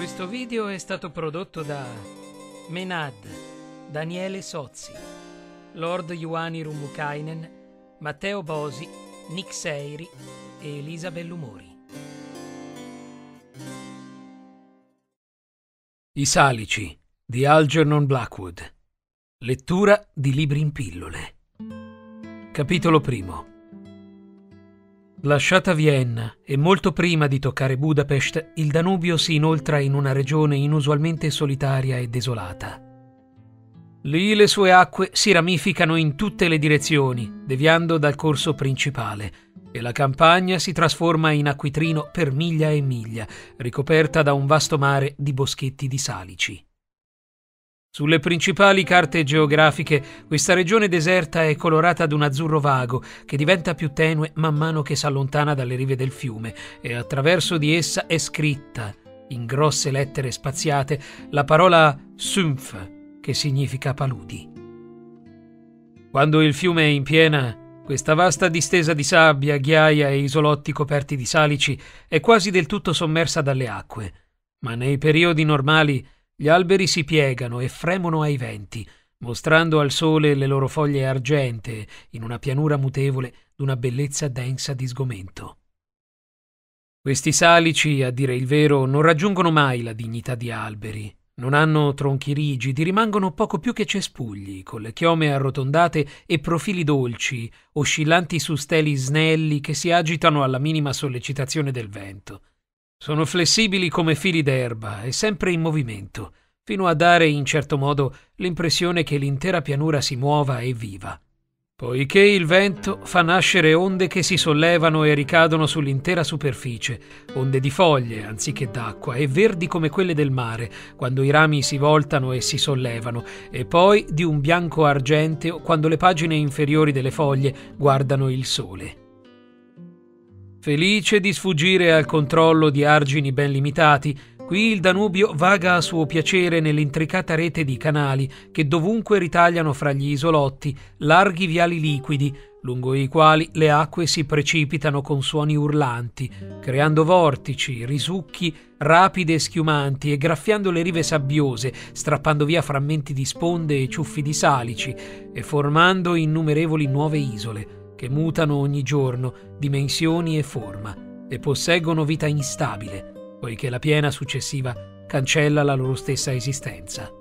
Questo video è stato prodotto da Menad, Daniele Sozzi, Lord Ioanni Rumukainen, Matteo Bosi, Nick Seiri e Elisabeth Lumori. I Salici di Algernon Blackwood. Lettura di libri in pillole. Capitolo primo. Lasciata Vienna e molto prima di toccare Budapest, il Danubio si inoltra in una regione inusualmente solitaria e desolata. Lì le sue acque si ramificano in tutte le direzioni, deviando dal corso principale, e la campagna si trasforma in acquitrino per miglia e miglia, ricoperta da un vasto mare di boschetti di salici. Sulle principali carte geografiche, questa regione deserta è colorata d'un azzurro vago che diventa più tenue man mano che s'allontana dalle rive del fiume, e attraverso di essa è scritta, in grosse lettere spaziate, la parola Sumpf, che significa paludi. Quando il fiume è in piena, questa vasta distesa di sabbia, ghiaia e isolotti coperti di salici è quasi del tutto sommersa dalle acque, ma nei periodi normali gli alberi si piegano e fremono ai venti, mostrando al sole le loro foglie argentee in una pianura mutevole d'una bellezza densa di sgomento. Questi salici, a dire il vero, non raggiungono mai la dignità di alberi. Non hanno tronchi rigidi, rimangono poco più che cespugli, con le chiome arrotondate e profili dolci, oscillanti su steli snelli che si agitano alla minima sollecitazione del vento. Sono flessibili come fili d'erba e sempre in movimento, fino a dare in certo modo l'impressione che l'intera pianura si muova e viva. Poiché il vento fa nascere onde che si sollevano e ricadono sull'intera superficie, onde di foglie anziché d'acqua e verdi come quelle del mare, quando i rami si voltano e si sollevano, e poi di un bianco argenteo quando le pagine inferiori delle foglie guardano il sole. Felice di sfuggire al controllo di argini ben limitati, qui il Danubio vaga a suo piacere nell'intricata rete di canali che dovunque ritagliano fra gli isolotti larghi viali liquidi, lungo i quali le acque si precipitano con suoni urlanti, creando vortici, risucchi, rapide e schiumanti e graffiando le rive sabbiose, strappando via frammenti di sponde e ciuffi di salici e formando innumerevoli nuove isole che mutano ogni giorno dimensioni e forma e posseggono vita instabile, poiché la piena successiva cancella la loro stessa esistenza.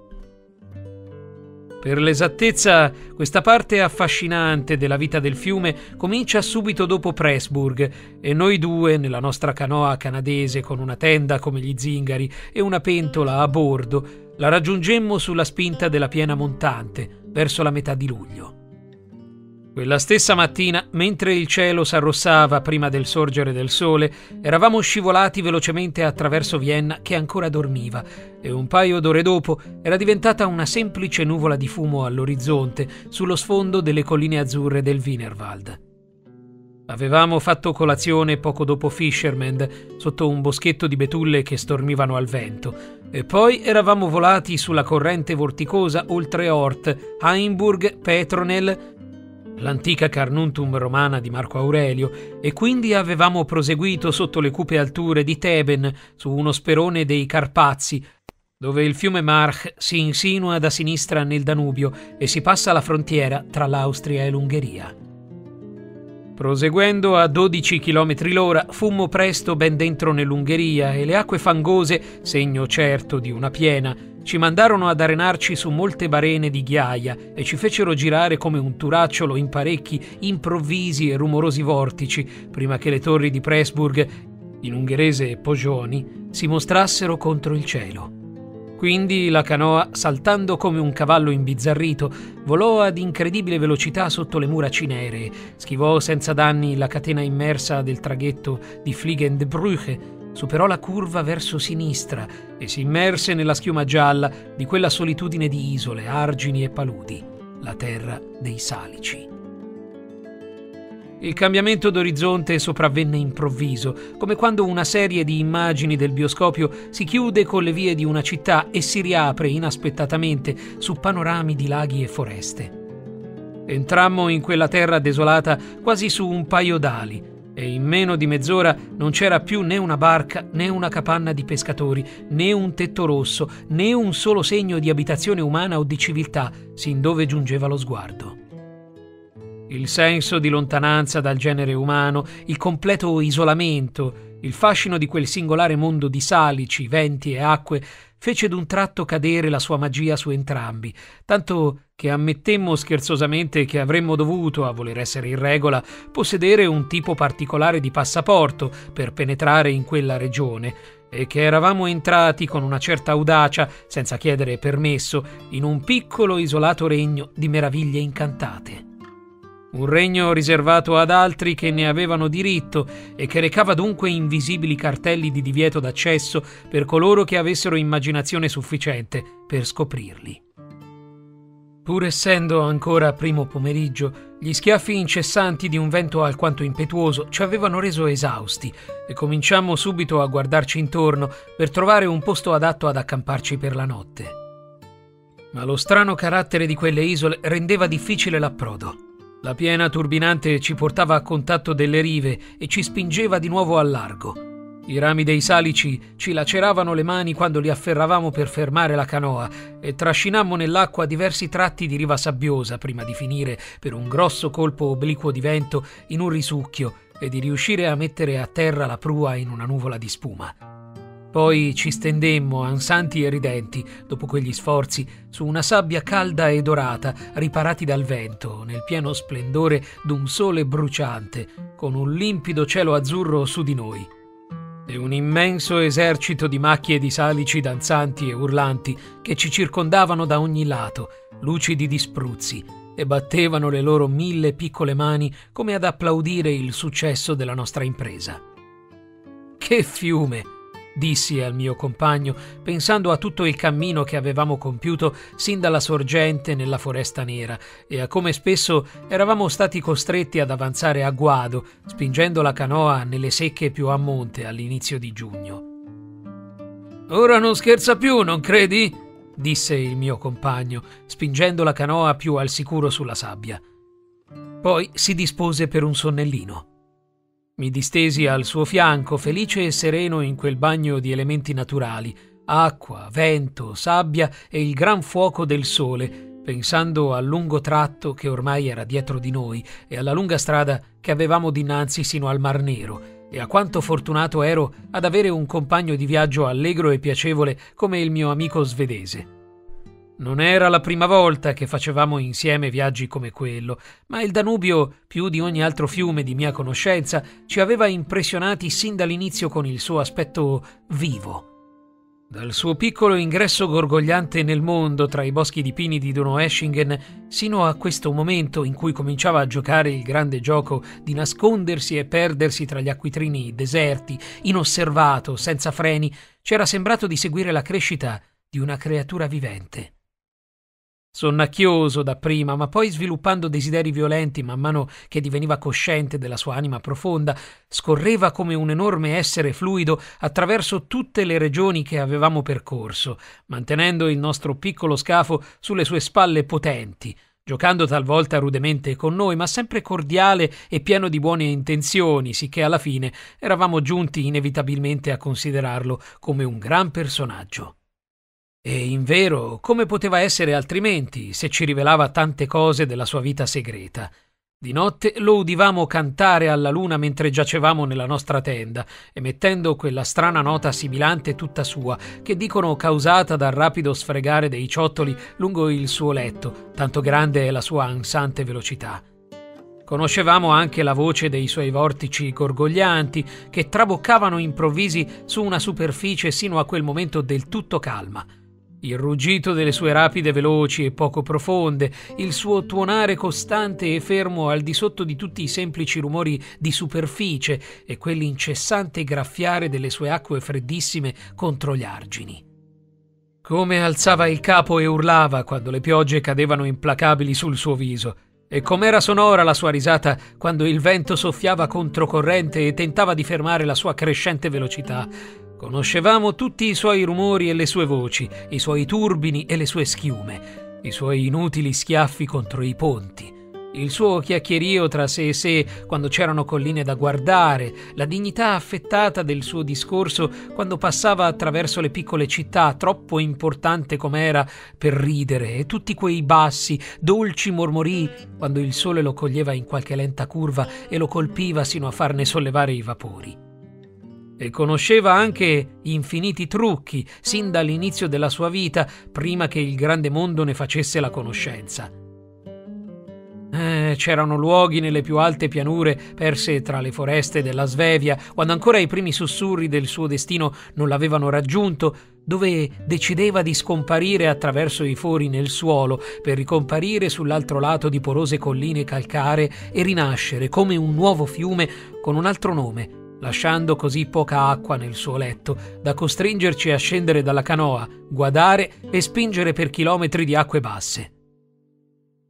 Per l'esattezza, questa parte affascinante della vita del fiume comincia subito dopo Pressburg e noi due, nella nostra canoa canadese con una tenda come gli zingari e una pentola a bordo, la raggiungemmo sulla spinta della piena montante, verso la metà di luglio. Quella stessa mattina, mentre il cielo s'arrossava prima del sorgere del sole, eravamo scivolati velocemente attraverso Vienna che ancora dormiva e un paio d'ore dopo era diventata una semplice nuvola di fumo all'orizzonte sullo sfondo delle colline azzurre del Wienerwald. Avevamo fatto colazione poco dopo Fischermann, sotto un boschetto di betulle che stormivano al vento, e poi eravamo volati sulla corrente vorticosa oltre Ort, Hainburg, Petronel, l'antica Carnuntum romana di Marco Aurelio, e quindi avevamo proseguito sotto le cupe alture di Teben, su uno sperone dei Carpazi, dove il fiume March si insinua da sinistra nel Danubio e si passa la frontiera tra l'Austria e l'Ungheria. Proseguendo a 12 km l'ora, fummo presto ben dentro nell'Ungheria e le acque fangose, segno certo di una piena, ci mandarono ad arenarci su molte barene di ghiaia e ci fecero girare come un turacciolo in parecchi improvvisi e rumorosi vortici, prima che le torri di Pressburg, in ungherese Pogioni, si mostrassero contro il cielo. Quindi la canoa, saltando come un cavallo imbizzarrito, volò ad incredibile velocità sotto le mura cineree, schivò senza danni la catena immersa del traghetto di Fliegende Brücke, superò la curva verso sinistra e si immerse nella schiuma gialla di quella solitudine di isole, argini e paludi, la terra dei Salici. Il cambiamento d'orizzonte sopravvenne improvviso, come quando una serie di immagini del bioscopio si chiude con le vie di una città e si riapre inaspettatamente su panorami di laghi e foreste. Entrammo in quella terra desolata quasi su un paio d'ali e in meno di mezz'ora non c'era più né una barca, né una capanna di pescatori, né un tetto rosso, né un solo segno di abitazione umana o di civiltà, sin dove giungeva lo sguardo. Il senso di lontananza dal genere umano, il completo isolamento, il fascino di quel singolare mondo di salici, venti e acque fece d'un tratto cadere la sua magia su entrambi, tanto che ammettemmo scherzosamente che avremmo dovuto, a voler essere in regola, possedere un tipo particolare di passaporto per penetrare in quella regione, e che eravamo entrati con una certa audacia, senza chiedere permesso, in un piccolo isolato regno di meraviglie incantate. Un regno riservato ad altri che ne avevano diritto e che recava dunque invisibili cartelli di divieto d'accesso per coloro che avessero immaginazione sufficiente per scoprirli. Pur essendo ancora primo pomeriggio, gli schiaffi incessanti di un vento alquanto impetuoso ci avevano reso esausti e cominciammo subito a guardarci intorno per trovare un posto adatto ad accamparci per la notte. Ma lo strano carattere di quelle isole rendeva difficile l'approdo. La piena turbinante ci portava a contatto delle rive e ci spingeva di nuovo al largo. I rami dei salici ci laceravano le mani quando li afferravamo per fermare la canoa e trascinammo nell'acqua diversi tratti di riva sabbiosa prima di finire, per un grosso colpo obliquo di vento, in un risucchio e di riuscire a mettere a terra la prua in una nuvola di spuma. Poi ci stendemmo, ansanti e ridenti, dopo quegli sforzi, su una sabbia calda e dorata, riparati dal vento, nel pieno splendore d'un sole bruciante, con un limpido cielo azzurro su di noi. E un immenso esercito di macchie di salici danzanti e urlanti che ci circondavano da ogni lato, lucidi di spruzzi, e battevano le loro mille piccole mani come ad applaudire il successo della nostra impresa. Che fiume! Dissi al mio compagno, pensando a tutto il cammino che avevamo compiuto sin dalla sorgente nella foresta nera e a come spesso eravamo stati costretti ad avanzare a guado, spingendo la canoa nelle secche più a monte all'inizio di giugno. «Ora non scherza più, non credi?» disse il mio compagno, spingendo la canoa più al sicuro sulla sabbia. Poi si dispose per un sonnellino. Mi distesi al suo fianco, felice e sereno in quel bagno di elementi naturali, acqua, vento, sabbia e il gran fuoco del sole, pensando al lungo tratto che ormai era dietro di noi e alla lunga strada che avevamo dinanzi sino al Mar Nero, e a quanto fortunato ero ad avere un compagno di viaggio allegro e piacevole come il mio amico svedese. Non era la prima volta che facevamo insieme viaggi come quello, ma il Danubio, più di ogni altro fiume di mia conoscenza, ci aveva impressionati sin dall'inizio con il suo aspetto vivo. Dal suo piccolo ingresso gorgogliante nel mondo tra i boschi di pini di Donoeschingen, sino a questo momento in cui cominciava a giocare il grande gioco di nascondersi e perdersi tra gli acquitrini deserti, inosservato, senza freni, c'era sembrato di seguire la crescita di una creatura vivente. Sonnacchioso dapprima, ma poi sviluppando desideri violenti man mano che diveniva cosciente della sua anima profonda, scorreva come un enorme essere fluido attraverso tutte le regioni che avevamo percorso, mantenendo il nostro piccolo scafo sulle sue spalle potenti, giocando talvolta rudemente con noi, ma sempre cordiale e pieno di buone intenzioni, sicché alla fine eravamo giunti inevitabilmente a considerarlo come un gran personaggio. E invero, come poteva essere altrimenti, se ci rivelava tante cose della sua vita segreta? Di notte lo udivamo cantare alla luna mentre giacevamo nella nostra tenda, emettendo quella strana nota sibilante tutta sua, che dicono causata dal rapido sfregare dei ciottoli lungo il suo letto, tanto grande è la sua ansante velocità. Conoscevamo anche la voce dei suoi vortici gorgoglianti, che traboccavano improvvisi su una superficie sino a quel momento del tutto calma. Il ruggito delle sue rapide veloci e poco profonde, il suo tuonare costante e fermo al di sotto di tutti i semplici rumori di superficie e quell'incessante graffiare delle sue acque freddissime contro gli argini. Come alzava il capo e urlava quando le piogge cadevano implacabili sul suo viso, e com'era sonora la sua risata quando il vento soffiava controcorrente e tentava di fermare la sua crescente velocità. Conoscevamo tutti i suoi rumori e le sue voci, i suoi turbini e le sue schiume, i suoi inutili schiaffi contro i ponti, Il suo chiacchierio tra sé e sé quando c'erano colline da guardare, la dignità affettata del suo discorso quando passava attraverso le piccole città, troppo importante com'era per ridere, e tutti quei bassi, dolci mormorì quando il sole lo coglieva in qualche lenta curva e lo colpiva sino a farne sollevare i vapori. E conosceva anche infiniti trucchi, sin dall'inizio della sua vita, prima che il grande mondo ne facesse la conoscenza. C'erano luoghi nelle più alte pianure, perse tra le foreste della Svevia, quando ancora i primi sussurri del suo destino non l'avevano raggiunto, dove decideva di scomparire attraverso i fori nel suolo, per ricomparire sull'altro lato di porose colline calcaree e rinascere come un nuovo fiume con un altro nome, lasciando così poca acqua nel suo letto da costringerci a scendere dalla canoa, guadare e spingere per chilometri di acque basse.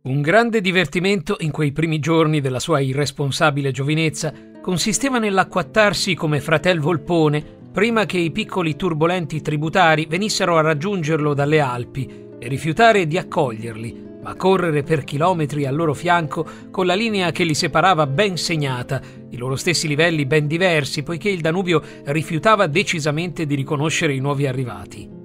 Un grande divertimento in quei primi giorni della sua irresponsabile giovinezza consisteva nell'acquattarsi come fratel Volpone prima che i piccoli turbolenti tributari venissero a raggiungerlo dalle Alpi e rifiutare di accoglierli, ma correre per chilometri al loro fianco con la linea che li separava ben segnata, i loro stessi livelli ben diversi, poiché il Danubio rifiutava decisamente di riconoscere i nuovi arrivati.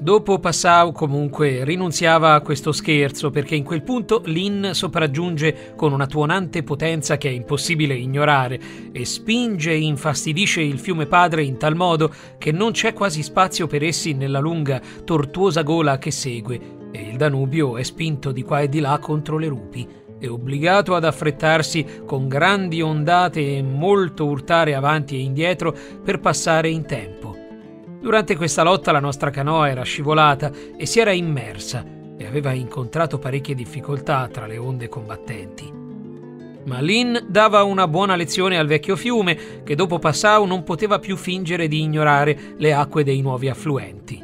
Dopo Passau, comunque, rinunziava a questo scherzo, perché in quel punto l'Inn sopraggiunge con una tuonante potenza che è impossibile ignorare e spinge e infastidisce il fiume padre in tal modo che non c'è quasi spazio per essi nella lunga, tortuosa gola che segue, e il Danubio è spinto di qua e di là contro le rupi e obbligato ad affrettarsi con grandi ondate e molto urtare avanti e indietro per passare in tempo. Durante questa lotta la nostra canoa era scivolata e si era immersa e aveva incontrato parecchie difficoltà tra le onde combattenti. Ma Lin dava una buona lezione al vecchio fiume, che dopo Passau non poteva più fingere di ignorare le acque dei nuovi affluenti.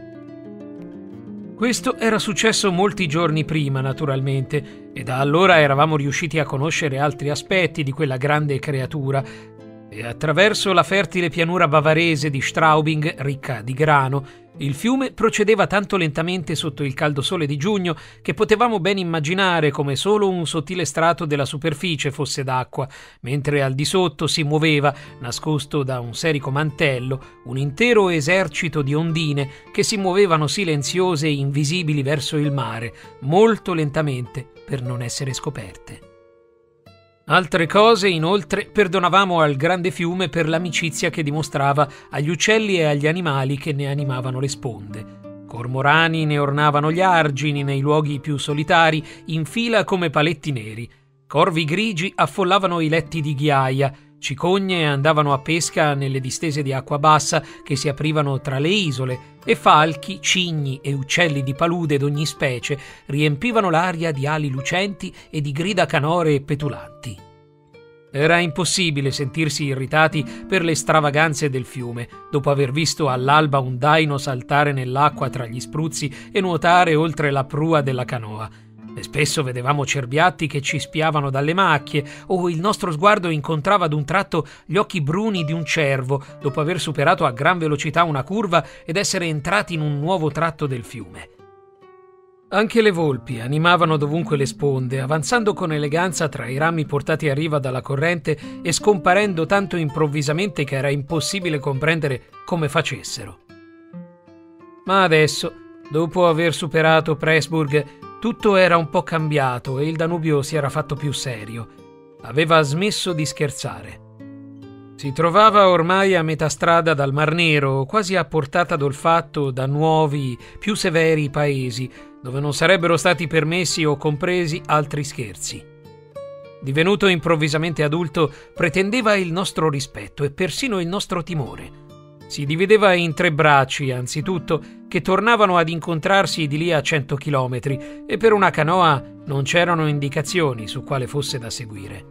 Questo era successo molti giorni prima, naturalmente, e da allora eravamo riusciti a conoscere altri aspetti di quella grande creatura, e attraverso la fertile pianura bavarese di Straubing, ricca di grano, il fiume procedeva tanto lentamente sotto il caldo sole di giugno che potevamo ben immaginare come solo un sottile strato della superficie fosse d'acqua, mentre al di sotto si muoveva, nascosto da un serico mantello, un intero esercito di ondine che si muovevano silenziose e invisibili verso il mare, molto lentamente per non essere scoperte. Altre cose, inoltre, perdonavamo al grande fiume per l'amicizia che dimostrava agli uccelli e agli animali che ne animavano le sponde. Cormorani ne ornavano gli argini nei luoghi più solitari, in fila come paletti neri. Corvi grigi affollavano i letti di ghiaia. Cicogne andavano a pesca nelle distese di acqua bassa che si aprivano tra le isole, e falchi, cigni e uccelli di palude d'ogni specie riempivano l'aria di ali lucenti e di grida canore e petulanti. Era impossibile sentirsi irritati per le stravaganze del fiume, dopo aver visto all'alba un daino saltare nell'acqua tra gli spruzzi e nuotare oltre la prua della canoa. E spesso vedevamo cerbiatti che ci spiavano dalle macchie, o il nostro sguardo incontrava ad un tratto gli occhi bruni di un cervo dopo aver superato a gran velocità una curva ed essere entrati in un nuovo tratto del fiume. Anche le volpi animavano dovunque le sponde, avanzando con eleganza tra i rami portati a riva dalla corrente e scomparendo tanto improvvisamente che era impossibile comprendere come facessero. Ma adesso, dopo aver superato Pressburg, tutto era un po' cambiato e il Danubio si era fatto più serio. Aveva smesso di scherzare. Si trovava ormai a metà strada dal Mar Nero, quasi a portata d'olfatto da nuovi, più severi paesi, dove non sarebbero stati permessi o compresi altri scherzi. Divenuto improvvisamente adulto, pretendeva il nostro rispetto e persino il nostro timore. Si divideva in tre bracci, anzitutto, che tornavano ad incontrarsi di lì a 100 chilometri, e per una canoa non c'erano indicazioni su quale fosse da seguire.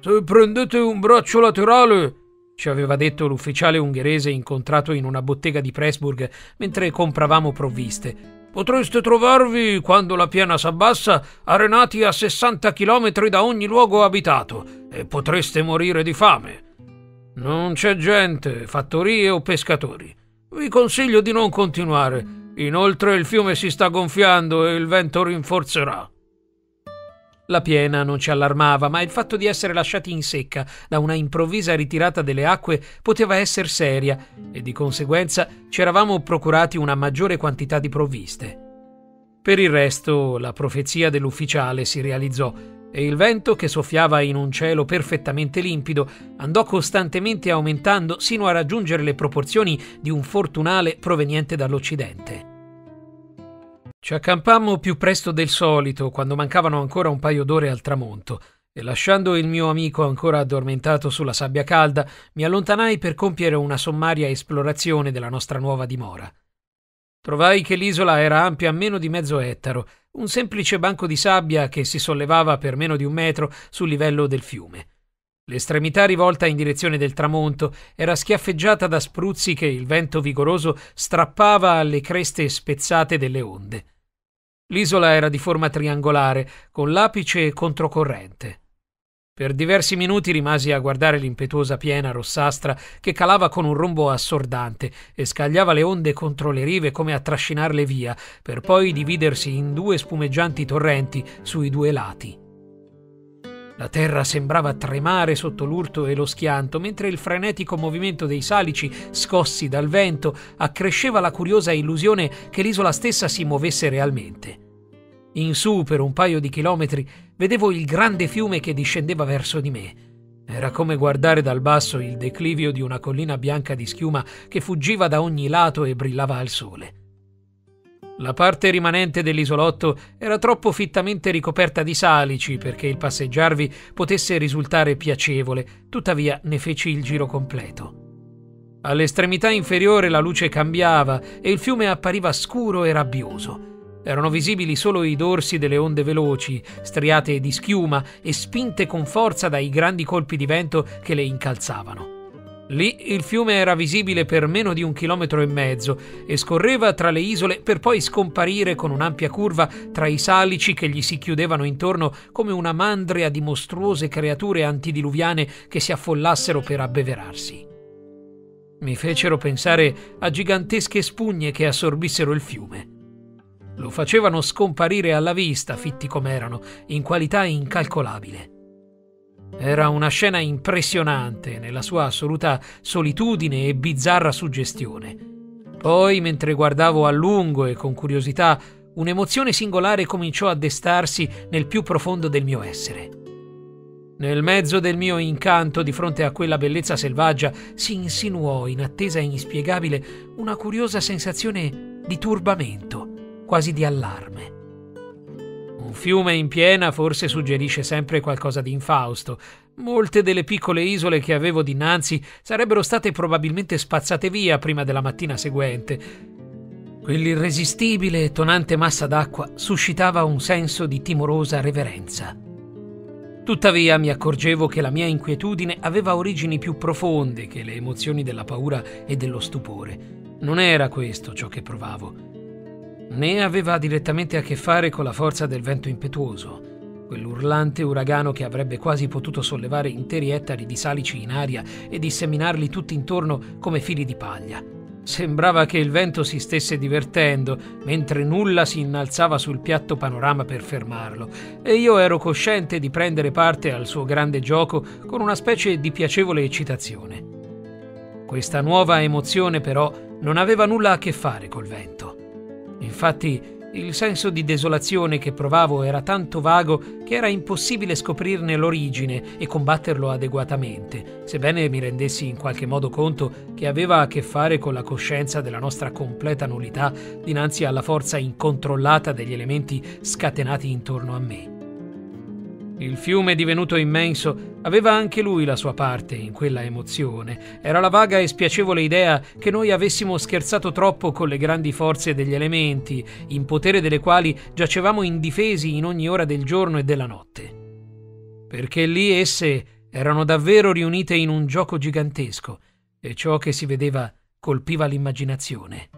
«Se prendete un braccio laterale», ci aveva detto l'ufficiale ungherese incontrato in una bottega di Pressburg mentre compravamo provviste, «potreste trovarvi, quando la piana s'abbassa, arenati a 60 chilometri da ogni luogo abitato, e potreste morire di fame. Non c'è gente, fattorie o pescatori. Vi consiglio di non continuare. Inoltre il fiume si sta gonfiando e il vento rinforzerà». La piena non ci allarmava, ma il fatto di essere lasciati in secca da una improvvisa ritirata delle acque poteva essere seria e di conseguenza ci eravamo procurati una maggiore quantità di provviste. Per il resto la profezia dell'ufficiale si realizzò e il vento, che soffiava in un cielo perfettamente limpido, andò costantemente aumentando sino a raggiungere le proporzioni di un fortunale proveniente dall'Occidente. Ci accampammo più presto del solito, quando mancavano ancora un paio d'ore al tramonto, e lasciando il mio amico ancora addormentato sulla sabbia calda, mi allontanai per compiere una sommaria esplorazione della nostra nuova dimora. Trovai che l'isola era ampia meno di mezzo ettaro, un semplice banco di sabbia che si sollevava per meno di un metro sul livello del fiume. L'estremità rivolta in direzione del tramonto era schiaffeggiata da spruzzi che il vento vigoroso strappava alle creste spezzate delle onde. L'isola era di forma triangolare, con l'apice controcorrente. Per diversi minuti rimasi a guardare l'impetuosa piena rossastra che calava con un rombo assordante e scagliava le onde contro le rive come a trascinarle via, per poi dividersi in due spumeggianti torrenti sui due lati. La terra sembrava tremare sotto l'urto e lo schianto, mentre il frenetico movimento dei salici, scossi dal vento, accresceva la curiosa illusione che l'isola stessa si muovesse realmente. In su, per un paio di chilometri, vedevo il grande fiume che discendeva verso di me. Era come guardare dal basso il declivio di una collina bianca di schiuma che fuggiva da ogni lato e brillava al sole. La parte rimanente dell'isolotto era troppo fittamente ricoperta di salici perché il passeggiarvi potesse risultare piacevole, tuttavia ne feci il giro completo. All'estremità inferiore la luce cambiava e il fiume appariva scuro e rabbioso. Erano visibili solo i dorsi delle onde veloci, striate di schiuma e spinte con forza dai grandi colpi di vento che le incalzavano. Lì il fiume era visibile per meno di 1,5 chilometri e scorreva tra le isole per poi scomparire con un'ampia curva tra i salici che gli si chiudevano intorno come una mandria di mostruose creature antidiluviane che si affollassero per abbeverarsi. Mi fecero pensare a gigantesche spugne che assorbissero il fiume. Lo facevano scomparire alla vista, fitti com'erano, in qualità incalcolabile. Era una scena impressionante nella sua assoluta solitudine e bizzarra suggestione. Poi, mentre guardavo a lungo e con curiosità, un'emozione singolare cominciò a destarsi nel più profondo del mio essere. Nel mezzo del mio incanto di fronte a quella bellezza selvaggia si insinuò, inattesa e inspiegabile, una curiosa sensazione di turbamento, quasi di allarme. Un fiume in piena forse suggerisce sempre qualcosa di infausto. Molte delle piccole isole che avevo dinanzi sarebbero state probabilmente spazzate via prima della mattina seguente. Quell'irresistibile e tonante massa d'acqua suscitava un senso di timorosa reverenza. Tuttavia mi accorgevo che la mia inquietudine aveva origini più profonde che le emozioni della paura e dello stupore. Non era questo ciò che provavo. Né aveva direttamente a che fare con la forza del vento impetuoso, quell'urlante uragano che avrebbe quasi potuto sollevare interi ettari di salici in aria e disseminarli tutti intorno come fili di paglia. Sembrava che il vento si stesse divertendo, mentre nulla si innalzava sul piatto panorama per fermarlo, e io ero cosciente di prendere parte al suo grande gioco con una specie di piacevole eccitazione. Questa nuova emozione, però, non aveva nulla a che fare col vento. Infatti, il senso di desolazione che provavo era tanto vago che era impossibile scoprirne l'origine e combatterlo adeguatamente, sebbene mi rendessi in qualche modo conto che aveva a che fare con la coscienza della nostra completa nullità dinanzi alla forza incontrollata degli elementi scatenati intorno a me. Il fiume, divenuto immenso, aveva anche lui la sua parte in quella emozione. Era la vaga e spiacevole idea che noi avessimo scherzato troppo con le grandi forze degli elementi, in potere delle quali giacevamo indifesi in ogni ora del giorno e della notte. Perché lì esse erano davvero riunite in un gioco gigantesco, e ciò che si vedeva colpiva l'immaginazione.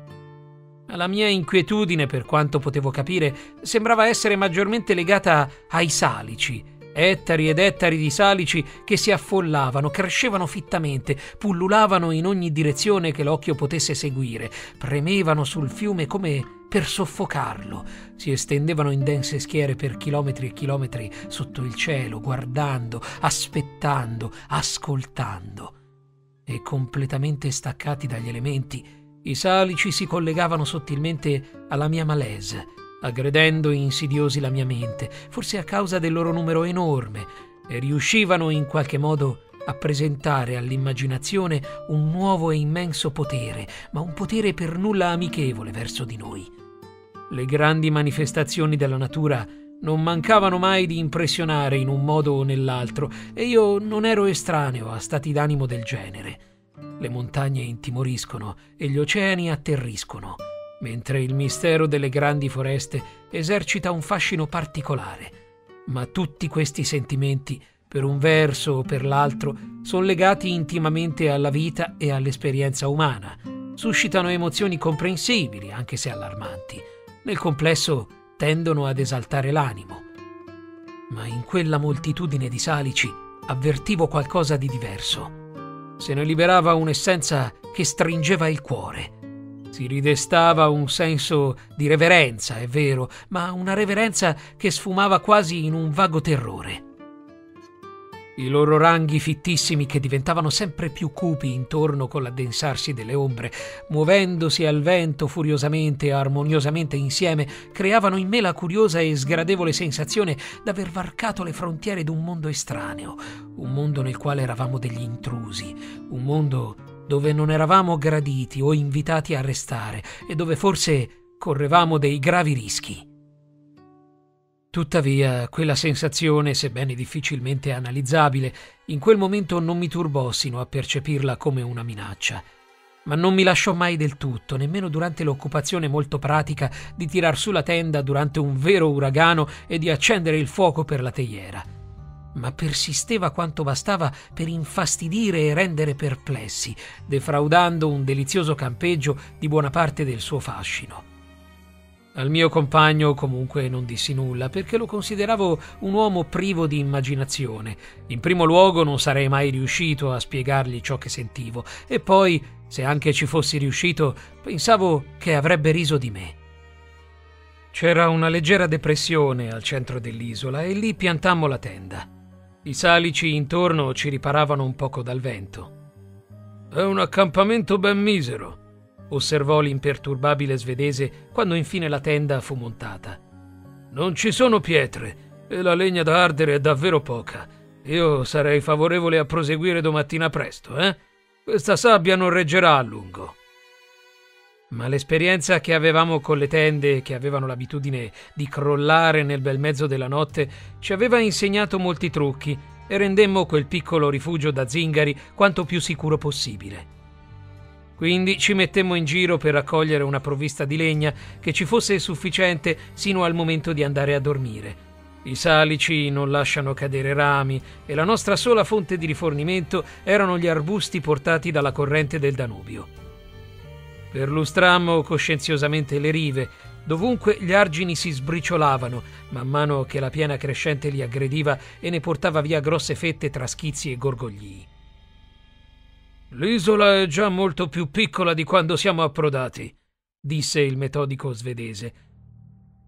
La mia inquietudine, per quanto potevo capire, sembrava essere maggiormente legata ai salici, ettari ed ettari di salici che si affollavano, crescevano fittamente, pullulavano in ogni direzione che l'occhio potesse seguire, premevano sul fiume come per soffocarlo, si estendevano in dense schiere per chilometri e chilometri sotto il cielo, guardando, aspettando, ascoltando. E completamente staccati dagli elementi, i salici si collegavano sottilmente alla mia malese, aggredendo insidiosi la mia mente, forse a causa del loro numero enorme, e riuscivano in qualche modo a presentare all'immaginazione un nuovo e immenso potere, ma un potere per nulla amichevole verso di noi. Le grandi manifestazioni della natura non mancavano mai di impressionare in un modo o nell'altro, e io non ero estraneo a stati d'animo del genere. Le montagne intimoriscono e gli oceani atterriscono, mentre il mistero delle grandi foreste esercita un fascino particolare. Ma tutti questi sentimenti, per un verso o per l'altro, sono legati intimamente alla vita e all'esperienza umana, suscitano emozioni comprensibili, anche se allarmanti. Nel complesso tendono ad esaltare l'animo. Ma in quella moltitudine di salici avvertivo qualcosa di diverso. Se ne liberava un'essenza che stringeva il cuore. Si ridestava un senso di reverenza, è vero, ma una reverenza che sfumava quasi in un vago terrore. I loro ranghi fittissimi, che diventavano sempre più cupi intorno con l'addensarsi delle ombre, muovendosi al vento furiosamente e armoniosamente insieme, creavano in me la curiosa e sgradevole sensazione d'aver varcato le frontiere d'un mondo estraneo, un mondo nel quale eravamo degli intrusi, un mondo dove non eravamo graditi o invitati a restare e dove forse correvamo dei gravi rischi. Tuttavia, quella sensazione, sebbene difficilmente analizzabile, in quel momento non mi turbò sino a percepirla come una minaccia. Ma non mi lasciò mai del tutto, nemmeno durante l'occupazione molto pratica di tirar su la tenda durante un vero uragano e di accendere il fuoco per la teiera. Ma persisteva quanto bastava per infastidire e rendere perplessi, defraudando un delizioso campeggio di buona parte del suo fascino. Al mio compagno comunque non dissi nulla, perché lo consideravo un uomo privo di immaginazione. In primo luogo non sarei mai riuscito a spiegargli ciò che sentivo, e poi, se anche ci fossi riuscito, pensavo che avrebbe riso di me. C'era una leggera depressione al centro dell'isola e lì piantammo la tenda. I salici intorno ci riparavano un poco dal vento. «È un accampamento ben misero», osservò l'imperturbabile svedese quando infine la tenda fu montata. «Non ci sono pietre e la legna da ardere è davvero poca. Io sarei favorevole a proseguire domattina presto, eh? Questa sabbia non reggerà a lungo». Ma l'esperienza che avevamo con le tende, che avevano l'abitudine di crollare nel bel mezzo della notte, ci aveva insegnato molti trucchi e rendemmo quel piccolo rifugio da zingari quanto più sicuro possibile. Quindi ci mettemmo in giro per raccogliere una provvista di legna che ci fosse sufficiente sino al momento di andare a dormire. I salici non lasciano cadere rami e la nostra sola fonte di rifornimento erano gli arbusti portati dalla corrente del Danubio. Perlustrammo coscienziosamente le rive, dovunque gli argini si sbriciolavano, man mano che la piena crescente li aggrediva e ne portava via grosse fette tra schizzi e gorgoglii. «L'isola è già molto più piccola di quando siamo approdati», disse il metodico svedese.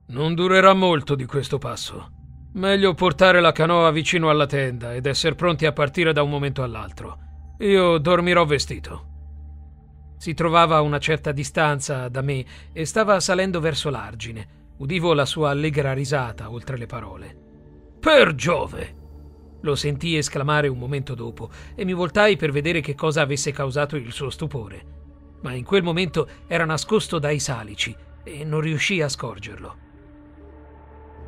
«Non durerà molto di questo passo. Meglio portare la canoa vicino alla tenda ed essere pronti a partire da un momento all'altro. Io dormirò vestito». Si trovava a una certa distanza da me e stava salendo verso l'argine. Udivo la sua allegra risata oltre le parole. «Per Giove!» lo sentii esclamare un momento dopo e mi voltai per vedere che cosa avesse causato il suo stupore, ma in quel momento era nascosto dai salici e non riuscii a scorgerlo.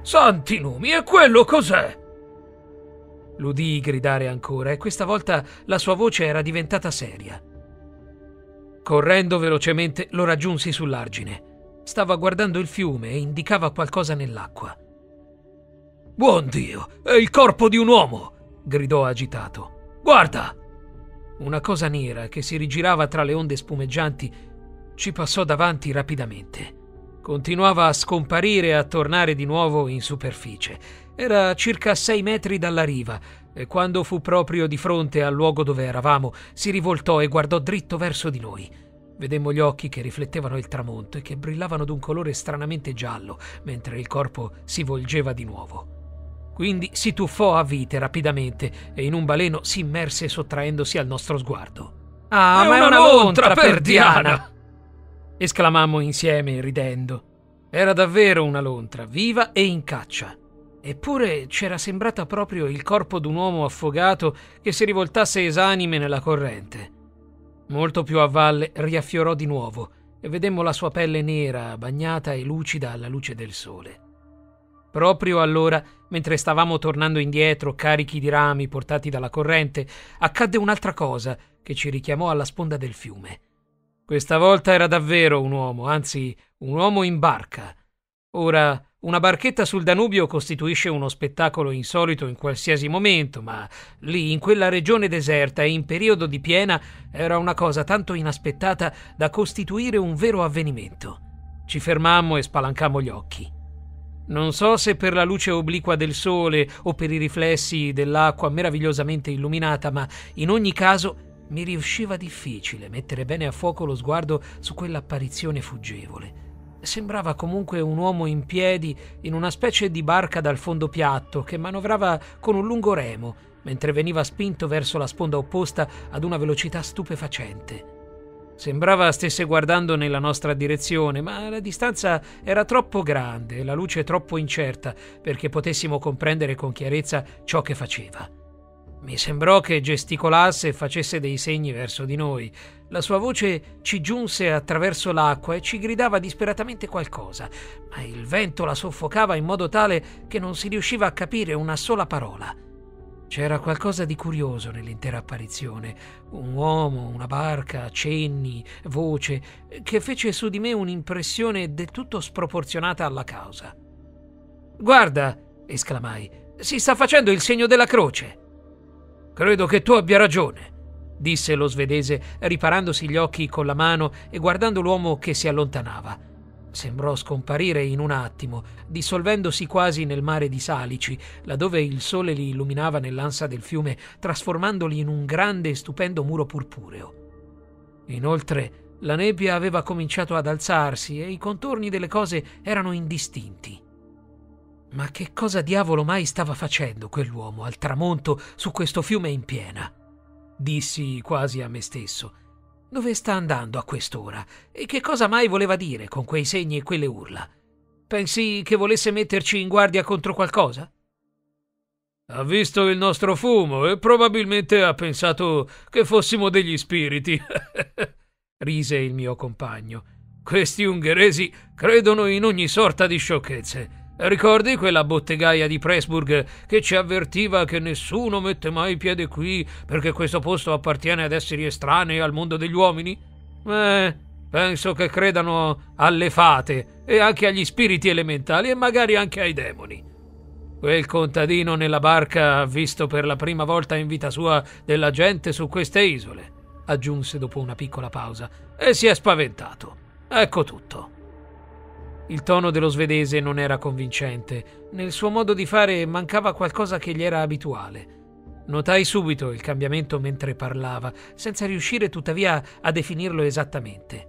«Santi numi, e quello cos'è?» l'udii gridare ancora e questa volta la sua voce era diventata seria. Correndo velocemente lo raggiunsi sull'argine. Stava guardando il fiume e indicava qualcosa nell'acqua. «Buon Dio, è il corpo di un uomo!» gridò agitato. «Guarda!» Una cosa nera che si rigirava tra le onde spumeggianti ci passò davanti rapidamente. Continuava a scomparire e a tornare di nuovo in superficie. Era circa 6 metri dalla riva e quando fu proprio di fronte al luogo dove eravamo si rivoltò e guardò dritto verso di noi. Vedemmo gli occhi che riflettevano il tramonto e che brillavano d'un colore stranamente giallo mentre il corpo si volgeva di nuovo. Quindi si tuffò a vite rapidamente e in un baleno si immerse sottraendosi al nostro sguardo. «Ah, ma è una lontra perdiana!» esclamammo insieme ridendo. Era davvero una lontra, viva e in caccia. Eppure c'era sembrata proprio il corpo d'un uomo affogato che si rivoltasse esanime nella corrente. Molto più a valle riaffiorò di nuovo e vedemmo la sua pelle nera, bagnata e lucida alla luce del sole. Proprio allora, mentre stavamo tornando indietro carichi di rami portati dalla corrente, accadde un'altra cosa che ci richiamò alla sponda del fiume. Questa volta era davvero un uomo, anzi un uomo in barca. Ora, una barchetta sul Danubio costituisce uno spettacolo insolito in qualsiasi momento, ma lì, in quella regione deserta e in periodo di piena, era una cosa tanto inaspettata da costituire un vero avvenimento. Ci fermammo e spalancammo gli occhi. Non so se per la luce obliqua del sole o per i riflessi dell'acqua meravigliosamente illuminata, ma in ogni caso mi riusciva difficile mettere bene a fuoco lo sguardo su quell'apparizione fuggevole. Sembrava comunque un uomo in piedi in una specie di barca dal fondo piatto che manovrava con un lungo remo mentre veniva spinto verso la sponda opposta ad una velocità stupefacente. Sembrava stesse guardando nella nostra direzione, ma la distanza era troppo grande e la luce troppo incerta perché potessimo comprendere con chiarezza ciò che faceva. Mi sembrò che gesticolasse e facesse dei segni verso di noi. La sua voce ci giunse attraverso l'acqua e ci gridava disperatamente qualcosa, ma il vento la soffocava in modo tale che non si riusciva a capire una sola parola. C'era qualcosa di curioso nell'intera apparizione, un uomo, una barca, cenni, voce, che fece su di me un'impressione del tutto sproporzionata alla causa. «Guarda!» esclamai, «si sta facendo il segno della croce!» «Credo che tu abbia ragione», disse lo svedese, riparandosi gli occhi con la mano e guardando l'uomo che si allontanava. Sembrò scomparire in un attimo, dissolvendosi quasi nel mare di Salici, laddove il sole li illuminava nell'ansa del fiume, trasformandoli in un grande e stupendo muro purpureo. Inoltre, la nebbia aveva cominciato ad alzarsi e i contorni delle cose erano indistinti. Ma che cosa diavolo mai stava facendo quell'uomo al tramonto su questo fiume in piena? Dissi quasi a me stesso. Dove sta andando a quest'ora? E che cosa mai voleva dire con quei segni e quelle urla? Pensi che volesse metterci in guardia contro qualcosa? Ha visto il nostro fumo e probabilmente ha pensato che fossimo degli spiriti. Rise il mio compagno. Questi ungheresi credono in ogni sorta di sciocchezze. Ricordi quella bottegaia di Pressburg che ci avvertiva che nessuno mette mai piede qui perché questo posto appartiene ad esseri estranei al mondo degli uomini? Penso che credano alle fate e anche agli spiriti elementali e magari anche ai demoni. Quel contadino nella barca ha visto per la prima volta in vita sua della gente su queste isole, aggiunse dopo una piccola pausa, e si è spaventato. Ecco tutto. Il tono dello svedese non era convincente, nel suo modo di fare mancava qualcosa che gli era abituale. Notai subito il cambiamento mentre parlava, senza riuscire tuttavia a definirlo esattamente.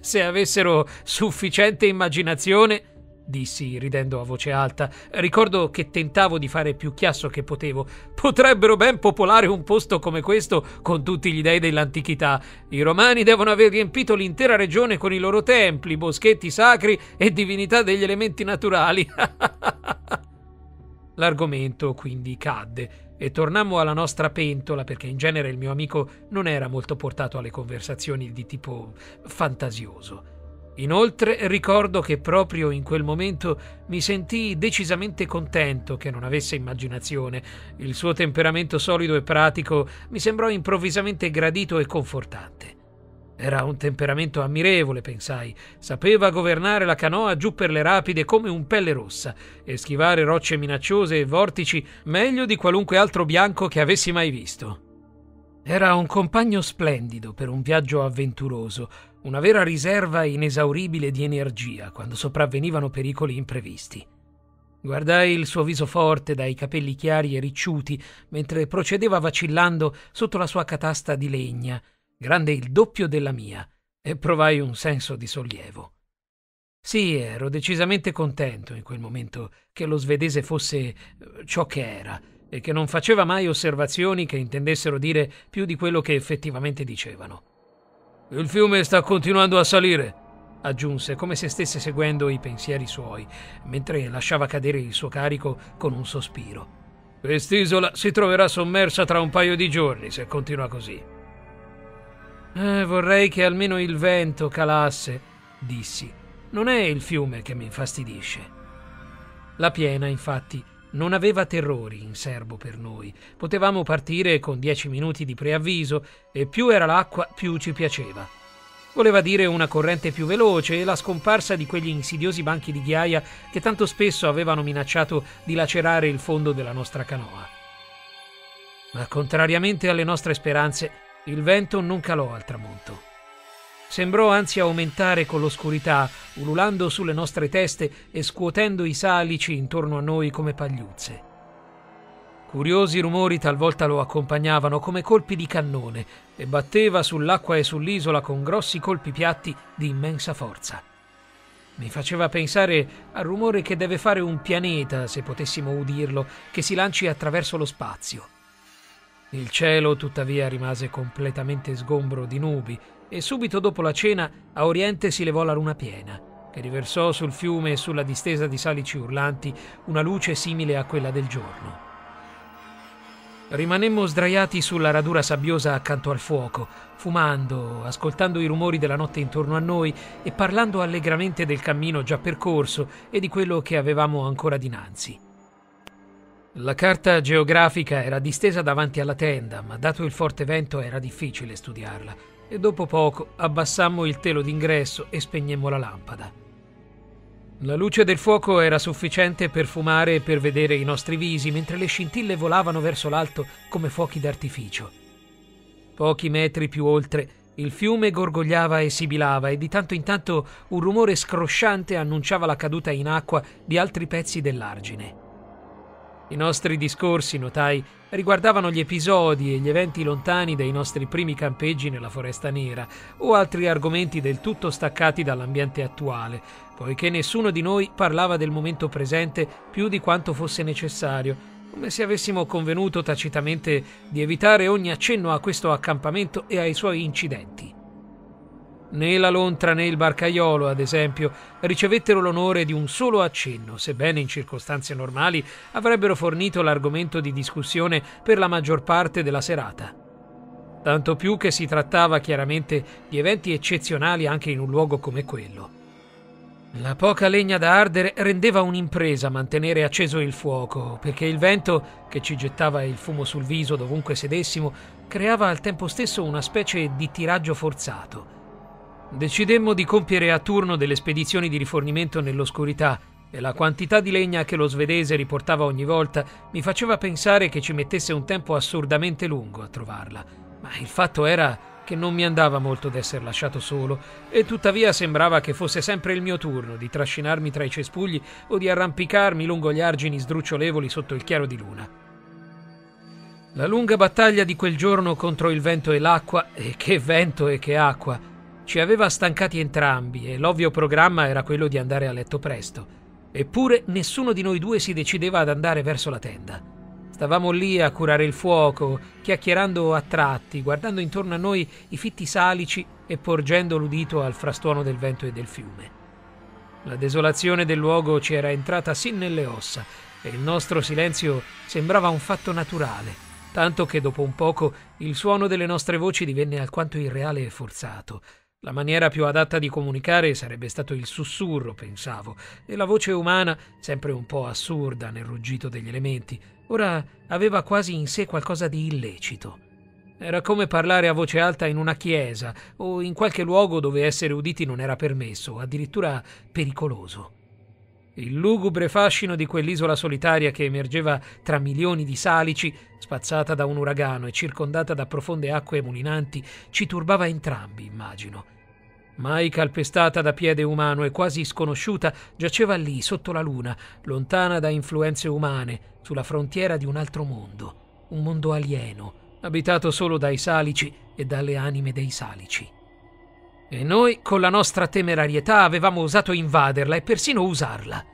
Se avessero sufficiente immaginazione, dissi ridendo a voce alta, ricordo che tentavo di fare più chiasso che potevo, potrebbero ben popolare un posto come questo con tutti gli dei dell'antichità. I romani devono aver riempito l'intera regione con i loro templi, boschetti sacri e divinità degli elementi naturali. L'argomento quindi cadde e tornammo alla nostra pentola, perché in genere il mio amico non era molto portato alle conversazioni di tipo fantasioso. Inoltre ricordo che proprio in quel momento mi sentii decisamente contento che non avesse immaginazione. Il suo temperamento solido e pratico mi sembrò improvvisamente gradito e confortante. Era un temperamento ammirevole, pensai. Sapeva governare la canoa giù per le rapide come un pelle rossa e schivare rocce minacciose e vortici meglio di qualunque altro bianco che avessi mai visto. Era un compagno splendido per un viaggio avventuroso, una vera riserva inesauribile di energia quando sopravvenivano pericoli imprevisti. Guardai il suo viso forte dai capelli chiari e ricciuti mentre procedeva vacillando sotto la sua catasta di legna, grande il doppio della mia, e provai un senso di sollievo. Sì, ero decisamente contento in quel momento che lo svedese fosse ciò che era e che non faceva mai osservazioni che intendessero dire più di quello che effettivamente dicevano. «Il fiume sta continuando a salire», aggiunse, come se stesse seguendo i pensieri suoi, mentre lasciava cadere il suo carico con un sospiro. «Quest'isola si troverà sommersa tra un paio di giorni se continua così». «Vorrei che almeno il vento calasse», dissi. «Non è il fiume che mi infastidisce». La piena, infatti, non aveva terrori in serbo per noi. Potevamo partire con 10 minuti di preavviso e più era l'acqua, più ci piaceva. Voleva dire una corrente più veloce e la scomparsa di quegli insidiosi banchi di ghiaia che tanto spesso avevano minacciato di lacerare il fondo della nostra canoa. Ma contrariamente alle nostre speranze, il vento non calò al tramonto. Sembrò anzi aumentare con l'oscurità, ululando sulle nostre teste e scuotendo i salici intorno a noi come pagliuzze. Curiosi rumori talvolta lo accompagnavano come colpi di cannone e batteva sull'acqua e sull'isola con grossi colpi piatti di immensa forza. Mi faceva pensare al rumore che deve fare un pianeta, se potessimo udirlo, che si lanci attraverso lo spazio. Il cielo tuttavia rimase completamente sgombro di nubi, e subito dopo la cena a oriente si levò la luna piena, che riversò sul fiume e sulla distesa di salici urlanti una luce simile a quella del giorno. Rimanemmo sdraiati sulla radura sabbiosa accanto al fuoco, fumando, ascoltando i rumori della notte intorno a noi e parlando allegramente del cammino già percorso e di quello che avevamo ancora dinanzi. La carta geografica era distesa davanti alla tenda, ma dato il forte vento era difficile studiarla, e dopo poco abbassammo il telo d'ingresso e spegnemmo la lampada. La luce del fuoco era sufficiente per fumare e per vedere i nostri visi, mentre le scintille volavano verso l'alto come fuochi d'artificio. Pochi metri più oltre, il fiume gorgogliava e sibilava, e di tanto in tanto un rumore scrosciante annunciava la caduta in acqua di altri pezzi dell'argine. I nostri discorsi, notai, riguardavano gli episodi e gli eventi lontani dei nostri primi campeggi nella foresta nera o altri argomenti del tutto staccati dall'ambiente attuale, poiché nessuno di noi parlava del momento presente più di quanto fosse necessario, come se avessimo convenuto tacitamente di evitare ogni accenno a questo accampamento e ai suoi incidenti. Né la lontra né il barcaiolo, ad esempio, ricevettero l'onore di un solo accenno, sebbene in circostanze normali avrebbero fornito l'argomento di discussione per la maggior parte della serata. Tanto più che si trattava chiaramente di eventi eccezionali anche in un luogo come quello. La poca legna da ardere rendeva un'impresa mantenere acceso il fuoco, perché il vento, che ci gettava il fumo sul viso dovunque sedessimo, creava al tempo stesso una specie di tiraggio forzato. Decidemmo di compiere a turno delle spedizioni di rifornimento nell'oscurità e la quantità di legna che lo svedese riportava ogni volta mi faceva pensare che ci mettesse un tempo assurdamente lungo a trovarla, ma il fatto era che non mi andava molto d'esser lasciato solo e tuttavia sembrava che fosse sempre il mio turno di trascinarmi tra i cespugli o di arrampicarmi lungo gli argini sdrucciolevoli sotto il chiaro di luna. La lunga battaglia di quel giorno contro il vento e l'acqua, e che vento e che acqua, ci aveva stancati entrambi e l'ovvio programma era quello di andare a letto presto. Eppure nessuno di noi due si decideva ad andare verso la tenda. Stavamo lì a curare il fuoco, chiacchierando a tratti, guardando intorno a noi i fitti salici e porgendo l'udito al frastuono del vento e del fiume. La desolazione del luogo ci era entrata sin nelle ossa e il nostro silenzio sembrava un fatto naturale, tanto che dopo un poco il suono delle nostre voci divenne alquanto irreale e forzato. La maniera più adatta di comunicare sarebbe stato il sussurro, pensavo, e la voce umana, sempre un po' assurda nel ruggito degli elementi, ora aveva quasi in sé qualcosa di illecito. Era come parlare a voce alta in una chiesa o in qualche luogo dove essere uditi non era permesso, addirittura pericoloso. Il lugubre fascino di quell'isola solitaria che emergeva tra milioni di salici, spazzata da un uragano e circondata da profonde acque mulinanti, ci turbava entrambi, immagino. mai calpestata da piede umano e quasi sconosciuta, giaceva lì, sotto la luna, lontana da influenze umane, sulla frontiera di un altro mondo, un mondo alieno, abitato solo dai salici e dalle anime dei salici. E noi, con la nostra temerarietà, avevamo osato invaderla e persino usarla.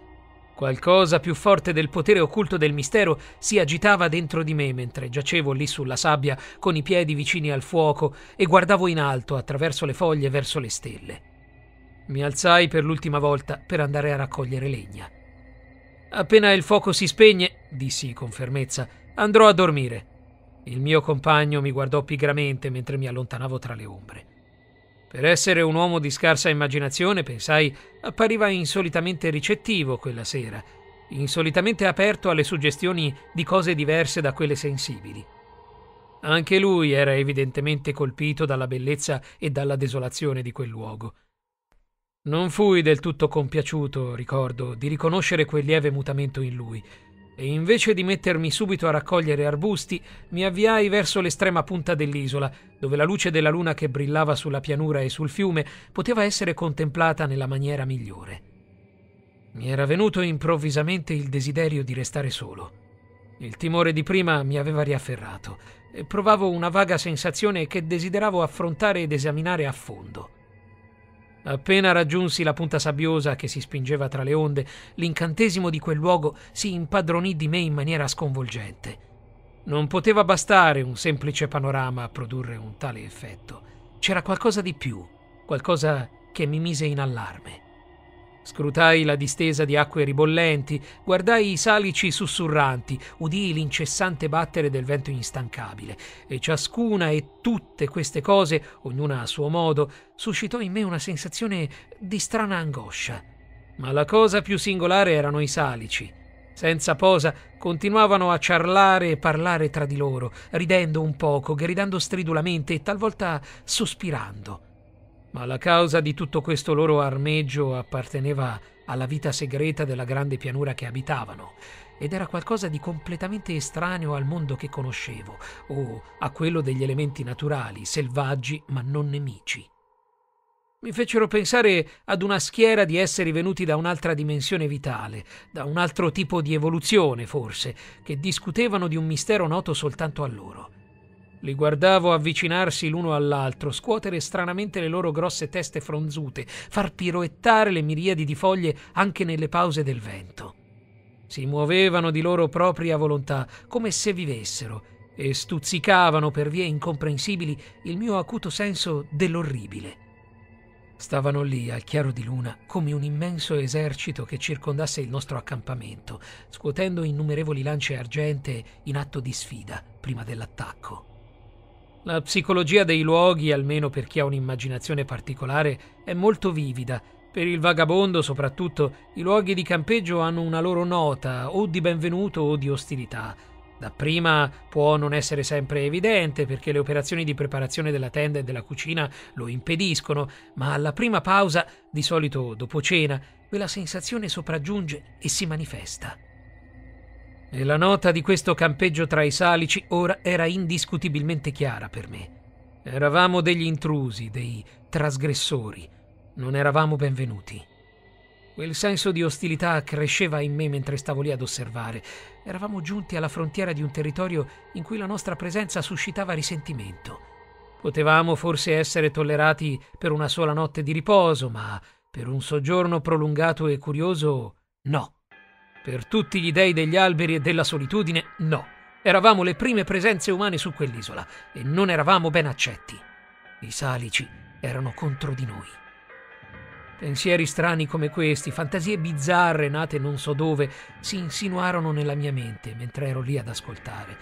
Qualcosa più forte del potere occulto del mistero si agitava dentro di me mentre giacevo lì sulla sabbia con i piedi vicini al fuoco e guardavo in alto attraverso le foglie verso le stelle. Mi alzai per l'ultima volta per andare a raccogliere legna. Appena il fuoco si spegne, dissi con fermezza, andrò a dormire. Il mio compagno mi guardò pigramente mentre mi allontanavo tra le ombre. Per essere un uomo di scarsa immaginazione, pensai, appariva insolitamente ricettivo quella sera, insolitamente aperto alle suggestioni di cose diverse da quelle sensibili. Anche lui era evidentemente colpito dalla bellezza e dalla desolazione di quel luogo. Non fui del tutto compiaciuto, ricordo, di riconoscere quel lieve mutamento in lui, e invece di mettermi subito a raccogliere arbusti, mi avviai verso l'estrema punta dell'isola, dove la luce della luna che brillava sulla pianura e sul fiume poteva essere contemplata nella maniera migliore. Mi era venuto improvvisamente il desiderio di restare solo. Il timore di prima mi aveva riafferrato, e provavo una vaga sensazione che desideravo affrontare ed esaminare a fondo. Appena raggiunsi la punta sabbiosa che si spingeva tra le onde, l'incantesimo di quel luogo si impadronì di me in maniera sconvolgente. Non poteva bastare un semplice panorama a produrre un tale effetto. C'era qualcosa di più, qualcosa che mi mise in allarme. Scrutai la distesa di acque ribollenti, guardai i salici sussurranti, udii l'incessante battere del vento instancabile, e ciascuna e tutte queste cose, ognuna a suo modo, suscitò in me una sensazione di strana angoscia. Ma la cosa più singolare erano i salici. Senza posa, continuavano a ciarlare e parlare tra di loro, ridendo un poco, gridando stridulamente e talvolta sospirando. Ma la causa di tutto questo loro armeggio apparteneva alla vita segreta della grande pianura che abitavano, ed era qualcosa di completamente estraneo al mondo che conoscevo, o a quello degli elementi naturali, selvaggi ma non nemici. Mi fecero pensare ad una schiera di esseri venuti da un'altra dimensione vitale, da un altro tipo di evoluzione forse, che discutevano di un mistero noto soltanto a loro. Li guardavo avvicinarsi l'uno all'altro, scuotere stranamente le loro grosse teste fronzute, far piroettare le miriadi di foglie anche nelle pause del vento. Si muovevano di loro propria volontà, come se vivessero, e stuzzicavano per vie incomprensibili il mio acuto senso dell'orribile. Stavano lì, al chiaro di luna, come un immenso esercito che circondasse il nostro accampamento, scuotendo innumerevoli lance argentee in atto di sfida prima dell'attacco. La psicologia dei luoghi, almeno per chi ha un'immaginazione particolare, è molto vivida. Per il vagabondo, soprattutto, i luoghi di campeggio hanno una loro nota, o di benvenuto o di ostilità. Dapprima può non essere sempre evidente, perché le operazioni di preparazione della tenda e della cucina lo impediscono, ma alla prima pausa, di solito dopo cena, quella sensazione sopraggiunge e si manifesta. E la nota di questo campeggio tra i salici ora era indiscutibilmente chiara per me. Eravamo degli intrusi, dei trasgressori. Non eravamo benvenuti. Quel senso di ostilità cresceva in me mentre stavo lì ad osservare. Eravamo giunti alla frontiera di un territorio in cui la nostra presenza suscitava risentimento. Potevamo forse essere tollerati per una sola notte di riposo, ma per un soggiorno prolungato e curioso, no. Per tutti gli dei degli alberi e della solitudine, no. Eravamo le prime presenze umane su quell'isola e non eravamo ben accetti. I salici erano contro di noi. Pensieri strani come questi, fantasie bizzarre nate non so dove, si insinuarono nella mia mente mentre ero lì ad ascoltare.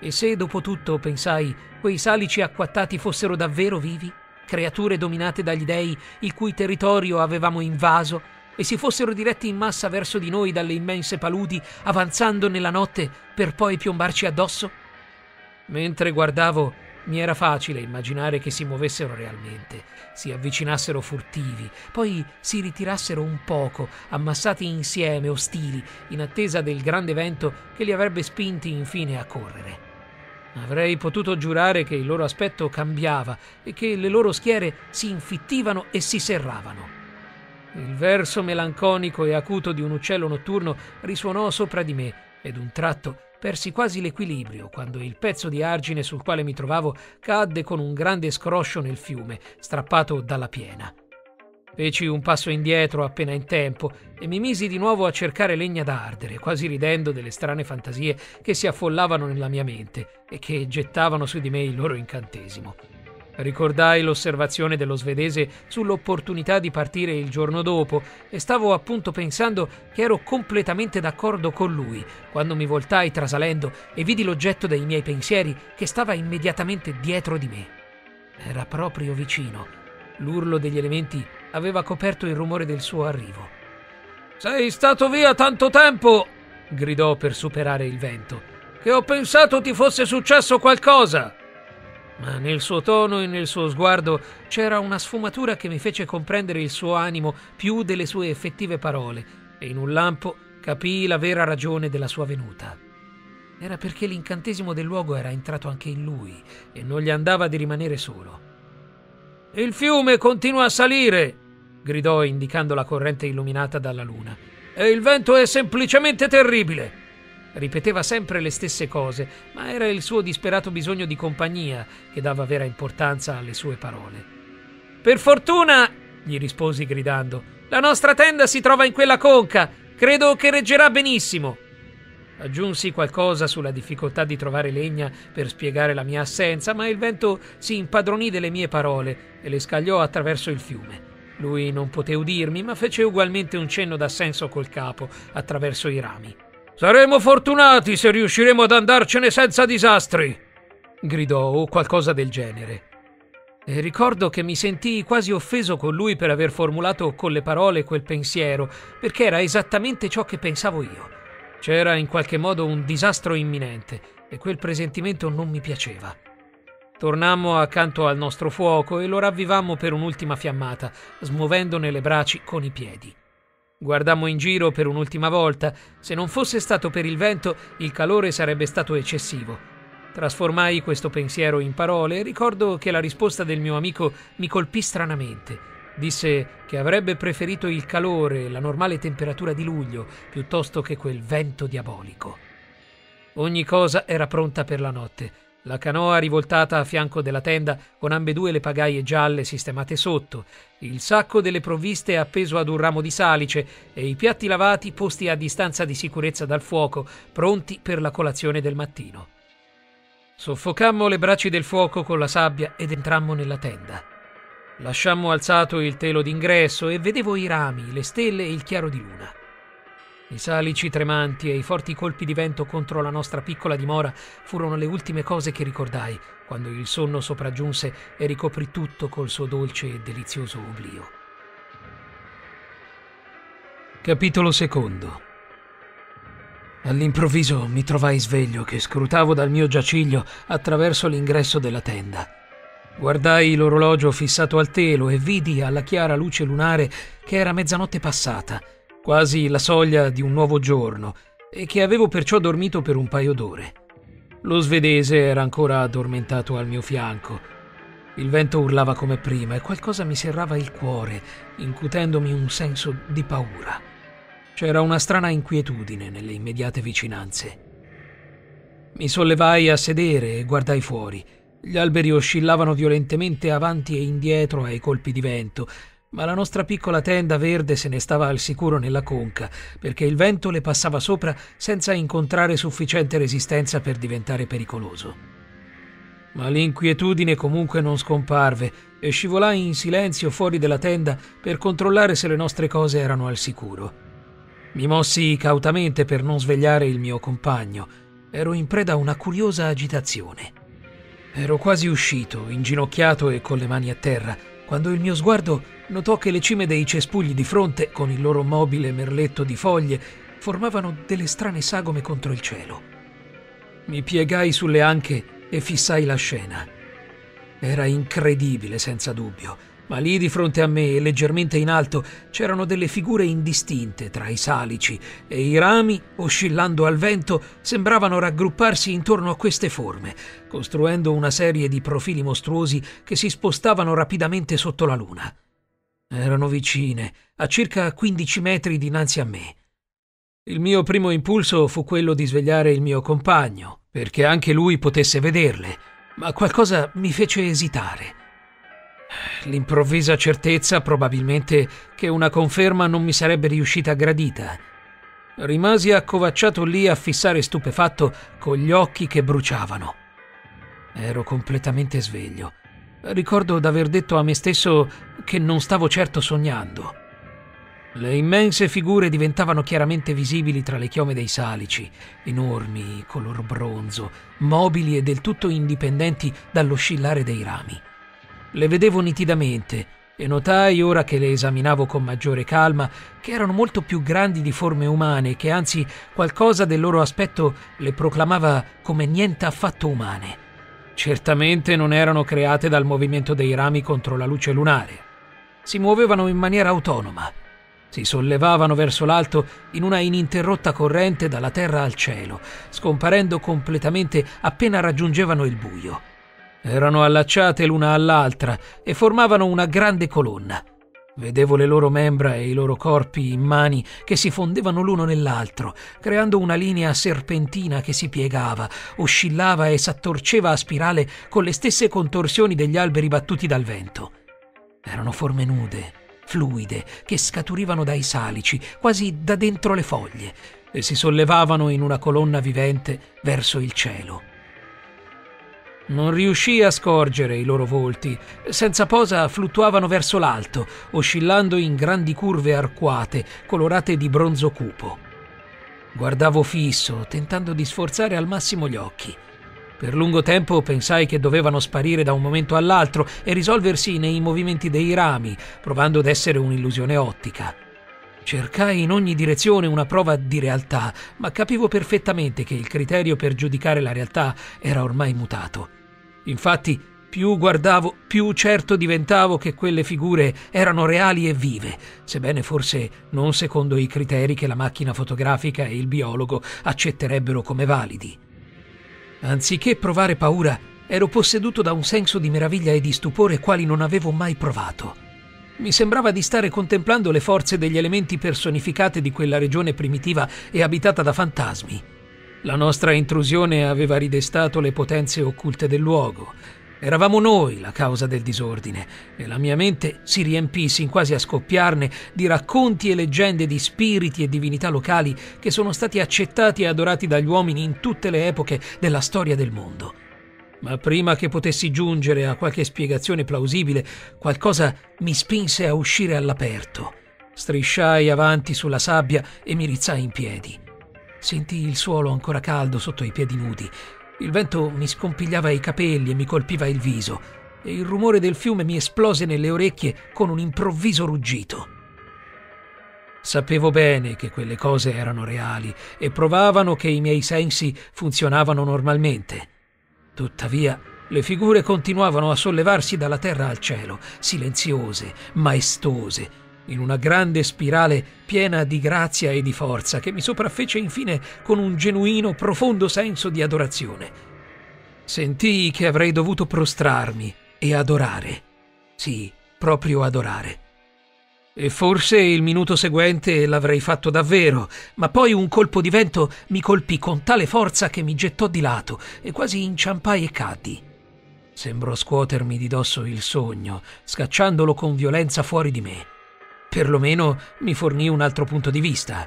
E se, dopo tutto, pensai, quei salici acquattati fossero davvero vivi, creature dominate dagli dei il cui territorio avevamo invaso, e si fossero diretti in massa verso di noi dalle immense paludi, avanzando nella notte per poi piombarci addosso? Mentre guardavo, mi era facile immaginare che si muovessero realmente, si avvicinassero furtivi, poi si ritirassero un poco, ammassati insieme, ostili, in attesa del grande vento che li avrebbe spinti infine a correre. Avrei potuto giurare che il loro aspetto cambiava e che le loro schiere si infittivano e si serravano. Il verso melanconico e acuto di un uccello notturno risuonò sopra di me ed un tratto persi quasi l'equilibrio quando il pezzo di argine sul quale mi trovavo cadde con un grande scroscio nel fiume, strappato dalla piena. Feci un passo indietro appena in tempo e mi misi di nuovo a cercare legna da ardere, quasi ridendo delle strane fantasie che si affollavano nella mia mente e che gettavano su di me il loro incantesimo. Ricordai l'osservazione dello svedese sull'opportunità di partire il giorno dopo e stavo appunto pensando che ero completamente d'accordo con lui quando mi voltai trasalendo e vidi l'oggetto dei miei pensieri che stava immediatamente dietro di me. Era proprio vicino. L'urlo degli elementi aveva coperto il rumore del suo arrivo. «Sei stato via tanto tempo!» gridò per superare il vento. «Che ho pensato ti fosse successo qualcosa!» Ma nel suo tono e nel suo sguardo c'era una sfumatura che mi fece comprendere il suo animo più delle sue effettive parole e in un lampo capii la vera ragione della sua venuta. Era perché l'incantesimo del luogo era entrato anche in lui e non gli andava di rimanere solo. «Il fiume continua a salire!» gridò indicando la corrente illuminata dalla luna. «E il vento è semplicemente terribile!» Ripeteva sempre le stesse cose, ma era il suo disperato bisogno di compagnia che dava vera importanza alle sue parole. «Per fortuna!» gli risposi gridando. «La nostra tenda si trova in quella conca! Credo che reggerà benissimo!» Aggiunsi qualcosa sulla difficoltà di trovare legna per spiegare la mia assenza, ma il vento si impadronì delle mie parole e le scagliò attraverso il fiume. Lui non poté udirmi, ma fece ugualmente un cenno d'assenso col capo attraverso i rami. «Saremo fortunati se riusciremo ad andarcene senza disastri!» gridò o qualcosa del genere. E ricordo che mi sentii quasi offeso con lui per aver formulato con le parole quel pensiero, perché era esattamente ciò che pensavo io. C'era in qualche modo un disastro imminente e quel presentimento non mi piaceva. Tornammo accanto al nostro fuoco e lo ravvivammo per un'ultima fiammata, smuovendone le braccia con i piedi. Guardammo in giro per un'ultima volta. Se non fosse stato per il vento, il calore sarebbe stato eccessivo. Trasformai questo pensiero in parole e ricordo che la risposta del mio amico mi colpì stranamente. Disse che avrebbe preferito il calore e la normale temperatura di luglio piuttosto che quel vento diabolico. Ogni cosa era pronta per la notte. La canoa rivoltata a fianco della tenda con ambedue le pagaie gialle sistemate sotto, il sacco delle provviste appeso ad un ramo di salice e i piatti lavati posti a distanza di sicurezza dal fuoco, pronti per la colazione del mattino. Soffocammo le braccia del fuoco con la sabbia ed entrammo nella tenda. Lasciammo alzato il telo d'ingresso e vedevo i rami, le stelle e il chiaro di luna. I salici tremanti e i forti colpi di vento contro la nostra piccola dimora furono le ultime cose che ricordai quando il sonno sopraggiunse e ricoprì tutto col suo dolce e delizioso oblio. Capitolo secondo. All'improvviso mi trovai sveglio che scrutavo dal mio giaciglio attraverso l'ingresso della tenda. Guardai l'orologio fissato al telo e vidi alla chiara luce lunare che era mezzanotte passata, quasi la soglia di un nuovo giorno, e che avevo perciò dormito per un paio d'ore. Lo svedese era ancora addormentato al mio fianco. Il vento urlava come prima e qualcosa mi serrava il cuore, incutendomi un senso di paura. C'era una strana inquietudine nelle immediate vicinanze. Mi sollevai a sedere e guardai fuori. Gli alberi oscillavano violentemente avanti e indietro ai colpi di vento, ma la nostra piccola tenda verde se ne stava al sicuro nella conca, perché il vento le passava sopra senza incontrare sufficiente resistenza per diventare pericoloso. Ma l'inquietudine comunque non scomparve e scivolai in silenzio fuori della tenda per controllare se le nostre cose erano al sicuro. Mi mossi cautamente per non svegliare il mio compagno. Ero in preda a una curiosa agitazione. Ero quasi uscito, inginocchiato e con le mani a terra, quando il mio sguardo notò che le cime dei cespugli di fronte, con il loro mobile merletto di foglie, formavano delle strane sagome contro il cielo. Mi piegai sulle anche e fissai la scena. Era incredibile, senza dubbio, Ma lì di fronte a me, leggermente in alto, c'erano delle figure indistinte tra i salici e i rami, oscillando al vento, sembravano raggrupparsi intorno a queste forme, costruendo una serie di profili mostruosi che si spostavano rapidamente sotto la luna. Erano vicine, a circa 15 metri dinanzi a me. Il mio primo impulso fu quello di svegliare il mio compagno, perché anche lui potesse vederle, ma qualcosa mi fece esitare. L'improvvisa certezza, probabilmente, che una conferma non mi sarebbe riuscita gradita. Rimasi accovacciato lì a fissare stupefatto con gli occhi che bruciavano. Ero completamente sveglio. Ricordo d'aver detto a me stesso che non stavo certo sognando. Le immense figure diventavano chiaramente visibili tra le chiome dei salici, enormi, color bronzo, mobili e del tutto indipendenti dall'oscillare dei rami. Le vedevo nitidamente e notai, ora che le esaminavo con maggiore calma, che erano molto più grandi di forme umane e che anzi qualcosa del loro aspetto le proclamava come niente affatto umane. Certamente non erano create dal movimento dei rami contro la luce lunare. Si muovevano in maniera autonoma. Si sollevavano verso l'alto in una ininterrotta corrente dalla terra al cielo, scomparendo completamente appena raggiungevano il buio. Erano allacciate l'una all'altra e formavano una grande colonna. Vedevo le loro membra e i loro corpi immani che si fondevano l'uno nell'altro, creando una linea serpentina che si piegava, oscillava e s'attorceva a spirale con le stesse contorsioni degli alberi battuti dal vento. Erano forme nude, fluide, che scaturivano dai salici, quasi da dentro le foglie, e si sollevavano in una colonna vivente verso il cielo. Non riuscii a scorgere i loro volti, senza posa fluttuavano verso l'alto, oscillando in grandi curve arcuate, colorate di bronzo cupo. Guardavo fisso, tentando di sforzare al massimo gli occhi. Per lungo tempo pensai che dovevano sparire da un momento all'altro e risolversi nei movimenti dei rami, provando ad essere un'illusione ottica. Cercai in ogni direzione una prova di realtà, ma capivo perfettamente che il criterio per giudicare la realtà era ormai mutato. Infatti, più guardavo, più certo diventavo che quelle figure erano reali e vive, sebbene forse non secondo i criteri che la macchina fotografica e il biologo accetterebbero come validi. Anziché provare paura, ero posseduto da un senso di meraviglia e di stupore quali non avevo mai provato. Mi sembrava di stare contemplando le forze degli elementi personificate di quella regione primitiva e abitata da fantasmi. La nostra intrusione aveva ridestato le potenze occulte del luogo. Eravamo noi la causa del disordine e la mia mente si riempì sin quasi a scoppiarne di racconti e leggende di spiriti e divinità locali che sono stati accettati e adorati dagli uomini in tutte le epoche della storia del mondo. Ma prima che potessi giungere a qualche spiegazione plausibile, qualcosa mi spinse a uscire all'aperto. Strisciai avanti sulla sabbia e mi rizzai in piedi. Sentii il suolo ancora caldo sotto i piedi nudi. Il vento mi scompigliava i capelli e mi colpiva il viso, e il rumore del fiume mi esplose nelle orecchie con un improvviso ruggito. Sapevo bene che quelle cose erano reali e provavano che i miei sensi funzionavano normalmente. Tuttavia, le figure continuavano a sollevarsi dalla terra al cielo, silenziose, maestose, in una grande spirale piena di grazia e di forza che mi sopraffece infine con un genuino, profondo senso di adorazione. Sentii che avrei dovuto prostrarmi e adorare. Sì, proprio adorare. E forse il minuto seguente l'avrei fatto davvero, ma poi un colpo di vento mi colpì con tale forza che mi gettò di lato e quasi inciampai e caddi. Sembrò scuotermi di dosso il sogno, scacciandolo con violenza fuori di me. Perlomeno mi fornì un altro punto di vista.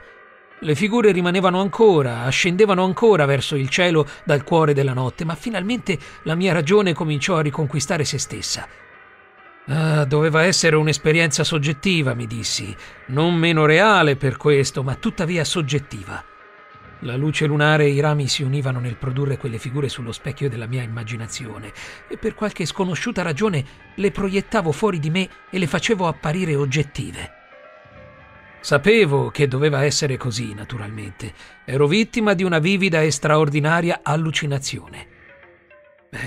Le figure rimanevano ancora, ascendevano ancora verso il cielo dal cuore della notte, ma finalmente la mia ragione cominciò a riconquistare se stessa. Ah, doveva essere un'esperienza soggettiva, mi dissi, non meno reale per questo, ma tuttavia soggettiva. La luce lunare e i rami si univano nel produrre quelle figure sullo specchio della mia immaginazione e per qualche sconosciuta ragione le proiettavo fuori di me e le facevo apparire oggettive. Sapevo che doveva essere così, naturalmente. Ero vittima di una vivida e straordinaria allucinazione.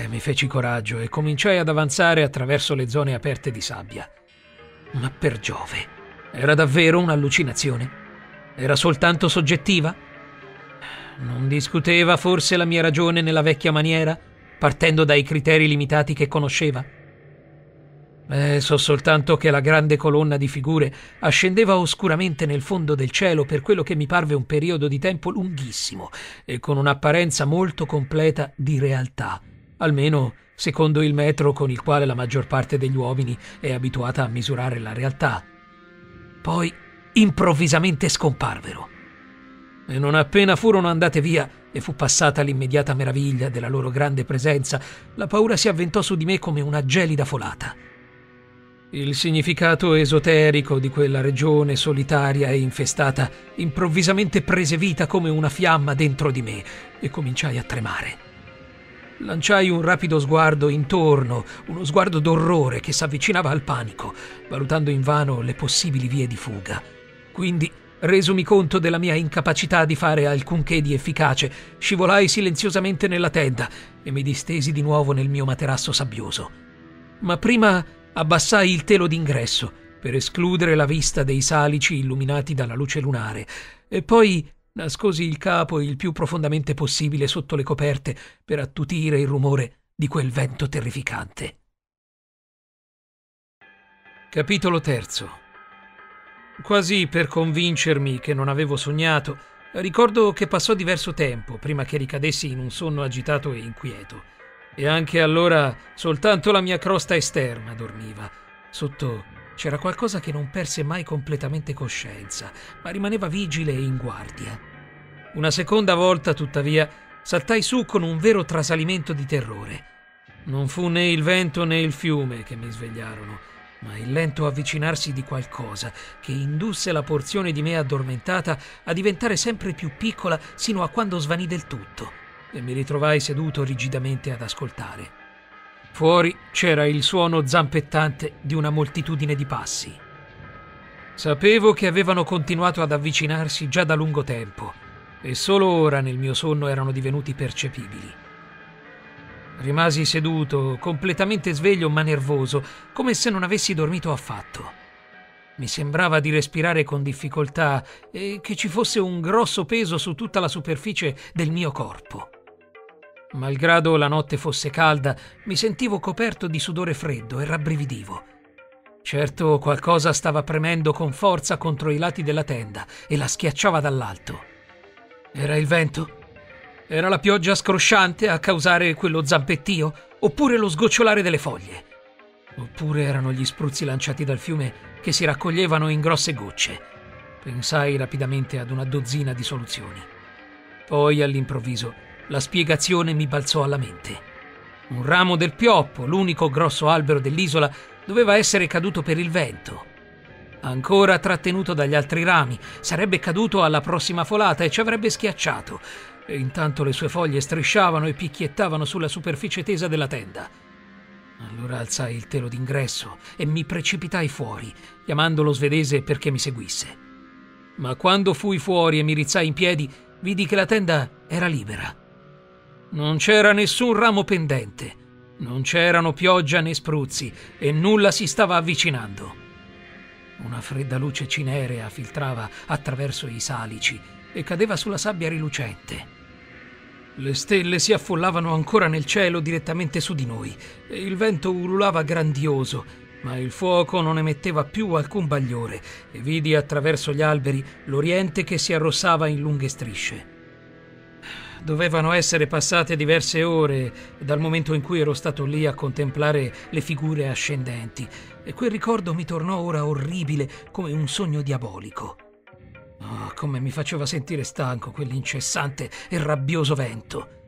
Mi feci coraggio e cominciai ad avanzare attraverso le zone aperte di sabbia. Ma per Giove, era davvero un'allucinazione? Era soltanto soggettiva? Non discuteva forse la mia ragione nella vecchia maniera, partendo dai criteri limitati che conosceva? So soltanto che la grande colonna di figure ascendeva oscuramente nel fondo del cielo per quello che mi parve un periodo di tempo lunghissimo e con un'apparenza molto completa di realtà, almeno secondo il metro con il quale la maggior parte degli uomini è abituata a misurare la realtà. Poi improvvisamente scomparvero. E non appena furono andate via e fu passata l'immediata meraviglia della loro grande presenza, la paura si avventò su di me come una gelida folata. Il significato esoterico di quella regione solitaria e infestata improvvisamente prese vita come una fiamma dentro di me e cominciai a tremare. Lanciai un rapido sguardo intorno, uno sguardo d'orrore che s'avvicinava al panico, valutando invano le possibili vie di fuga. Quindi, resomi conto della mia incapacità di fare alcunché di efficace, scivolai silenziosamente nella tenda e mi distesi di nuovo nel mio materasso sabbioso. Ma prima abbassai il telo d'ingresso per escludere la vista dei salici illuminati dalla luce lunare e poi nascosi il capo il più profondamente possibile sotto le coperte per attutire il rumore di quel vento terrificante. Capitolo 3. Quasi per convincermi che non avevo sognato, ricordo che passò diverso tempo prima che ricadessi in un sonno agitato e inquieto. E anche allora soltanto la mia crosta esterna dormiva. Sotto c'era qualcosa che non perse mai completamente coscienza, ma rimaneva vigile e in guardia. Una seconda volta, tuttavia, saltai su con un vero trasalimento di terrore. Non fu né il vento né il fiume che mi svegliarono, ma il lento avvicinarsi di qualcosa che indusse la porzione di me addormentata a diventare sempre più piccola sino a quando svanì del tutto e mi ritrovai seduto rigidamente ad ascoltare. Fuori c'era il suono zampettante di una moltitudine di passi. Sapevo che avevano continuato ad avvicinarsi già da lungo tempo e solo ora nel mio sonno erano divenuti percepibili. Rimasi seduto, completamente sveglio ma nervoso, come se non avessi dormito affatto. Mi sembrava di respirare con difficoltà e che ci fosse un grosso peso su tutta la superficie del mio corpo. Malgrado la notte fosse calda, mi sentivo coperto di sudore freddo e rabbrividivo. Certo, qualcosa stava premendo con forza contro i lati della tenda e la schiacciava dall'alto. Era il vento? Era la pioggia scrosciante a causare quello zampettio, oppure lo sgocciolare delle foglie? Oppure erano gli spruzzi lanciati dal fiume che si raccoglievano in grosse gocce? Pensai rapidamente ad una dozzina di soluzioni. Poi, all'improvviso, la spiegazione mi balzò alla mente. Un ramo del pioppo, l'unico grosso albero dell'isola, doveva essere caduto per il vento. Ancora trattenuto dagli altri rami, sarebbe caduto alla prossima folata e ci avrebbe schiacciato. E intanto le sue foglie strisciavano e picchiettavano sulla superficie tesa della tenda. Allora alzai il telo d'ingresso e mi precipitai fuori, chiamando lo svedese perché mi seguisse. Ma quando fui fuori e mi rizzai in piedi, vidi che la tenda era libera. Non c'era nessun ramo pendente, non c'erano pioggia né spruzzi e nulla si stava avvicinando. Una fredda luce cinerea filtrava attraverso i salici e cadeva sulla sabbia rilucente. Le stelle si affollavano ancora nel cielo direttamente su di noi e il vento ululava grandioso, ma il fuoco non emetteva più alcun bagliore e vidi attraverso gli alberi l'oriente che si arrossava in lunghe strisce. Dovevano essere passate diverse ore dal momento in cui ero stato lì a contemplare le figure ascendenti e quel ricordo mi tornò ora orribile come un sogno diabolico. Oh, come mi faceva sentire stanco quell'incessante e rabbioso vento.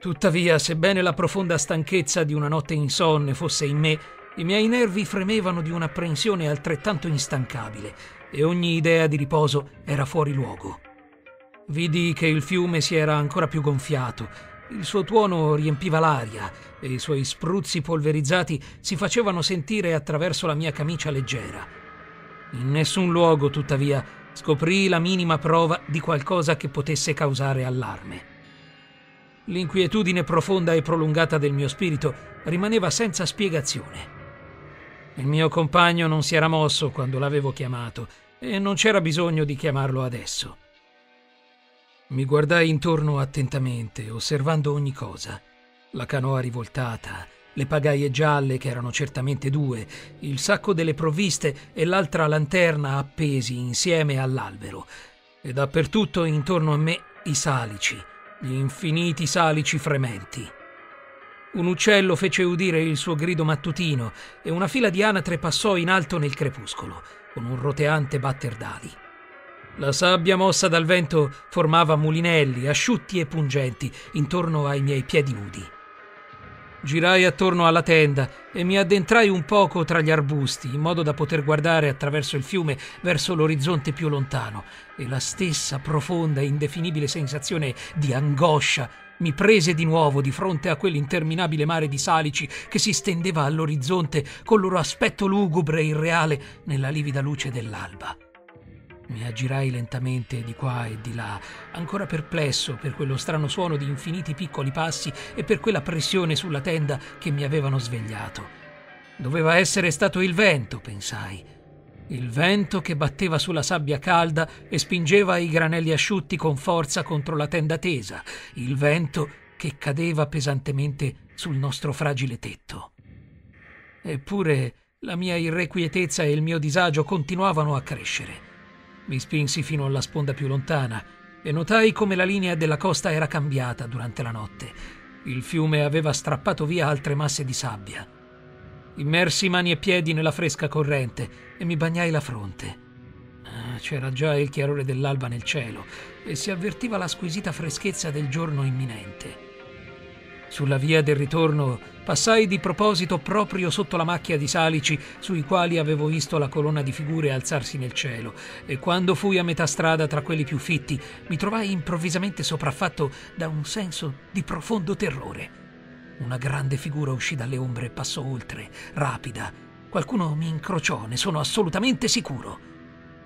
Tuttavia, sebbene la profonda stanchezza di una notte insonne fosse in me, i miei nervi fremevano di un'apprensione altrettanto instancabile e ogni idea di riposo era fuori luogo. Vidi che il fiume si era ancora più gonfiato, il suo tuono riempiva l'aria e i suoi spruzzi polverizzati si facevano sentire attraverso la mia camicia leggera. In nessun luogo, tuttavia, scoprì la minima prova di qualcosa che potesse causare allarme. L'inquietudine profonda e prolungata del mio spirito rimaneva senza spiegazione. Il mio compagno non si era mosso quando l'avevo chiamato e non c'era bisogno di chiamarlo adesso. Mi guardai intorno attentamente, osservando ogni cosa. La canoa rivoltata, le pagaie gialle che erano certamente due, il sacco delle provviste e l'altra lanterna appesi insieme all'albero. E dappertutto intorno a me i salici, gli infiniti salici frementi. Un uccello fece udire il suo grido mattutino e una fila di anatre passò in alto nel crepuscolo, con un roteante batter d'ali. La sabbia mossa dal vento formava mulinelli, asciutti e pungenti, intorno ai miei piedi nudi. Girai attorno alla tenda e mi addentrai un poco tra gli arbusti, in modo da poter guardare attraverso il fiume verso l'orizzonte più lontano, e la stessa profonda e indefinibile sensazione di angoscia mi prese di nuovo di fronte a quell'interminabile mare di salici che si stendeva all'orizzonte col loro aspetto lugubre e irreale nella livida luce dell'alba. Mi aggirai lentamente di qua e di là, ancora perplesso per quello strano suono di infiniti piccoli passi e per quella pressione sulla tenda che mi avevano svegliato. Doveva essere stato il vento, pensai. Il vento che batteva sulla sabbia calda e spingeva i granelli asciutti con forza contro la tenda tesa. Il vento che cadeva pesantemente sul nostro fragile tetto. Eppure la mia irrequietezza e il mio disagio continuavano a crescere. Mi spinsi fino alla sponda più lontana e notai come la linea della costa era cambiata durante la notte. Il fiume aveva strappato via altre masse di sabbia. Immersi mani e piedi nella fresca corrente e mi bagnai la fronte. C'era già il chiarore dell'alba nel cielo e si avvertiva la squisita freschezza del giorno imminente. Sulla via del ritorno passai di proposito proprio sotto la macchia di salici sui quali avevo visto la colonna di figure alzarsi nel cielo, e quando fui a metà strada tra quelli più fitti mi trovai improvvisamente sopraffatto da un senso di profondo terrore. Una grande figura uscì dalle ombre e passò oltre, rapida. Qualcuno mi incrociò, ne sono assolutamente sicuro.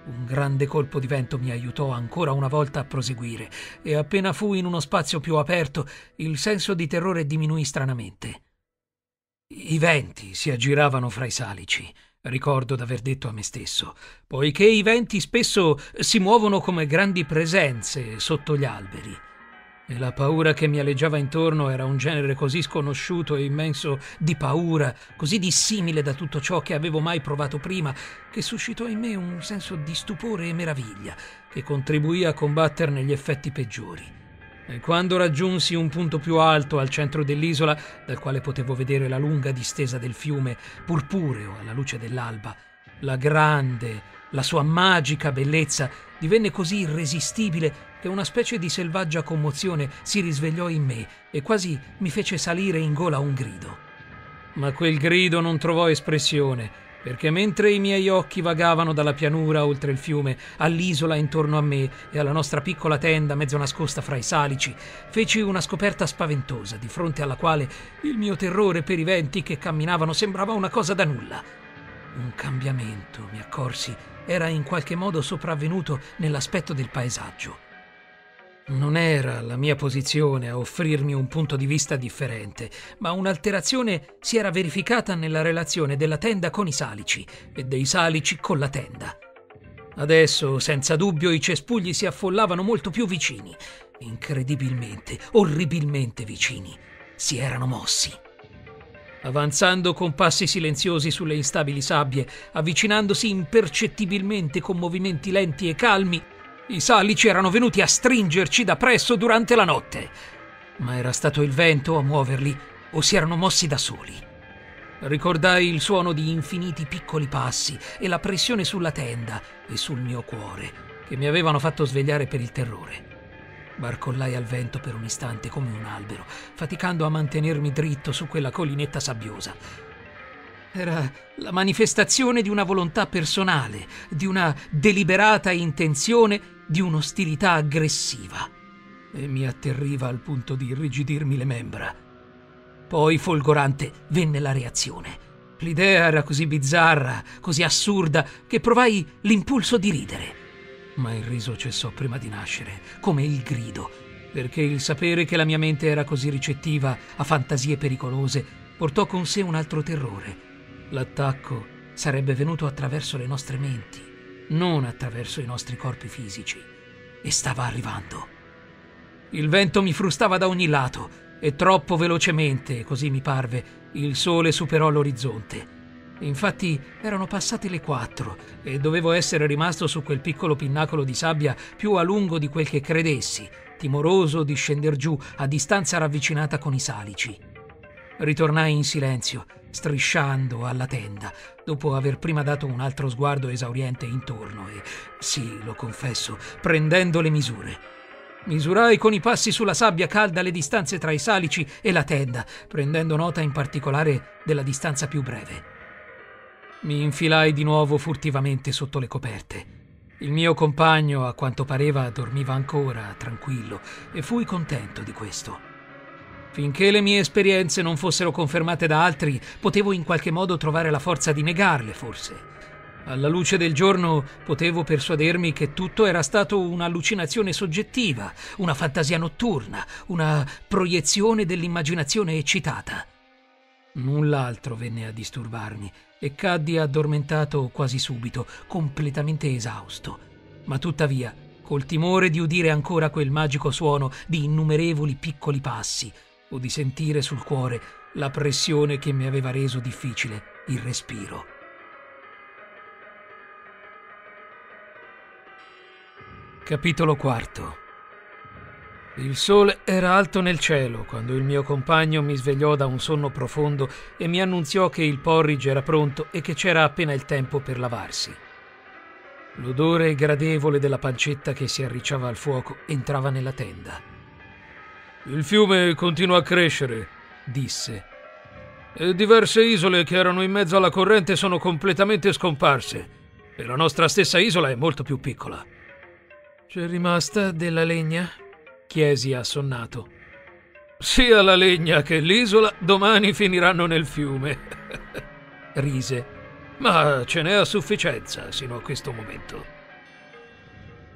Un grande colpo di vento mi aiutò ancora una volta a proseguire, e appena fui in uno spazio più aperto, il senso di terrore diminuì stranamente. I venti si aggiravano fra i salici, ricordo d'aver detto a me stesso, poiché i venti spesso si muovono come grandi presenze sotto gli alberi. E la paura che mi aleggiava intorno era un genere così sconosciuto e immenso di paura, così dissimile da tutto ciò che avevo mai provato prima, che suscitò in me un senso di stupore e meraviglia, che contribuì a combatterne gli effetti peggiori. E quando raggiunsi un punto più alto al centro dell'isola, dal quale potevo vedere la lunga distesa del fiume, purpureo alla luce dell'alba, la grande, la sua magica bellezza divenne così irresistibile che una specie di selvaggia commozione si risvegliò in me e quasi mi fece salire in gola un grido. Ma quel grido non trovò espressione, perché mentre i miei occhi vagavano dalla pianura oltre il fiume, all'isola intorno a me e alla nostra piccola tenda mezzo nascosta fra i salici, feci una scoperta spaventosa di fronte alla quale il mio terrore per i venti che camminavano sembrava una cosa da nulla. Un cambiamento, mi accorsi, era in qualche modo sopravvenuto nell'aspetto del paesaggio. Non era la mia posizione a offrirmi un punto di vista differente, ma un'alterazione si era verificata nella relazione della tenda con i salici e dei salici con la tenda. Adesso, senza dubbio, i cespugli si affollavano molto più vicini, incredibilmente, orribilmente vicini. Si erano mossi. Avanzando con passi silenziosi sulle instabili sabbie, avvicinandosi impercettibilmente con movimenti lenti e calmi, i salici erano venuti a stringerci da presso durante la notte, ma era stato il vento a muoverli o si erano mossi da soli. Ricordai il suono di infiniti piccoli passi e la pressione sulla tenda e sul mio cuore che mi avevano fatto svegliare per il terrore. Barcollai al vento per un istante come un albero, faticando a mantenermi dritto su quella collinetta sabbiosa. Era la manifestazione di una volontà personale, di una deliberata intenzione, di un'ostilità aggressiva. E mi atterriva al punto di irrigidirmi le membra. Poi, folgorante, venne la reazione. L'idea era così bizzarra, così assurda, che provai l'impulso di ridere. Ma il riso cessò prima di nascere, come il grido, perché il sapere che la mia mente era così ricettiva a fantasie pericolose portò con sé un altro terrore, l'attacco sarebbe venuto attraverso le nostre menti, non attraverso i nostri corpi fisici, e stava arrivando. Il vento mi frustava da ogni lato e troppo velocemente, così mi parve, il sole superò l'orizzonte. Infatti erano passate le 4 e dovevo essere rimasto su quel piccolo pinnacolo di sabbia più a lungo di quel che credessi, timoroso di scender giù a distanza ravvicinata con i Salici. Ritornai in silenzio, strisciando alla tenda, dopo aver prima dato un altro sguardo esauriente intorno e, sì, lo confesso, prendendo le misure. Misurai con i passi sulla sabbia calda le distanze tra i Salici e la tenda, prendendo nota in particolare della distanza più breve. Mi infilai di nuovo furtivamente sotto le coperte. Il mio compagno, a quanto pareva, dormiva ancora, tranquillo, e fui contento di questo. Finché le mie esperienze non fossero confermate da altri, potevo in qualche modo trovare la forza di negarle, forse. Alla luce del giorno potevo persuadermi che tutto era stato un'allucinazione soggettiva, una fantasia notturna, una proiezione dell'immaginazione eccitata. Null'altro venne a disturbarmi e caddi addormentato quasi subito, completamente esausto, ma tuttavia col timore di udire ancora quel magico suono di innumerevoli piccoli passi o di sentire sul cuore la pressione che mi aveva reso difficile il respiro. Capitolo IV. Il sole era alto nel cielo quando il mio compagno mi svegliò da un sonno profondo e mi annunziò che il porridge era pronto e che c'era appena il tempo per lavarsi. L'odore gradevole della pancetta che si arricciava al fuoco entrava nella tenda. «Il fiume continua a crescere», disse. «E diverse isole che erano in mezzo alla corrente sono completamente scomparse e la nostra stessa isola è molto più piccola». «C'è rimasta della legna?» chiesi assonnato. «Sia la legna che l'isola domani finiranno nel fiume», rise. «Ma ce n'è a sufficienza sino a questo momento».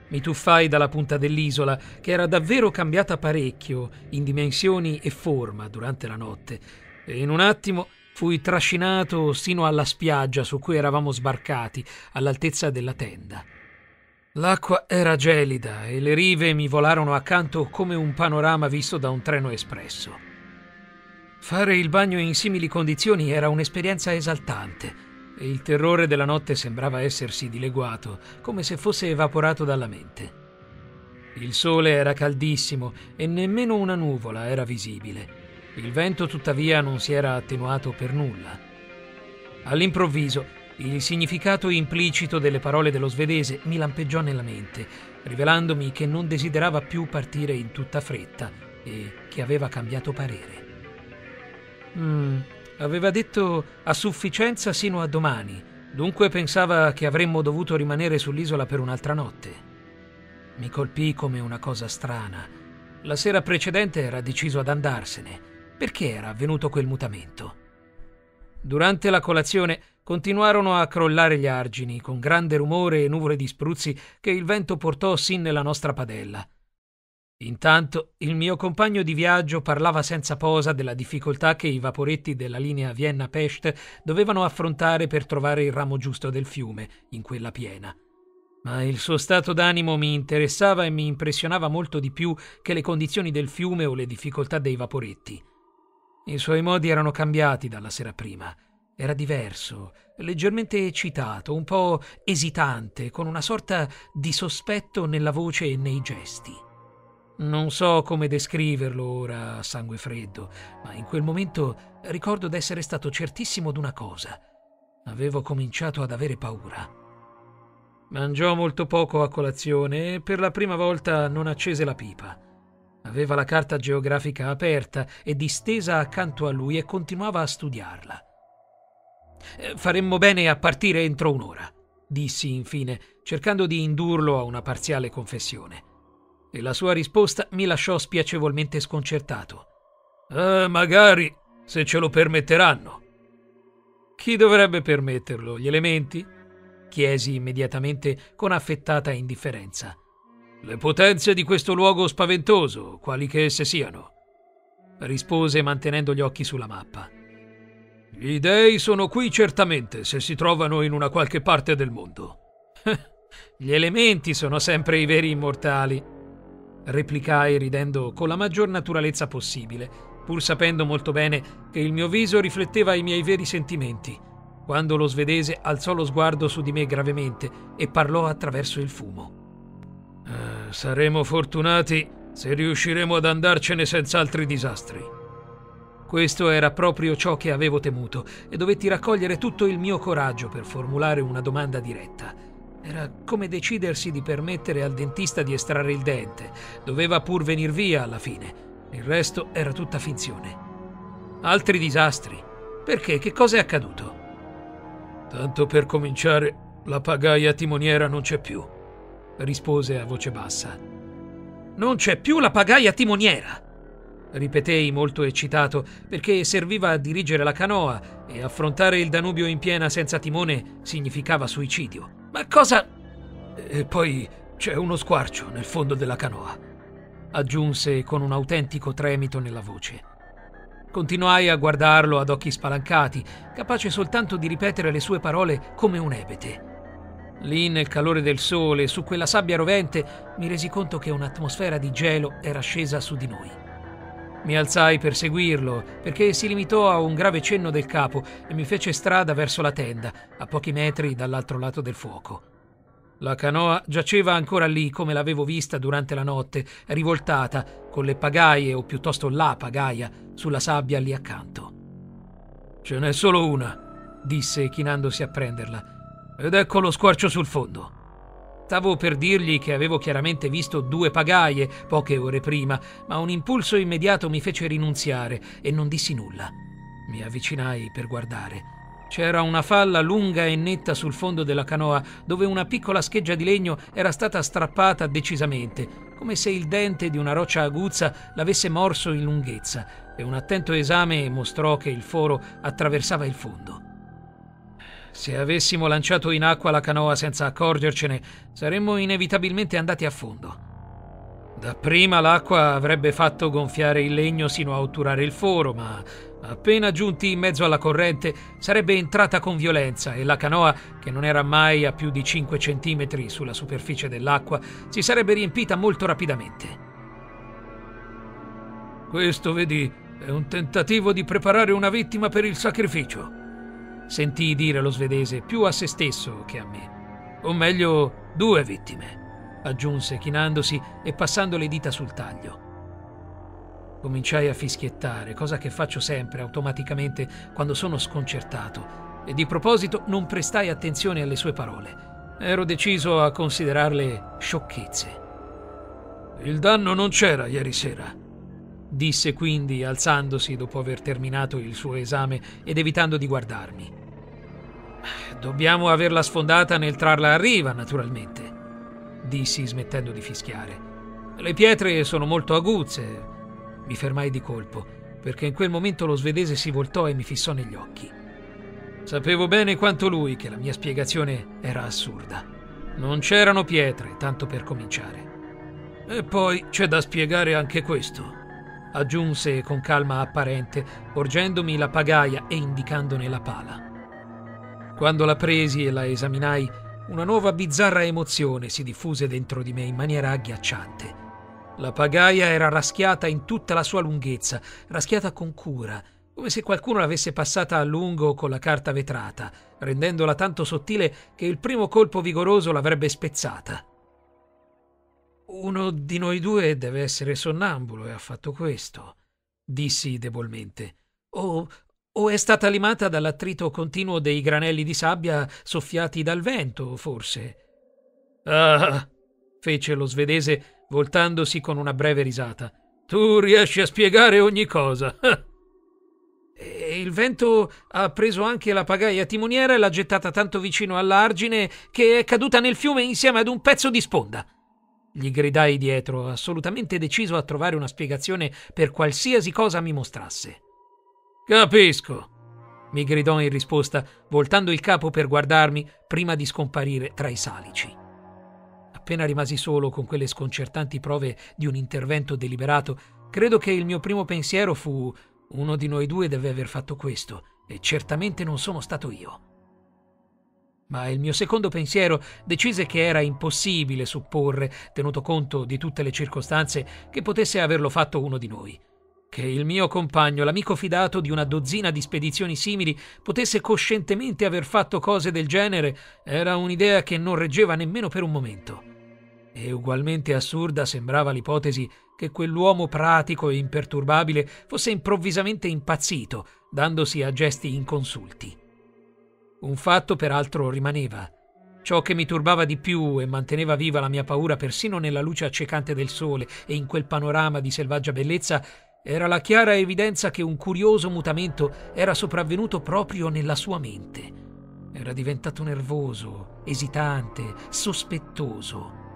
Mi tuffai dalla punta dell'isola, che era davvero cambiata parecchio in dimensioni e forma durante la notte, e in un attimo fui trascinato sino alla spiaggia su cui eravamo sbarcati, all'altezza della tenda. L'acqua era gelida e le rive mi volarono accanto come un panorama visto da un treno espresso. Fare il bagno in simili condizioni era un'esperienza esaltante e il terrore della notte sembrava essersi dileguato, come se fosse evaporato dalla mente. Il sole era caldissimo e nemmeno una nuvola era visibile. Il vento tuttavia non si era attenuato per nulla. All'improvviso il significato implicito delle parole dello svedese mi lampeggiò nella mente, rivelandomi che non desiderava più partire in tutta fretta e che aveva cambiato parere. Aveva detto a sufficienza sino a domani, dunque pensava che avremmo dovuto rimanere sull'isola per un'altra notte. Mi colpì come una cosa strana. La sera precedente era deciso ad andarsene. Perché era avvenuto quel mutamento? Durante la colazione continuarono a crollare gli argini, con grande rumore e nuvole di spruzzi che il vento portò sin nella nostra padella. Intanto il mio compagno di viaggio parlava senza posa della difficoltà che i vaporetti della linea Vienna-Pest dovevano affrontare per trovare il ramo giusto del fiume, in quella piena. Ma il suo stato d'animo mi interessava e mi impressionava molto di più che le condizioni del fiume o le difficoltà dei vaporetti. I suoi modi erano cambiati dalla sera prima. Era diverso, leggermente eccitato, un po' esitante, con una sorta di sospetto nella voce e nei gesti. Non so come descriverlo ora a sangue freddo, ma in quel momento ricordo d'essere stato certissimo d'una cosa. Avevo cominciato ad avere paura. Mangiò molto poco a colazione e per la prima volta non accese la pipa. Aveva la carta geografica aperta e distesa accanto a lui e continuava a studiarla. «Faremmo bene a partire entro un'ora», dissi infine, cercando di indurlo a una parziale confessione. E la sua risposta mi lasciò spiacevolmente sconcertato. «Magari, se ce lo permetteranno». «Chi dovrebbe permetterlo? Gli elementi?» chiesi immediatamente con affettata indifferenza. «Le potenze di questo luogo spaventoso, quali che esse siano», rispose mantenendo gli occhi sulla mappa. Gli dei sono qui certamente, se si trovano in una qualche parte del mondo. Gli elementi sono sempre i veri immortali, replicai ridendo con la maggior naturalezza possibile, pur sapendo molto bene che il mio viso rifletteva i miei veri sentimenti, quando lo svedese alzò lo sguardo su di me gravemente e parlò attraverso il fumo. Saremo fortunati se riusciremo ad andarcene senza altri disastri. Questo era proprio ciò che avevo temuto e dovetti raccogliere tutto il mio coraggio per formulare una domanda diretta. Era come decidersi di permettere al dentista di estrarre il dente. Doveva pur venir via alla fine. Il resto era tutta finzione. Altri disastri? Perché? Che cosa è accaduto? Tanto per cominciare, la pagaia timoniera non c'è più, rispose a voce bassa. Non c'è più la pagaia timoniera! Ripetei molto eccitato perché serviva a dirigere la canoa e affrontare il Danubio in piena senza timone significava suicidio. Ma cosa... E poi c'è uno squarcio nel fondo della canoa, aggiunse con un autentico tremito nella voce. Continuai a guardarlo ad occhi spalancati, capace soltanto di ripetere le sue parole come un ebete. Lì nel calore del sole, su quella sabbia rovente, mi resi conto che un'atmosfera di gelo era scesa su di noi. Mi alzai per seguirlo, perché si limitò a un grave cenno del capo e mi fece strada verso la tenda, a pochi metri dall'altro lato del fuoco. La canoa giaceva ancora lì, come l'avevo vista durante la notte, rivoltata, con le pagaie, o piuttosto la pagaia, sulla sabbia lì accanto. «Ce n'è solo una», disse, chinandosi a prenderla, «ed ecco lo squarcio sul fondo». Stavo per dirgli che avevo chiaramente visto due pagaie poche ore prima, ma un impulso immediato mi fece rinunziare e non dissi nulla. Mi avvicinai per guardare. C'era una falla lunga e netta sul fondo della canoa, dove una piccola scheggia di legno era stata strappata decisamente, come se il dente di una roccia aguzza l'avesse morso in lunghezza, e un attento esame mostrò che il foro attraversava il fondo. Se avessimo lanciato in acqua la canoa senza accorgercene, saremmo inevitabilmente andati a fondo. Dapprima l'acqua avrebbe fatto gonfiare il legno sino a otturare il foro, ma appena giunti in mezzo alla corrente sarebbe entrata con violenza e la canoa, che non era mai a più di 5 centimetri sulla superficie dell'acqua, si sarebbe riempita molto rapidamente. Questo, vedi, è un tentativo di preparare una vittima per il sacrificio. Sentii dire lo svedese più a se stesso che a me. O meglio, due vittime, aggiunse chinandosi e passando le dita sul taglio. Cominciai a fischiettare, cosa che faccio sempre automaticamente quando sono sconcertato, e di proposito non prestai attenzione alle sue parole. Ero deciso a considerarle sciocchezze. Il danno non c'era ieri sera, disse quindi, alzandosi dopo aver terminato il suo esame ed evitando di guardarmi. Dobbiamo averla sfondata nel trarla a riva, naturalmente, dissi smettendo di fischiare. Le pietre sono molto aguzze. Mi fermai di colpo, perché in quel momento lo svedese si voltò e mi fissò negli occhi. Sapevo bene quanto lui che la mia spiegazione era assurda. Non c'erano pietre, tanto per cominciare. E poi c'è da spiegare anche questo, aggiunse con calma apparente, porgendomi la pagaia e indicandone la pala. Quando la presi e la esaminai, una nuova bizzarra emozione si diffuse dentro di me in maniera agghiacciante. La pagaia era raschiata in tutta la sua lunghezza, raschiata con cura, come se qualcuno l'avesse passata a lungo con la carta vetrata, rendendola tanto sottile che il primo colpo vigoroso l'avrebbe spezzata. «Uno di noi due deve essere sonnambulo e ha fatto questo», dissi debolmente. «O è stata limata dall'attrito continuo dei granelli di sabbia soffiati dal vento, forse». «Ah», fece lo svedese, voltandosi con una breve risata. «Tu riesci a spiegare ogni cosa». «E il vento ha preso anche la pagaia timoniera e l'ha gettata tanto vicino all'argine che è caduta nel fiume insieme ad un pezzo di sponda». Gli gridai dietro, assolutamente deciso a trovare una spiegazione per qualsiasi cosa mi mostrasse. «Capisco», mi gridò in risposta, voltando il capo per guardarmi prima di scomparire tra i salici. Appena rimasi solo con quelle sconcertanti prove di un intervento deliberato, credo che il mio primo pensiero fu: uno di noi due deve aver fatto questo, e certamente non sono stato io. Ma il mio secondo pensiero decise che era impossibile supporre, tenuto conto di tutte le circostanze, che potesse averlo fatto uno di noi, che il mio compagno, l'amico fidato di una dozzina di spedizioni simili, potesse coscientemente aver fatto cose del genere. Era un'idea che non reggeva nemmeno per un momento, e ugualmente assurda sembrava l'ipotesi che quell'uomo pratico e imperturbabile fosse improvvisamente impazzito, dandosi a gesti inconsulti. Un fatto peraltro rimaneva. Ciò che mi turbava di più e manteneva viva la mia paura persino nella luce accecante del sole e in quel panorama di selvaggia bellezza era la chiara evidenza che un curioso mutamento era sopravvenuto proprio nella sua mente. Era diventato nervoso, esitante, sospettoso,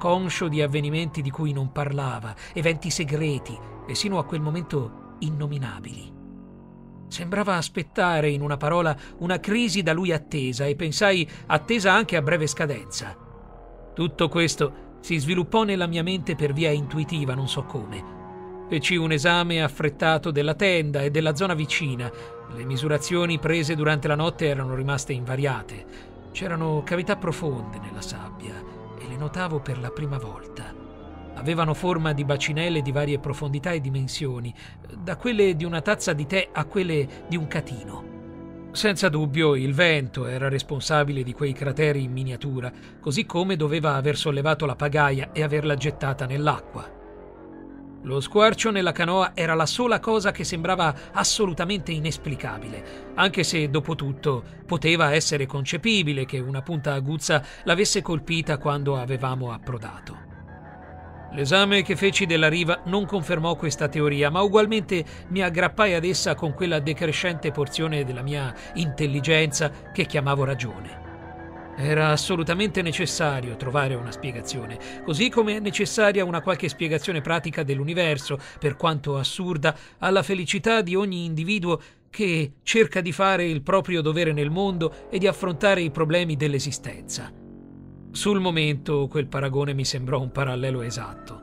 conscio di avvenimenti di cui non parlava, eventi segreti e sino a quel momento innominabili. Sembrava aspettare, in una parola, una crisi da lui attesa, e pensai attesa anche a breve scadenza. Tutto questo si sviluppò nella mia mente per via intuitiva, non so come. Feci un esame affrettato della tenda e della zona vicina. Le misurazioni prese durante la notte erano rimaste invariate. C'erano cavità profonde nella sabbia e le notavo per la prima volta. Avevano forma di bacinelle di varie profondità e dimensioni, da quelle di una tazza di tè a quelle di un catino. Senza dubbio il vento era responsabile di quei crateri in miniatura, così come doveva aver sollevato la pagaia e averla gettata nell'acqua. Lo squarcio nella canoa era la sola cosa che sembrava assolutamente inesplicabile, anche se, dopo tutto, poteva essere concepibile che una punta aguzza l'avesse colpita quando avevamo approdato. L'esame che feci della riva non confermò questa teoria, ma ugualmente mi aggrappai ad essa con quella decrescente porzione della mia intelligenza che chiamavo ragione. Era assolutamente necessario trovare una spiegazione, così come è necessaria una qualche spiegazione pratica dell'universo, per quanto assurda, alla felicità di ogni individuo che cerca di fare il proprio dovere nel mondo e di affrontare i problemi dell'esistenza. Sul momento quel paragone mi sembrò un parallelo esatto.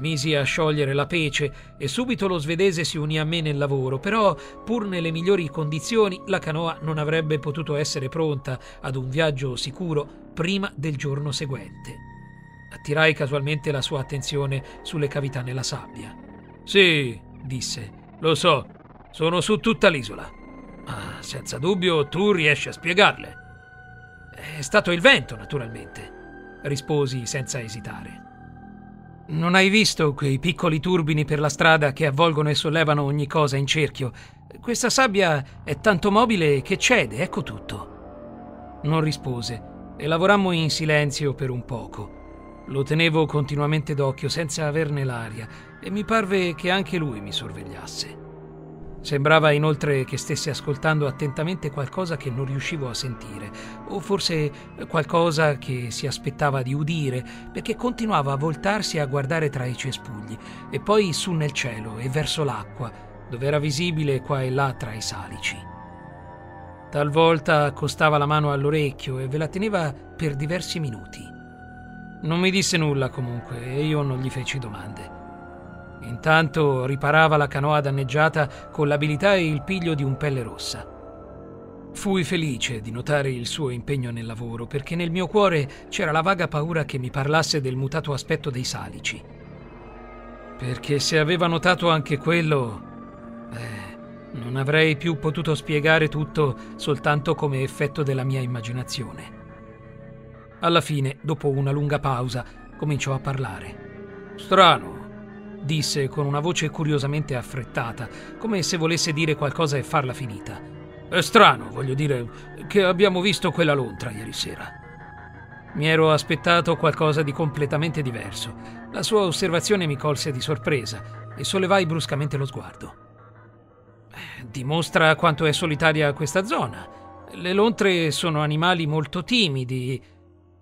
Misi a sciogliere la pece e subito lo svedese si unì a me nel lavoro, però pur nelle migliori condizioni la canoa non avrebbe potuto essere pronta ad un viaggio sicuro prima del giorno seguente. Attirai casualmente la sua attenzione sulle cavità nella sabbia. «Sì», disse, «lo so, sono su tutta l'isola. Ma senza dubbio tu riesci a spiegarle». «È stato il vento, naturalmente», risposi senza esitare. «Non hai visto quei piccoli turbini per la strada che avvolgono e sollevano ogni cosa in cerchio? Questa sabbia è tanto mobile che cede, ecco tutto». Non rispose e lavorammo in silenzio per un poco. Lo tenevo continuamente d'occhio senza averne l'aria e mi parve che anche lui mi sorvegliasse. Sembrava inoltre che stesse ascoltando attentamente qualcosa che non riuscivo a sentire, o forse qualcosa che si aspettava di udire, perché continuava a voltarsi a guardare tra i cespugli, e poi su nel cielo e verso l'acqua, dove era visibile qua e là tra i salici. Talvolta accostava la mano all'orecchio e ve la teneva per diversi minuti. Non mi disse nulla comunque e io non gli feci domande. Intanto riparava la canoa danneggiata con l'abilità e il piglio di un pelle rossa. Fui felice di notare il suo impegno nel lavoro, perché nel mio cuore c'era la vaga paura che mi parlasse del mutato aspetto dei salici. Perché se aveva notato anche quello, non avrei più potuto spiegare tutto soltanto come effetto della mia immaginazione. Alla fine, dopo una lunga pausa, cominciò a parlare. «Strano», disse con una voce curiosamente affrettata, come se volesse dire qualcosa e farla finita. «È strano, voglio dire, che abbiamo visto quella lontra ieri sera». Mi ero aspettato qualcosa di completamente diverso. La sua osservazione mi colse di sorpresa e sollevai bruscamente lo sguardo. «Dimostra quanto è solitaria questa zona. Le lontre sono animali molto timidi».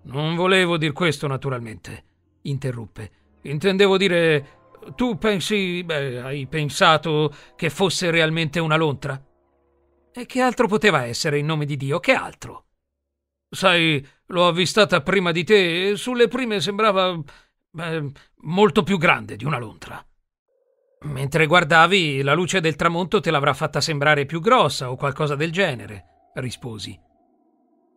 «Non volevo dir questo, naturalmente», interruppe. «Intendevo dire... Tu pensi, hai pensato che fosse realmente una lontra?» «E che altro poteva essere, in nome di Dio, che altro?» «Sai, l'ho avvistata prima di te e sulle prime sembrava, molto più grande di una lontra». Mentre guardavi, la luce del tramonto te l'avrà fatta sembrare più grossa o qualcosa del genere, risposi.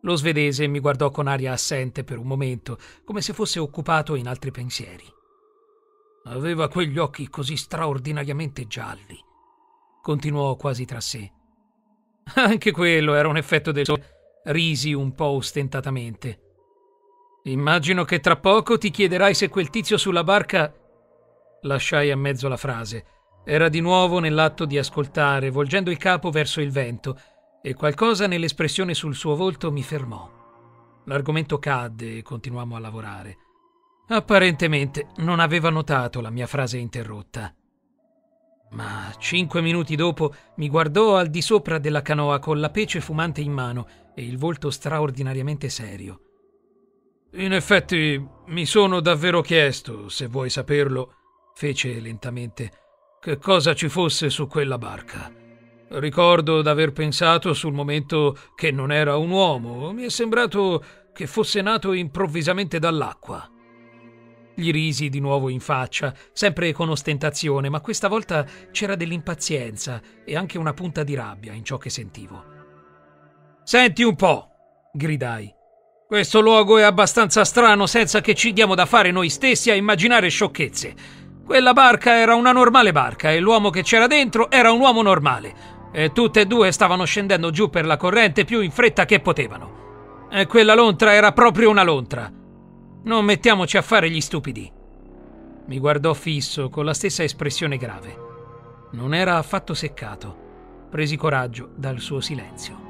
Lo svedese mi guardò con aria assente per un momento, come se fosse occupato in altri pensieri. Aveva quegli occhi così straordinariamente gialli, continuò quasi tra sé. Anche quello era un effetto del sole, risi un po' ostentatamente. Immagino che tra poco ti chiederai se quel tizio sulla barca... Lasciai a mezzo la frase. Era di nuovo nell'atto di ascoltare, volgendo il capo verso il vento, e qualcosa nell'espressione sul suo volto mi fermò. L'argomento cadde e continuammo a lavorare. Apparentemente non aveva notato la mia frase interrotta. Ma 5 minuti dopo mi guardò al di sopra della canoa con la pece fumante in mano e il volto straordinariamente serio. In effetti mi sono davvero chiesto, se vuoi saperlo, fece lentamente, che cosa ci fosse su quella barca. Ricordo d'aver pensato sul momento che non era un uomo, mi è sembrato che fosse nato improvvisamente dall'acqua. Gli risi di nuovo in faccia, sempre con ostentazione, ma questa volta c'era dell'impazienza e anche una punta di rabbia in ciò che sentivo. «Senti un po'!» gridai. «Questo luogo è abbastanza strano senza che ci diamo da fare noi stessi a immaginare sciocchezze. Quella barca era una normale barca e l'uomo che c'era dentro era un uomo normale e tutte e due stavano scendendo giù per la corrente più in fretta che potevano. E quella lontra era proprio una lontra. Non mettiamoci a fare gli stupidi». Mi guardò fisso con la stessa espressione grave. Non era affatto seccato. Presi coraggio dal suo silenzio.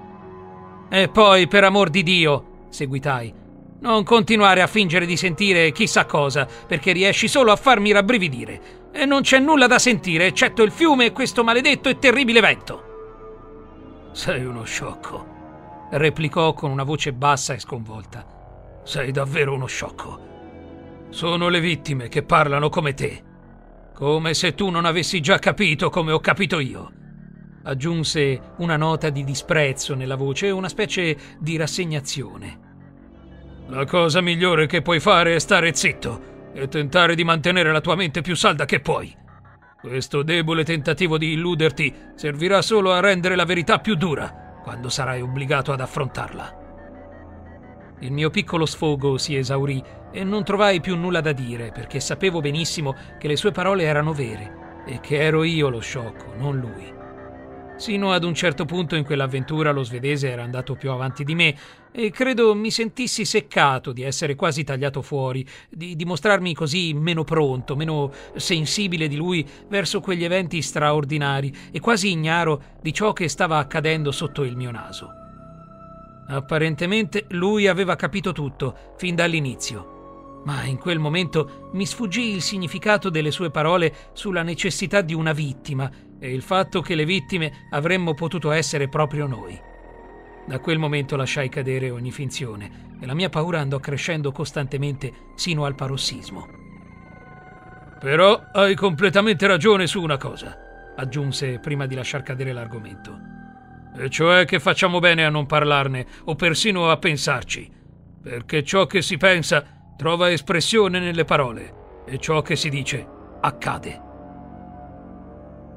«E poi, per amor di Dio», seguitai, «non continuare a fingere di sentire chissà cosa, perché riesci solo a farmi rabbrividire. E non c'è nulla da sentire, eccetto il fiume e questo maledetto e terribile vento». «Sei uno sciocco», replicò con una voce bassa e sconvolta. «Sei davvero uno sciocco. Sono le vittime che parlano come te, come se tu non avessi già capito come ho capito io», aggiunse una nota di disprezzo nella voce e una specie di rassegnazione. «La cosa migliore che puoi fare è stare zitto e tentare di mantenere la tua mente più salda che puoi. Questo debole tentativo di illuderti servirà solo a rendere la verità più dura quando sarai obbligato ad affrontarla». Il mio piccolo sfogo si esaurì e non trovai più nulla da dire perché sapevo benissimo che le sue parole erano vere e che ero io lo sciocco, non lui. Sino ad un certo punto in quell'avventura lo svedese era andato più avanti di me e credo mi sentissi seccato di essere quasi tagliato fuori, di dimostrarmi così meno pronto, meno sensibile di lui verso quegli eventi straordinari e quasi ignaro di ciò che stava accadendo sotto il mio naso. Apparentemente lui aveva capito tutto, fin dall'inizio, ma in quel momento mi sfuggì il significato delle sue parole sulla necessità di una vittima e il fatto che le vittime avremmo potuto essere proprio noi. Da quel momento lasciai cadere ogni finzione e la mia paura andò crescendo costantemente sino al parossismo. «Però hai completamente ragione su una cosa», aggiunse prima di lasciar cadere l'argomento. «E cioè che facciamo bene a non parlarne o persino a pensarci, perché ciò che si pensa trova espressione nelle parole e ciò che si dice accade».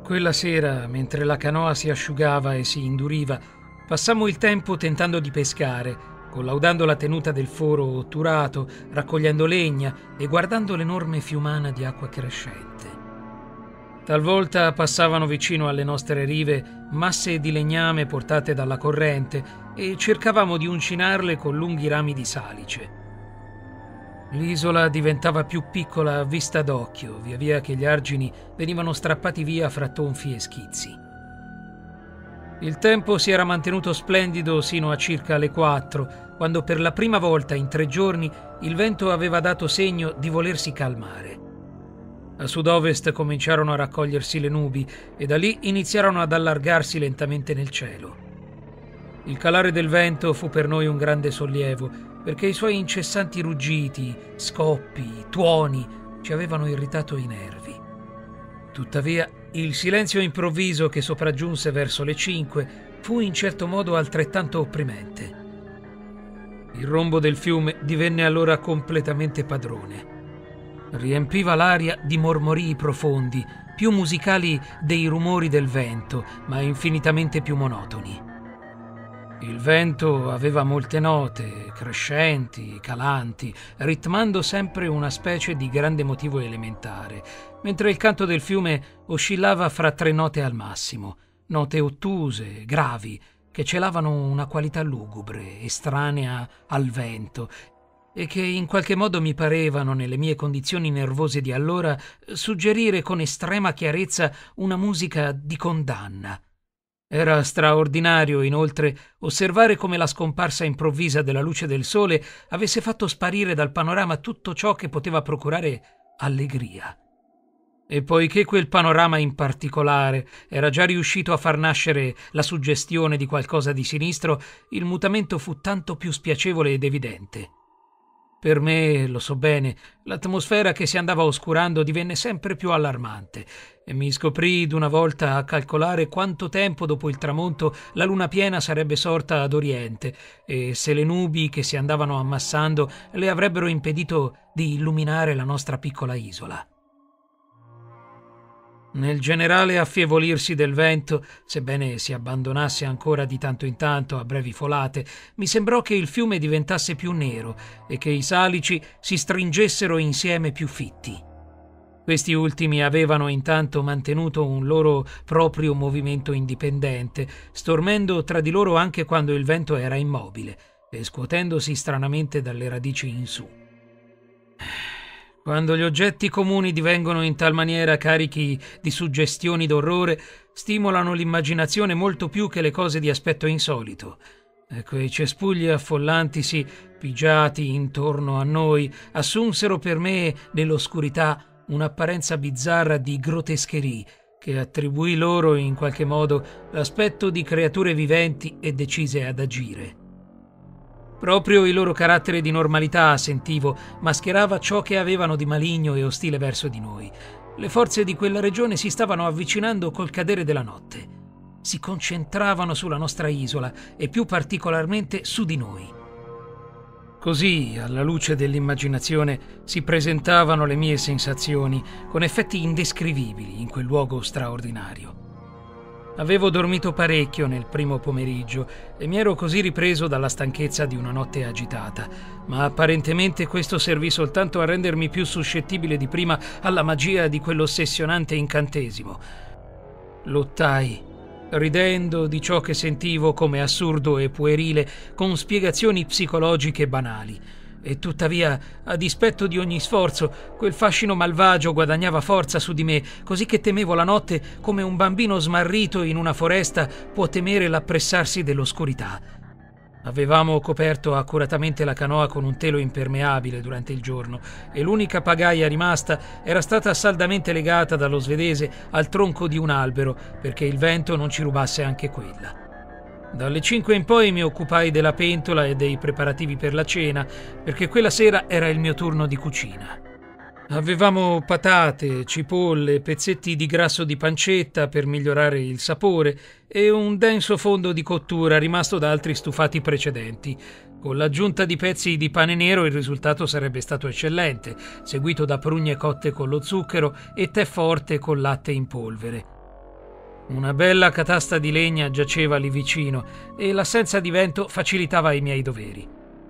Quella sera, mentre la canoa si asciugava e si induriva, passammo il tempo tentando di pescare, collaudando la tenuta del foro otturato, raccogliendo legna e guardando l'enorme fiumana di acqua crescente. Talvolta passavano vicino alle nostre rive masse di legname portate dalla corrente e cercavamo di uncinarle con lunghi rami di salice. L'isola diventava più piccola a vista d'occhio, via via che gli argini venivano strappati via fra tonfi e schizzi. Il tempo si era mantenuto splendido sino a circa le 4, quando per la prima volta in 3 giorni il vento aveva dato segno di volersi calmare. A sud-ovest cominciarono a raccogliersi le nubi e da lì iniziarono ad allargarsi lentamente nel cielo. Il calare del vento fu per noi un grande sollievo, perché i suoi incessanti ruggiti, scoppi, tuoni ci avevano irritato i nervi. Tuttavia, il silenzio improvviso che sopraggiunse verso le 5 fu in certo modo altrettanto opprimente. Il rombo del fiume divenne allora completamente padrone. Riempiva l'aria di mormorii profondi più musicali dei rumori del vento, ma infinitamente più monotoni. Il vento aveva molte note, crescenti, calanti, ritmando sempre una specie di grande motivo elementare, mentre il canto del fiume oscillava fra tre note al massimo, note ottuse, gravi, che celavano una qualità lugubre, estranea al vento, e che in qualche modo mi parevano, nelle mie condizioni nervose di allora, suggerire con estrema chiarezza una musica di condanna. Era straordinario, inoltre, osservare come la scomparsa improvvisa della luce del sole avesse fatto sparire dal panorama tutto ciò che poteva procurare allegria. E poiché quel panorama in particolare era già riuscito a far nascere la suggestione di qualcosa di sinistro, il mutamento fu tanto più spiacevole ed evidente. Per me, lo so bene, l'atmosfera che si andava oscurando divenne sempre più allarmante e mi scoprii d'una volta a calcolare quanto tempo dopo il tramonto la luna piena sarebbe sorta ad oriente e se le nubi che si andavano ammassando le avrebbero impedito di illuminare la nostra piccola isola. Nel generale affievolirsi del vento, sebbene si abbandonasse ancora di tanto in tanto a brevi folate, mi sembrò che il fiume diventasse più nero e che i salici si stringessero insieme più fitti. Questi ultimi avevano intanto mantenuto un loro proprio movimento indipendente, stormendo tra di loro anche quando il vento era immobile e scuotendosi stranamente dalle radici in su. Quando gli oggetti comuni divengono in tal maniera carichi di suggestioni d'orrore, stimolano l'immaginazione molto più che le cose di aspetto insolito. E quei cespugli affollantisi, pigiati intorno a noi, assunsero per me, nell'oscurità, un'apparenza bizzarra di grotescherie, che attribuì loro, in qualche modo, l'aspetto di creature viventi e decise ad agire. Proprio il loro carattere di normalità, sentivo, mascherava ciò che avevano di maligno e ostile verso di noi. Le forze di quella regione si stavano avvicinando col cadere della notte. Si concentravano sulla nostra isola e più particolarmente su di noi. Così, alla luce dell'immaginazione, si presentavano le mie sensazioni con effetti indescrivibili in quel luogo straordinario. Avevo dormito parecchio nel primo pomeriggio e mi ero così ripreso dalla stanchezza di una notte agitata, ma apparentemente questo servì soltanto a rendermi più suscettibile di prima alla magia di quell'ossessionante incantesimo. Lottai, ridendo di ciò che sentivo come assurdo e puerile, con spiegazioni psicologiche banali. E tuttavia, a dispetto di ogni sforzo, quel fascino malvagio guadagnava forza su di me, così che temevo la notte come un bambino smarrito in una foresta può temere l'appressarsi dell'oscurità. Avevamo coperto accuratamente la canoa con un telo impermeabile durante il giorno e l'unica pagaia rimasta era stata saldamente legata dallo svedese al tronco di un albero perché il vento non ci rubasse anche quella. Dalle 5 in poi mi occupai della pentola e dei preparativi per la cena, perché quella sera era il mio turno di cucina. Avevamo patate, cipolle, pezzetti di grasso di pancetta per migliorare il sapore e un denso fondo di cottura rimasto da altri stufati precedenti. Con l'aggiunta di pezzi di pane nero il risultato sarebbe stato eccellente, seguito da prugne cotte con lo zucchero e tè forte con latte in polvere. Una bella catasta di legna giaceva lì vicino e l'assenza di vento facilitava i miei doveri.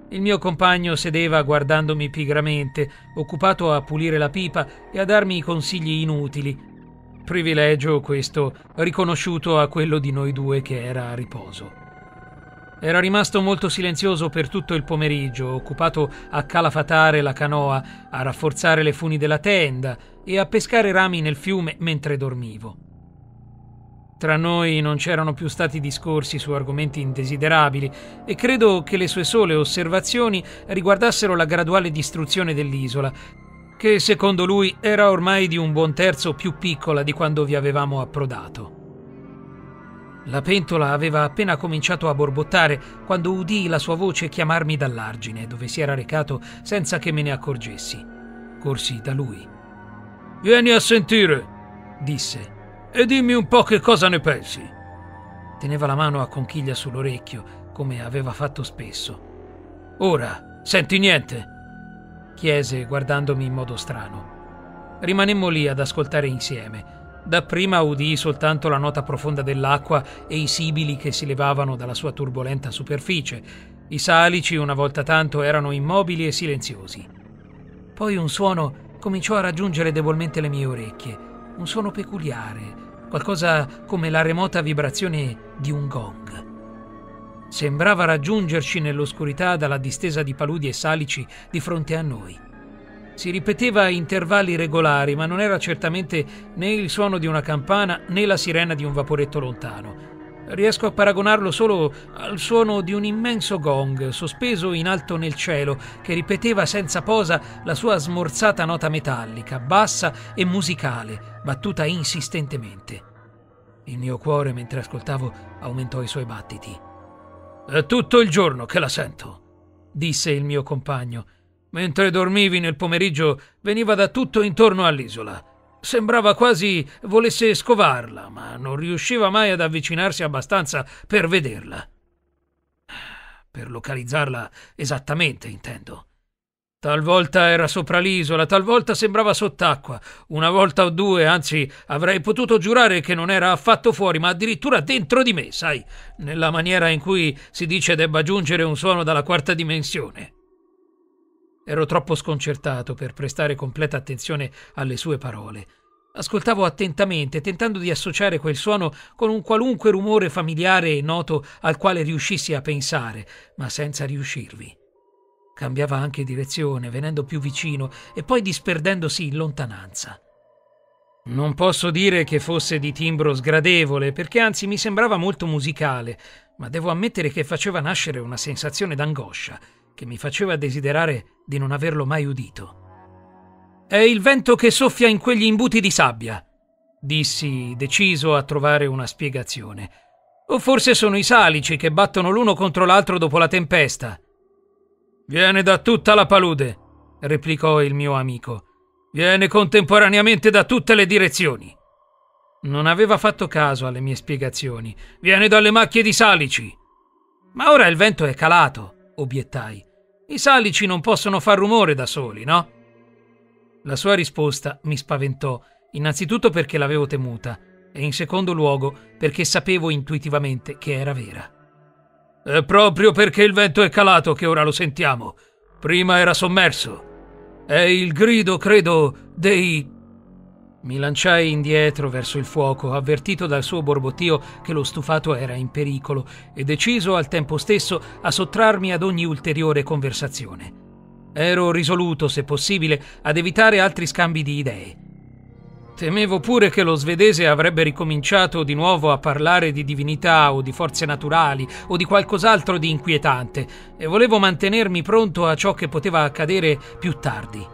Il mio compagno sedeva guardandomi pigramente, occupato a pulire la pipa e a darmi consigli inutili. Privilegio questo riconosciuto a quello di noi due che era a riposo. Era rimasto molto silenzioso per tutto il pomeriggio, occupato a calafatare la canoa, a rafforzare le funi della tenda e a pescare rami nel fiume mentre dormivo. Tra noi non c'erano più stati discorsi su argomenti indesiderabili e credo che le sue sole osservazioni riguardassero la graduale distruzione dell'isola, che secondo lui era ormai di un buon terzo più piccola di quando vi avevamo approdato. La pentola aveva appena cominciato a borbottare quando udii la sua voce chiamarmi dall'argine, dove si era recato senza che me ne accorgessi. Corsi da lui. «Vieni a sentire», disse. «E dimmi un po' che cosa ne pensi!» Teneva la mano a conchiglia sull'orecchio, come aveva fatto spesso. «Ora, senti niente?» chiese, guardandomi in modo strano. Rimanemmo lì ad ascoltare insieme. Dapprima udii soltanto la nota profonda dell'acqua e i sibili che si levavano dalla sua turbolenta superficie. I salici una volta tanto erano immobili e silenziosi. Poi un suono cominciò a raggiungere debolmente le mie orecchie, un suono peculiare, qualcosa come la remota vibrazione di un gong. Sembrava raggiungerci nell'oscurità dalla distesa di paludi e salici di fronte a noi. Si ripeteva a intervalli regolari, ma non era certamente né il suono di una campana né la sirena di un vaporetto lontano. Riesco a paragonarlo solo al suono di un immenso gong sospeso in alto nel cielo, che ripeteva senza posa la sua smorzata nota metallica, bassa e musicale, battuta insistentemente. Il mio cuore, mentre ascoltavo, aumentò i suoi battiti. «È tutto il giorno che la sento», disse il mio compagno. «Mentre dormivi nel pomeriggio veniva da tutto intorno all'isola. Sembrava quasi volesse scovarla, ma non riusciva mai ad avvicinarsi abbastanza per vederla. Per localizzarla esattamente, intendo. Talvolta era sopra l'isola, talvolta sembrava sott'acqua. Una volta o due, anzi, avrei potuto giurare che non era affatto fuori, ma addirittura dentro di me, sai, nella maniera in cui si dice debba giungere un suono dalla quarta dimensione». Ero troppo sconcertato per prestare completa attenzione alle sue parole. Ascoltavo attentamente, tentando di associare quel suono con un qualunque rumore familiare e noto al quale riuscissi a pensare, ma senza riuscirvi. Cambiava anche direzione, venendo più vicino e poi disperdendosi in lontananza. Non posso dire che fosse di timbro sgradevole, perché anzi mi sembrava molto musicale, ma devo ammettere che faceva nascere una sensazione d'angoscia, che mi faceva desiderare di non averlo mai udito. «È il vento che soffia in quegli imbuti di sabbia», dissi, deciso a trovare una spiegazione. «O forse sono i salici che battono l'uno contro l'altro dopo la tempesta». «Viene da tutta la palude», replicò il mio amico. «Viene contemporaneamente da tutte le direzioni». Non aveva fatto caso alle mie spiegazioni. «Viene dalle macchie di salici». «Ma ora il vento è calato», obiettai. «I salici non possono far rumore da soli, no?» La sua risposta mi spaventò, innanzitutto perché l'avevo temuta e in secondo luogo perché sapevo intuitivamente che era vera. «È proprio perché il vento è calato che ora lo sentiamo. Prima era sommerso. È il grido, credo, dei...» Mi lanciai indietro verso il fuoco, avvertito dal suo borbottio che lo stufato era in pericolo e deciso al tempo stesso a sottrarmi ad ogni ulteriore conversazione. Ero risoluto, se possibile, ad evitare altri scambi di idee. Temevo pure che lo svedese avrebbe ricominciato di nuovo a parlare di divinità o di forze naturali o di qualcos'altro di inquietante e volevo mantenermi pronto a ciò che poteva accadere più tardi.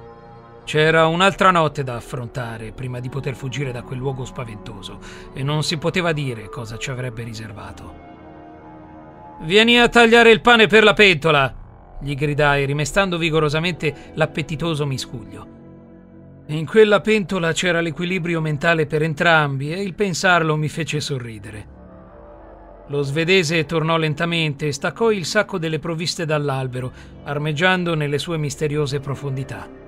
C'era un'altra notte da affrontare prima di poter fuggire da quel luogo spaventoso e non si poteva dire cosa ci avrebbe riservato. «Vieni a tagliare il pane per la pentola!» gli gridai, rimestando vigorosamente l'appetitoso miscuglio. In quella pentola c'era l'equilibrio mentale per entrambi e il pensarlo mi fece sorridere. Lo svedese tornò lentamente e staccò il sacco delle provviste dall'albero, armeggiando nelle sue misteriose profondità.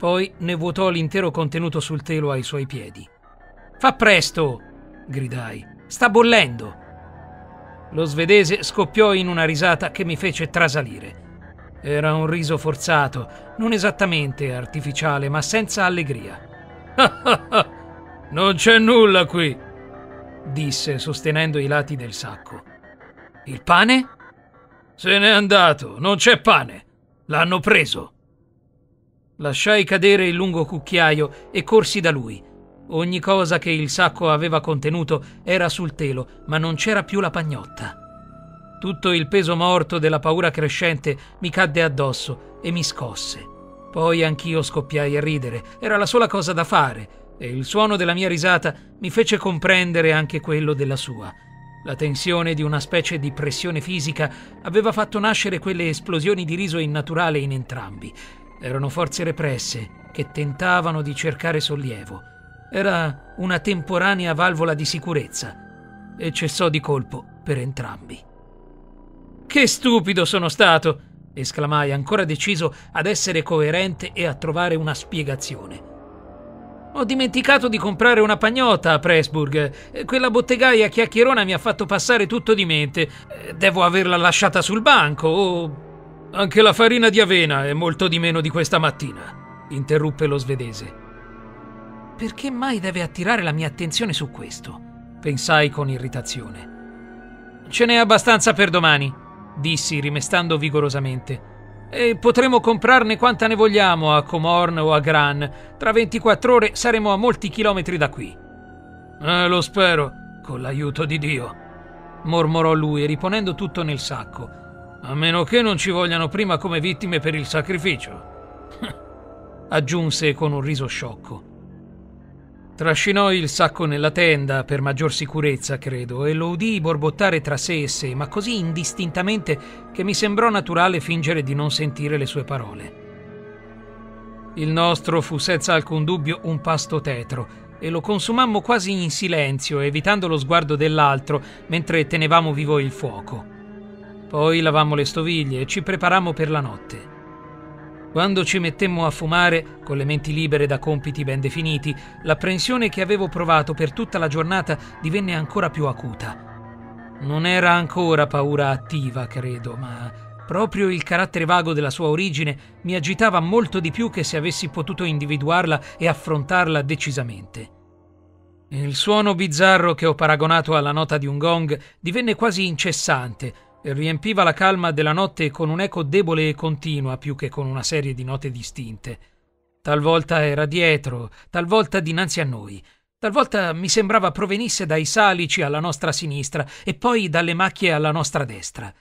Poi ne vuotò l'intero contenuto sul telo ai suoi piedi. «Fa presto!» gridai. «Sta bollendo!» Lo svedese scoppiò in una risata che mi fece trasalire. Era un riso forzato, non esattamente artificiale, ma senza allegria. «Non c'è nulla qui!» disse, sostenendo i lati del sacco. «Il pane?» «Se n'è andato, non c'è pane! L'hanno preso!» Lasciai cadere il lungo cucchiaio e corsi da lui. Ogni cosa che il sacco aveva contenuto era sul telo, ma non c'era più la pagnotta. Tutto il peso morto della paura crescente mi cadde addosso e mi scosse. Poi anch'io scoppiai a ridere, era la sola cosa da fare, e il suono della mia risata mi fece comprendere anche quello della sua. La tensione di una specie di pressione fisica aveva fatto nascere quelle esplosioni di riso innaturale in entrambi. Erano forze represse che tentavano di cercare sollievo. Era una temporanea valvola di sicurezza e cessò di colpo per entrambi. «Che stupido sono stato!» esclamai, ancora deciso ad essere coerente e a trovare una spiegazione. Ho dimenticato di comprare una pagnotta a Pressburg. Quella bottegaia chiacchierona mi ha fatto passare tutto di mente. Devo averla lasciata sul banco o... Anche la farina di avena è molto di meno di questa mattina, interruppe lo svedese. Perché mai deve attirare la mia attenzione su questo? Pensai con irritazione. Ce n'è abbastanza per domani, dissi rimestando vigorosamente. E potremo comprarne quanta ne vogliamo a Comorn o a Gran. Tra 24 ore saremo a molti chilometri da qui. Lo spero, con l'aiuto di Dio, mormorò lui riponendo tutto nel sacco. A meno che non ci vogliano prima come vittime per il sacrificio, aggiunse con un riso sciocco. Trascinò il sacco nella tenda per maggior sicurezza, credo, e lo udii borbottare tra sé e sé, ma così indistintamente che mi sembrò naturale fingere di non sentire le sue parole. Il nostro fu senza alcun dubbio un pasto tetro e lo consumammo quasi in silenzio, evitando lo sguardo dell'altro mentre tenevamo vivo il fuoco. Poi lavammo le stoviglie e ci preparammo per la notte. Quando ci mettemmo a fumare, con le menti libere da compiti ben definiti, l'apprensione che avevo provato per tutta la giornata divenne ancora più acuta. Non era ancora paura attiva, credo, ma proprio il carattere vago della sua origine mi agitava molto di più che se avessi potuto individuarla e affrontarla decisamente. Il suono bizzarro che ho paragonato alla nota di un gong divenne quasi incessante, e riempiva la calma della notte con un'eco debole e continua più che con una serie di note distinte. Talvolta era dietro, talvolta dinanzi a noi, talvolta mi sembrava provenisse dai salici alla nostra sinistra e poi dalle macchie alla nostra destra.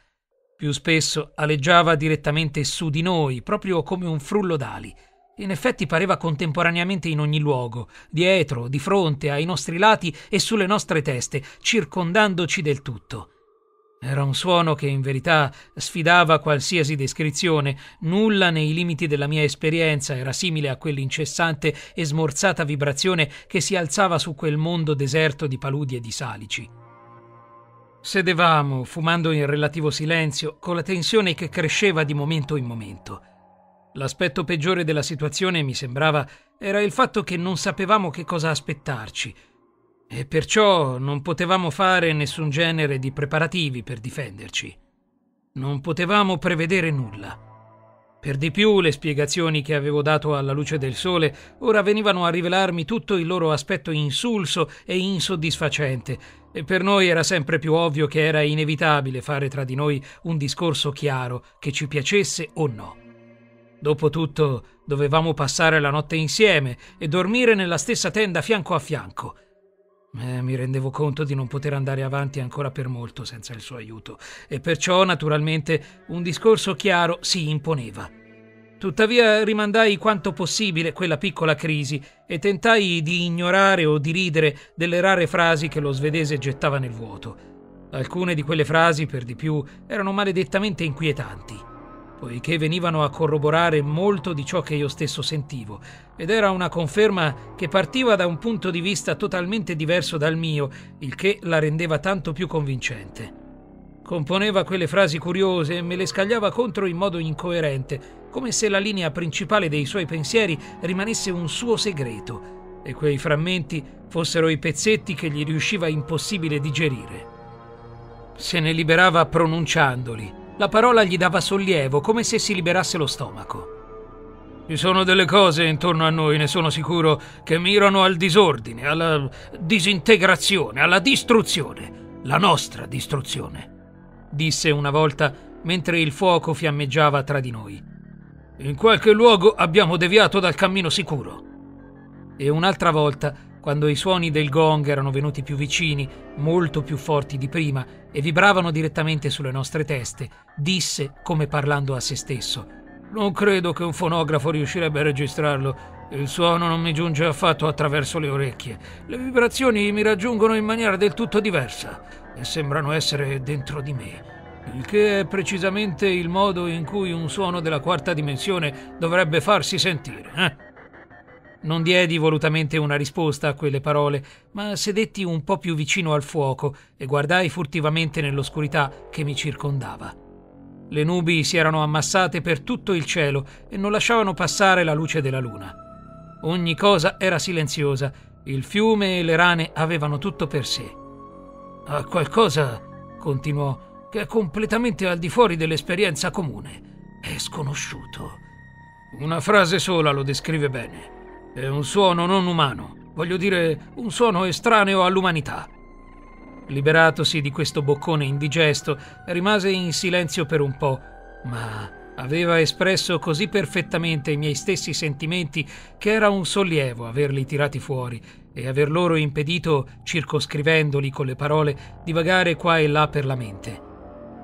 Più spesso aleggiava direttamente su di noi, proprio come un frullo d'ali. In effetti pareva contemporaneamente in ogni luogo, dietro, di fronte, ai nostri lati e sulle nostre teste, circondandoci del tutto. Era un suono che in verità sfidava qualsiasi descrizione, nulla nei limiti della mia esperienza era simile a quell'incessante e smorzata vibrazione che si alzava su quel mondo deserto di paludi e di salici. Sedevamo, fumando in relativo silenzio, con la tensione che cresceva di momento in momento. L'aspetto peggiore della situazione, mi sembrava, era il fatto che non sapevamo che cosa aspettarci, e perciò non potevamo fare nessun genere di preparativi per difenderci. Non potevamo prevedere nulla. Per di più, le spiegazioni che avevo dato alla luce del sole ora venivano a rivelarmi tutto il loro aspetto insulso e insoddisfacente, e per noi era sempre più ovvio che era inevitabile fare tra di noi un discorso chiaro, che ci piacesse o no. Dopotutto, dovevamo passare la notte insieme e dormire nella stessa tenda fianco a fianco. Mi rendevo conto di non poter andare avanti ancora per molto senza il suo aiuto, e perciò, naturalmente, un discorso chiaro si imponeva. Tuttavia rimandai quanto possibile quella piccola crisi e tentai di ignorare o di ridere delle rare frasi che lo svedese gettava nel vuoto. Alcune di quelle frasi, per di più, erano maledettamente inquietanti, poiché venivano a corroborare molto di ciò che io stesso sentivo, ed era una conferma che partiva da un punto di vista totalmente diverso dal mio, il che la rendeva tanto più convincente. Componeva quelle frasi curiose e me le scagliava contro in modo incoerente, come se la linea principale dei suoi pensieri rimanesse un suo segreto, e quei frammenti fossero i pezzetti che gli riusciva impossibile digerire. Se ne liberava pronunciandoli. La parola gli dava sollievo, come se si liberasse lo stomaco. Ci sono delle cose intorno a noi, ne sono sicuro, che mirano al disordine, alla disintegrazione, alla distruzione, la nostra distruzione, disse una volta mentre il fuoco fiammeggiava tra di noi. In qualche luogo abbiamo deviato dal cammino sicuro. E un'altra volta, quando i suoni del gong erano venuti più vicini, molto più forti di prima, e vibravano direttamente sulle nostre teste, disse, come parlando a se stesso: non credo che un fonografo riuscirebbe a registrarlo. Il suono non mi giunge affatto attraverso le orecchie. Le vibrazioni mi raggiungono in maniera del tutto diversa e sembrano essere dentro di me, il che è precisamente il modo in cui un suono della quarta dimensione dovrebbe farsi sentire, eh? Non diedi volutamente una risposta a quelle parole, ma sedetti un po' più vicino al fuoco e guardai furtivamente nell'oscurità che mi circondava. Le nubi si erano ammassate per tutto il cielo e non lasciavano passare la luce della luna. Ogni cosa era silenziosa, il fiume e le rane avevano tutto per sé. «A qualcosa», continuò, «che è completamente al di fuori dell'esperienza comune. È sconosciuto». Una frase sola lo descrive bene. È un suono non umano, voglio dire un suono estraneo all'umanità. Liberatosi di questo boccone indigesto, rimase in silenzio per un po', ma aveva espresso così perfettamente i miei stessi sentimenti che era un sollievo averli tirati fuori e aver loro impedito, circoscrivendoli con le parole, di vagare qua e là per la mente.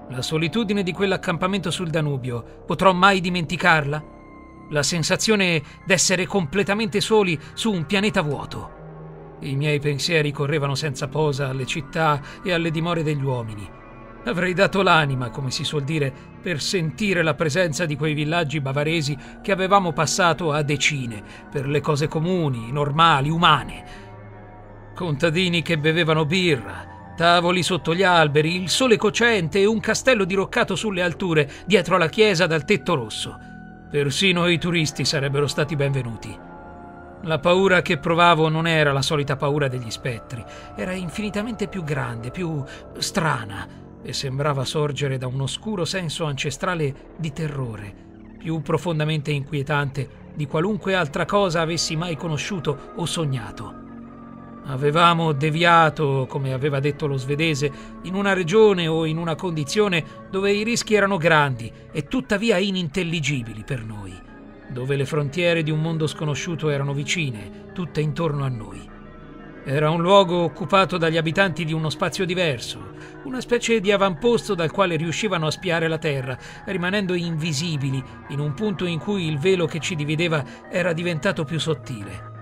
La solitudine di quell'accampamento sul Danubio, potrò mai dimenticarla? La sensazione d'essere completamente soli su un pianeta vuoto. I miei pensieri correvano senza posa alle città e alle dimore degli uomini. Avrei dato l'anima, come si suol dire, per sentire la presenza di quei villaggi bavaresi che avevamo passato a decine, per le cose comuni, normali, umane. Contadini che bevevano birra, tavoli sotto gli alberi, il sole cocente e un castello diroccato sulle alture, dietro alla chiesa dal tetto rosso. Persino i turisti sarebbero stati benvenuti. La paura che provavo non era la solita paura degli spettri, era infinitamente più grande, più strana, e sembrava sorgere da un oscuro senso ancestrale di terrore, più profondamente inquietante di qualunque altra cosa avessi mai conosciuto o sognato. Avevamo deviato, come aveva detto lo svedese, in una regione o in una condizione dove i rischi erano grandi e tuttavia inintelligibili per noi, dove le frontiere di un mondo sconosciuto erano vicine, tutte intorno a noi. Era un luogo occupato dagli abitanti di uno spazio diverso, una specie di avamposto dal quale riuscivano a spiare la terra, rimanendo invisibili in un punto in cui il velo che ci divideva era diventato più sottile.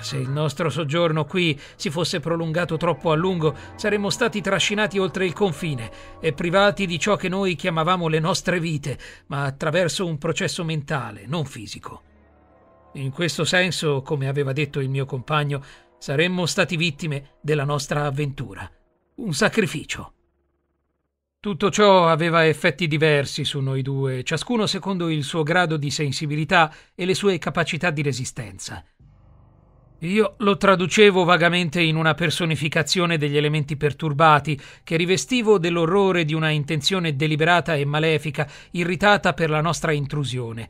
Se il nostro soggiorno qui si fosse prolungato troppo a lungo, saremmo stati trascinati oltre il confine e privati di ciò che noi chiamavamo le nostre vite, ma attraverso un processo mentale, non fisico. In questo senso, come aveva detto il mio compagno, saremmo stati vittime della nostra avventura, un sacrificio. Tutto ciò aveva effetti diversi su noi due, ciascuno secondo il suo grado di sensibilità e le sue capacità di resistenza. Io lo traducevo vagamente in una personificazione degli elementi perturbati che rivestivo dell'orrore di una intenzione deliberata e malefica, irritata per la nostra intrusione,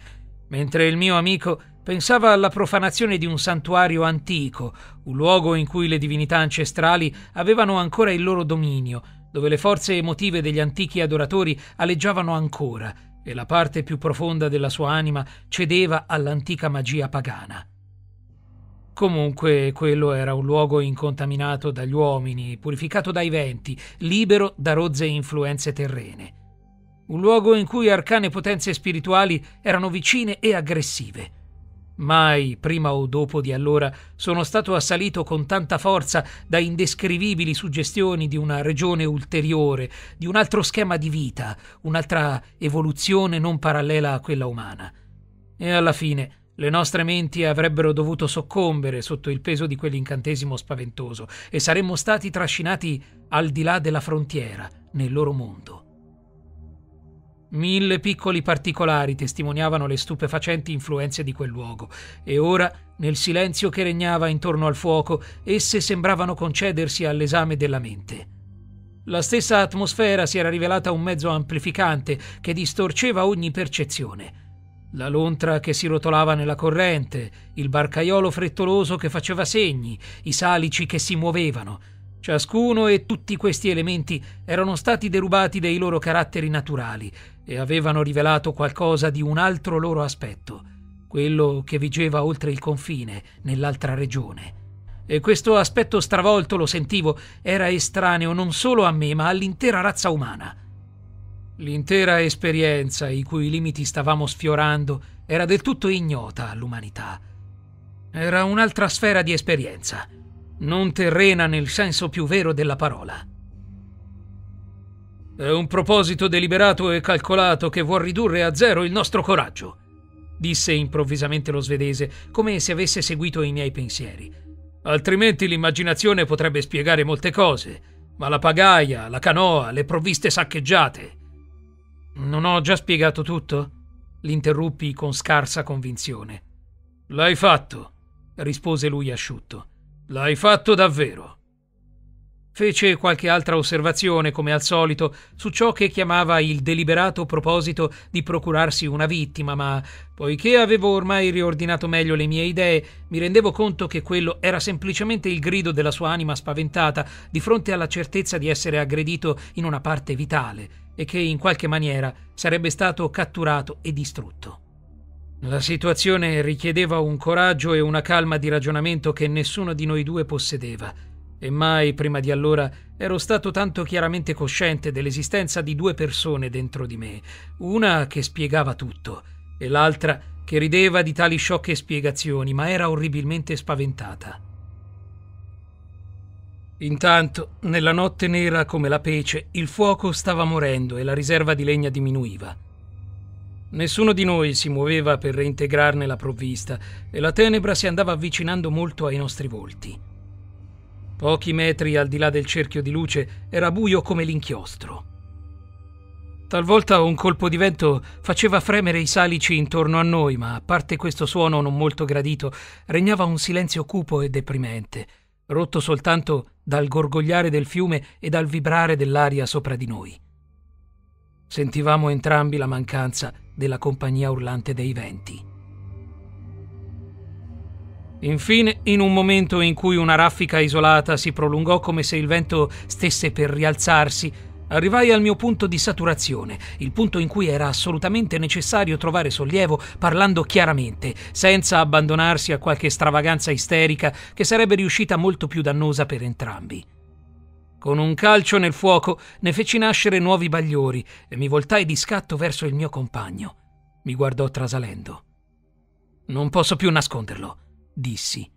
mentre il mio amico pensava alla profanazione di un santuario antico, un luogo in cui le divinità ancestrali avevano ancora il loro dominio, dove le forze emotive degli antichi adoratori aleggiavano ancora e la parte più profonda della sua anima cedeva all'antica magia pagana. Comunque, quello era un luogo incontaminato dagli uomini, purificato dai venti, libero da rozze influenze terrene. Un luogo in cui arcane potenze spirituali erano vicine e aggressive. Mai, prima o dopo di allora, sono stato assalito con tanta forza da indescrivibili suggestioni di una regione ulteriore, di un altro schema di vita, un'altra evoluzione non parallela a quella umana. E alla fine le nostre menti avrebbero dovuto soccombere sotto il peso di quell'incantesimo spaventoso e saremmo stati trascinati al di là della frontiera, nel loro mondo. Mille piccoli particolari testimoniavano le stupefacenti influenze di quel luogo e ora, nel silenzio che regnava intorno al fuoco, esse sembravano concedersi all'esame della mente. La stessa atmosfera si era rivelata un mezzo amplificante che distorceva ogni percezione. La lontra che si rotolava nella corrente, il barcaiolo frettoloso che faceva segni, i salici che si muovevano. Ciascuno e tutti questi elementi erano stati derubati dei loro caratteri naturali e avevano rivelato qualcosa di un altro loro aspetto, quello che vigeva oltre il confine, nell'altra regione. E questo aspetto stravolto, lo sentivo, era estraneo non solo a me, ma all'intera razza umana. L'intera esperienza, i cui limiti stavamo sfiorando, era del tutto ignota all'umanità. Era un'altra sfera di esperienza, non terrena nel senso più vero della parola. È un proposito deliberato e calcolato che vuol ridurre a zero il nostro coraggio, disse improvvisamente lo svedese, come se avesse seguito i miei pensieri. Altrimenti l'immaginazione potrebbe spiegare molte cose, ma la pagaia, la canoa, le provviste saccheggiate. Non ho già spiegato tutto? L'interruppi con scarsa convinzione. L'hai fatto, rispose lui asciutto. L'hai fatto davvero. Fece qualche altra osservazione, come al solito, su ciò che chiamava il deliberato proposito di procurarsi una vittima, ma poiché avevo ormai riordinato meglio le mie idee, mi rendevo conto che quello era semplicemente il grido della sua anima spaventata di fronte alla certezza di essere aggredito in una parte vitale e che in qualche maniera sarebbe stato catturato e distrutto. La situazione richiedeva un coraggio e una calma di ragionamento che nessuno di noi due possedeva. E mai prima di allora ero stato tanto chiaramente cosciente dell'esistenza di due persone dentro di me, una che spiegava tutto e l'altra che rideva di tali sciocche spiegazioni, ma era orribilmente spaventata. Intanto, nella notte nera come la pece, il fuoco stava morendo e la riserva di legna diminuiva. Nessuno di noi si muoveva per reintegrarne la provvista e la tenebra si andava avvicinando molto ai nostri volti. Pochi metri al di là del cerchio di luce era buio come l'inchiostro. Talvolta un colpo di vento faceva fremere i salici intorno a noi, ma a parte questo suono non molto gradito, regnava un silenzio cupo e deprimente, rotto soltanto dal gorgogliare del fiume e dal vibrare dell'aria sopra di noi. Sentivamo entrambi la mancanza della compagnia urlante dei venti. Infine, in un momento in cui una raffica isolata si prolungò come se il vento stesse per rialzarsi, arrivai al mio punto di saturazione, il punto in cui era assolutamente necessario trovare sollievo parlando chiaramente, senza abbandonarsi a qualche stravaganza isterica che sarebbe riuscita molto più dannosa per entrambi. Con un calcio nel fuoco ne feci nascere nuovi bagliori e mi voltai di scatto verso il mio compagno. Mi guardò trasalendo. «Non posso più nasconderlo», dissi.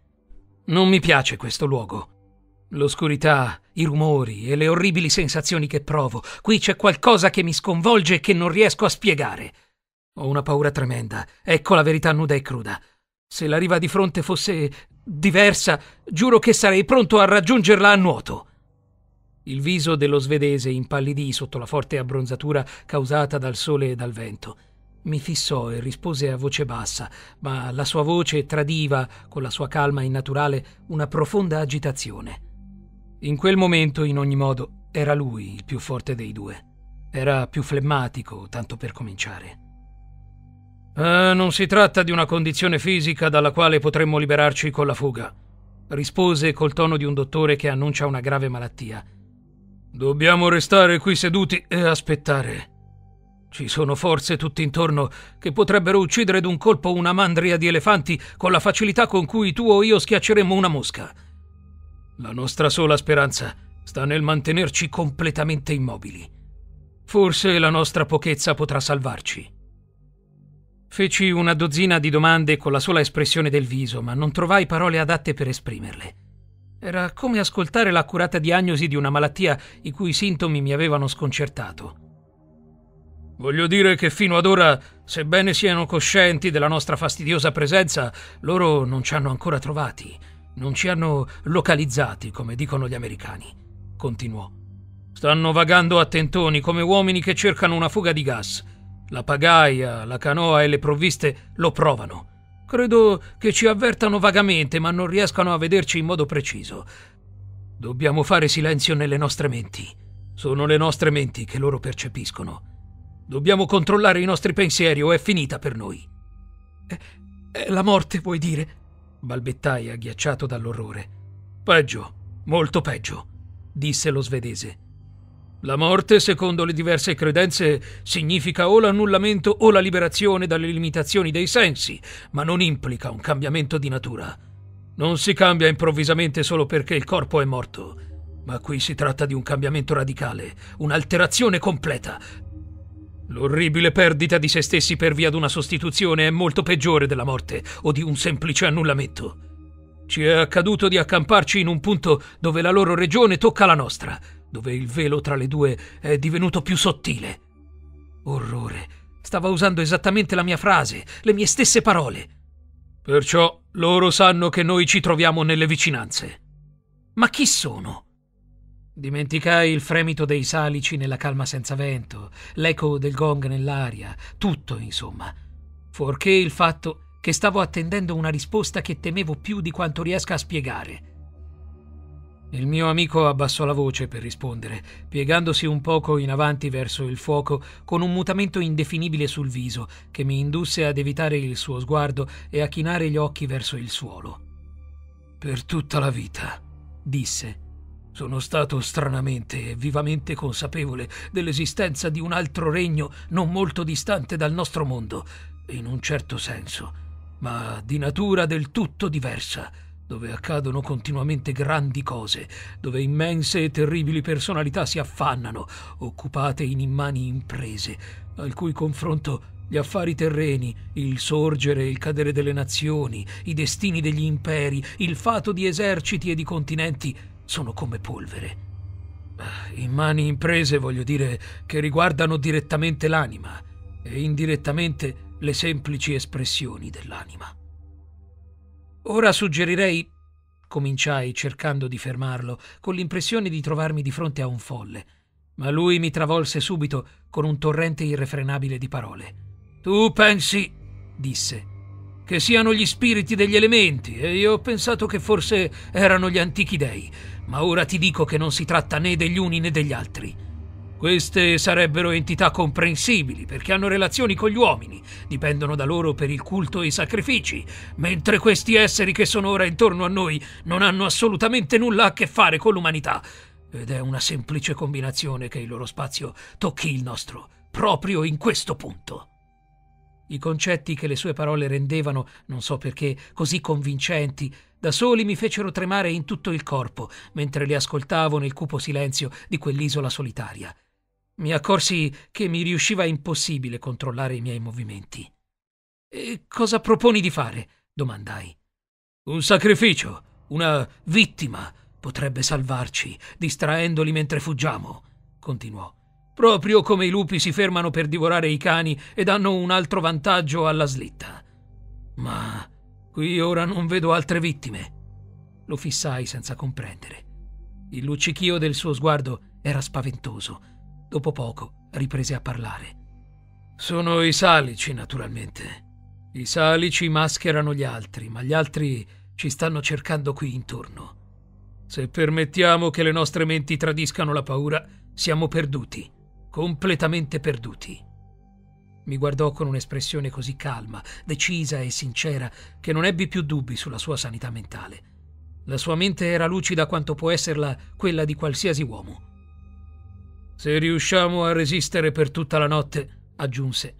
«Non mi piace questo luogo. L'oscurità, i rumori e le orribili sensazioni che provo. Qui c'è qualcosa che mi sconvolge e che non riesco a spiegare. Ho una paura tremenda. Ecco la verità nuda e cruda. Se la riva di fronte fosse diversa, giuro che sarei pronto a raggiungerla a nuoto». Il viso dello svedese impallidì sotto la forte abbronzatura causata dal sole e dal vento. Mi fissò e rispose a voce bassa, ma la sua voce tradiva, con la sua calma innaturale, una profonda agitazione. In quel momento, in ogni modo, era lui il più forte dei due. Era più flemmatico, tanto per cominciare. «Non si tratta di una condizione fisica dalla quale potremmo liberarci con la fuga», rispose col tono di un dottore che annuncia una grave malattia. «Dobbiamo restare qui seduti e aspettare. Ci sono forze tutt'intorno che potrebbero uccidere d'un colpo una mandria di elefanti con la facilità con cui tu o io schiacceremmo una mosca. La nostra sola speranza sta nel mantenerci completamente immobili. Forse la nostra pochezza potrà salvarci». Feci una dozzina di domande con la sola espressione del viso, ma non trovai parole adatte per esprimerle. Era come ascoltare l'accurata diagnosi di una malattia i cui sintomi mi avevano sconcertato. «Voglio dire che fino ad ora, sebbene siano coscienti della nostra fastidiosa presenza, loro non ci hanno ancora trovati, non ci hanno localizzati, come dicono gli americani», continuò. «Stanno vagando a tentoni come uomini che cercano una fuga di gas. La pagaia, la canoa e le provviste lo provano. Credo che ci avvertano vagamente, ma non riescano a vederci in modo preciso. Dobbiamo fare silenzio nelle nostre menti. Sono le nostre menti che loro percepiscono. Dobbiamo controllare i nostri pensieri o è finita per noi». È la morte, vuoi dire?» balbettai, agghiacciato dall'orrore. «Peggio, molto peggio», disse lo svedese. «La morte, secondo le diverse credenze, significa o l'annullamento o la liberazione dalle limitazioni dei sensi, ma non implica un cambiamento di natura. Non si cambia improvvisamente solo perché il corpo è morto, ma qui si tratta di un cambiamento radicale, un'alterazione completa. L'orribile perdita di se stessi per via d'una sostituzione è molto peggiore della morte o di un semplice annullamento. Ci è accaduto di accamparci in un punto dove la loro regione tocca la nostra, dove il velo tra le due è divenuto più sottile». Orrore, stava usando esattamente la mia frase, le mie stesse parole. «Perciò loro sanno che noi ci troviamo nelle vicinanze». «Ma chi sono?» Dimenticai il fremito dei salici nella calma senza vento, l'eco del gong nell'aria, tutto insomma, fuorché il fatto che stavo attendendo una risposta che temevo più di quanto riesca a spiegare. Il mio amico abbassò la voce per rispondere, piegandosi un poco in avanti verso il fuoco, con un mutamento indefinibile sul viso, che mi indusse ad evitare il suo sguardo e a chinare gli occhi verso il suolo. «Per tutta la vita», disse, «sono stato stranamente e vivamente consapevole dell'esistenza di un altro regno non molto distante dal nostro mondo, in un certo senso, ma di natura del tutto diversa, dove accadono continuamente grandi cose, dove immense e terribili personalità si affannano, occupate in immani imprese, al cui confronto gli affari terreni, il sorgere e il cadere delle nazioni, i destini degli imperi, il fato di eserciti e di continenti sono come polvere. Immani imprese, voglio dire, che riguardano direttamente l'anima e indirettamente le semplici espressioni dell'anima». «Ora suggerirei», cominciai cercando di fermarlo, con l'impressione di trovarmi di fronte a un folle, ma lui mi travolse subito con un torrente irrefrenabile di parole. «Tu pensi», disse, «che siano gli spiriti degli elementi, e io ho pensato che forse erano gli antichi dei, ma ora ti dico che non si tratta né degli uni né degli altri. Queste sarebbero entità comprensibili perché hanno relazioni con gli uomini, dipendono da loro per il culto e i sacrifici, mentre questi esseri che sono ora intorno a noi non hanno assolutamente nulla a che fare con l'umanità, ed è una semplice combinazione che il loro spazio tocchi il nostro, proprio in questo punto». I concetti che le sue parole rendevano, non so perché, così convincenti, da soli mi fecero tremare in tutto il corpo, mentre le ascoltavo nel cupo silenzio di quell'isola solitaria. Mi accorsi che mi riusciva impossibile controllare i miei movimenti. «E cosa proponi di fare?» domandai. «Un sacrificio, una vittima, potrebbe salvarci, distraendoli mentre fuggiamo», continuò. «Proprio come i lupi si fermano per divorare i cani e danno un altro vantaggio alla slitta. Ma qui ora non vedo altre vittime». Lo fissai senza comprendere. Il luccichio del suo sguardo era spaventoso. Dopo poco riprese a parlare. «Sono i Salici, naturalmente. I Salici mascherano gli altri, ma gli altri ci stanno cercando qui intorno. Se permettiamo che le nostre menti tradiscano la paura, siamo perduti, completamente perduti». Mi guardò con un'espressione così calma, decisa e sincera che non ebbi più dubbi sulla sua sanità mentale. La sua mente era lucida quanto può esserla quella di qualsiasi uomo. «Se riusciamo a resistere per tutta la notte», aggiunse,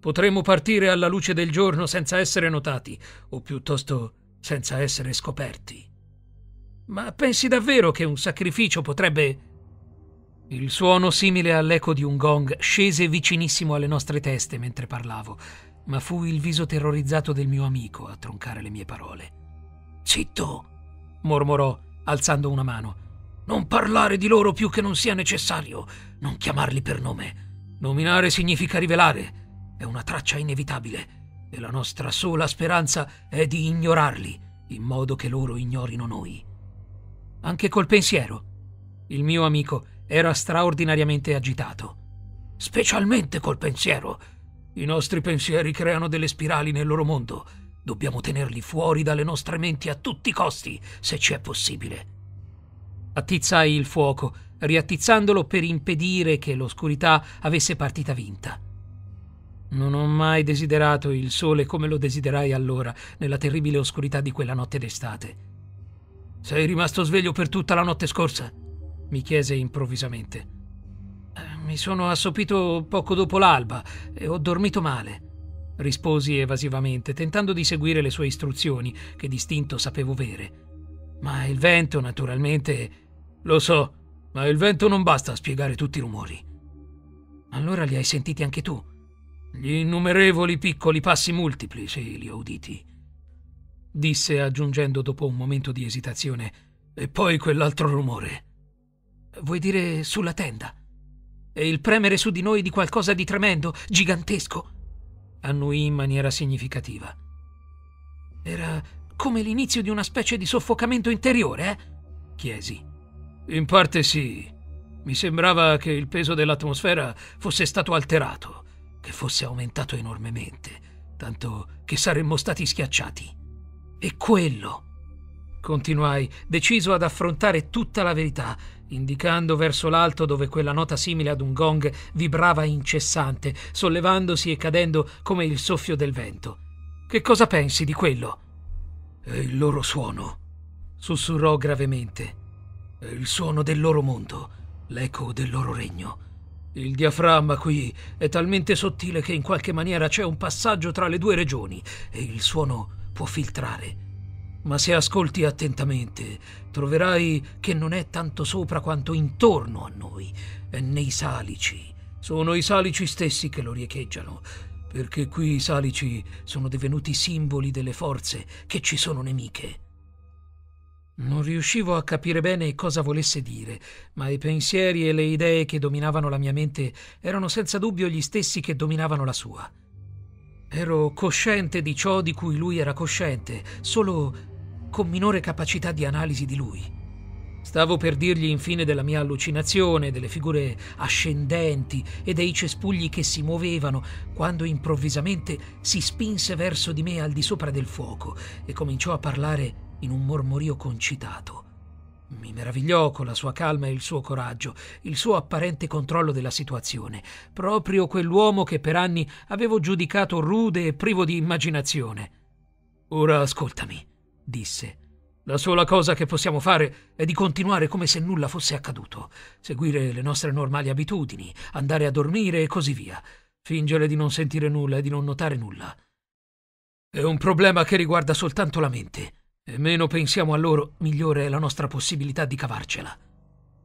«potremo partire alla luce del giorno senza essere notati, o piuttosto senza essere scoperti». «Ma pensi davvero che un sacrificio potrebbe...» Il suono simile all'eco di un gong scese vicinissimo alle nostre teste mentre parlavo, ma fu il viso terrorizzato del mio amico a troncare le mie parole. «Zitto!» mormorò, alzando una mano. «Non parlare di loro più che non sia necessario, non chiamarli per nome. Nominare significa rivelare, è una traccia inevitabile, e la nostra sola speranza è di ignorarli, in modo che loro ignorino noi». «Anche col pensiero?» Il mio amico era straordinariamente agitato. «Specialmente col pensiero. I nostri pensieri creano delle spirali nel loro mondo, dobbiamo tenerli fuori dalle nostre menti a tutti i costi, se ci è possibile». Attizzai il fuoco, riattizzandolo per impedire che l'oscurità avesse partita vinta. Non ho mai desiderato il sole come lo desiderai allora, nella terribile oscurità di quella notte d'estate. «Sei rimasto sveglio per tutta la notte scorsa?» mi chiese improvvisamente. «Mi sono assopito poco dopo l'alba e ho dormito male», risposi evasivamente, tentando di seguire le sue istruzioni, che d'istinto sapevo vere. «Ma il vento, naturalmente...» «Lo so, ma il vento non basta a spiegare tutti i rumori». «Allora li hai sentiti anche tu?» «Gli innumerevoli piccoli passi multipli, sì, li ho uditi», disse, aggiungendo dopo un momento di esitazione, «e poi quell'altro rumore». «Vuoi dire sulla tenda? E il premere su di noi di qualcosa di tremendo, gigantesco?» annuì in maniera significativa. «Era come l'inizio di una specie di soffocamento interiore, eh?» chiesi. «In parte sì. Mi sembrava che il peso dell'atmosfera fosse stato alterato, che fosse aumentato enormemente, tanto che saremmo stati schiacciati. E quello... Continuai, deciso ad affrontare tutta la verità, indicando verso l'alto dove quella nota simile ad un gong vibrava incessante, sollevandosi e cadendo come il soffio del vento. Che cosa pensi di quello? È il loro suono, sussurrò gravemente. È il suono del loro mondo, l'eco del loro regno. Il diaframma qui è talmente sottile che in qualche maniera c'è un passaggio tra le due regioni e il suono può filtrare. Ma se ascolti attentamente, troverai che non è tanto sopra quanto intorno a noi, è nei Salici. Sono i Salici stessi che lo riecheggiano, perché qui i Salici sono divenuti simboli delle forze che ci sono nemiche. Non riuscivo a capire bene cosa volesse dire, ma i pensieri e le idee che dominavano la mia mente erano senza dubbio gli stessi che dominavano la sua. Ero cosciente di ciò di cui lui era cosciente, solo con minore capacità di analisi di lui. Stavo per dirgli infine della mia allucinazione, delle figure ascendenti e dei cespugli che si muovevano, quando improvvisamente si spinse verso di me al di sopra del fuoco e cominciò a parlare in un mormorio concitato. Mi meravigliò con la sua calma e il suo coraggio, il suo apparente controllo della situazione, proprio quell'uomo che per anni avevo giudicato rude e privo di immaginazione. «Ora ascoltami», disse. «La sola cosa che possiamo fare è di continuare come se nulla fosse accaduto, seguire le nostre normali abitudini, andare a dormire e così via, fingere di non sentire nulla e di non notare nulla. È un problema che riguarda soltanto la mente, e meno pensiamo a loro, migliore è la nostra possibilità di cavarcela.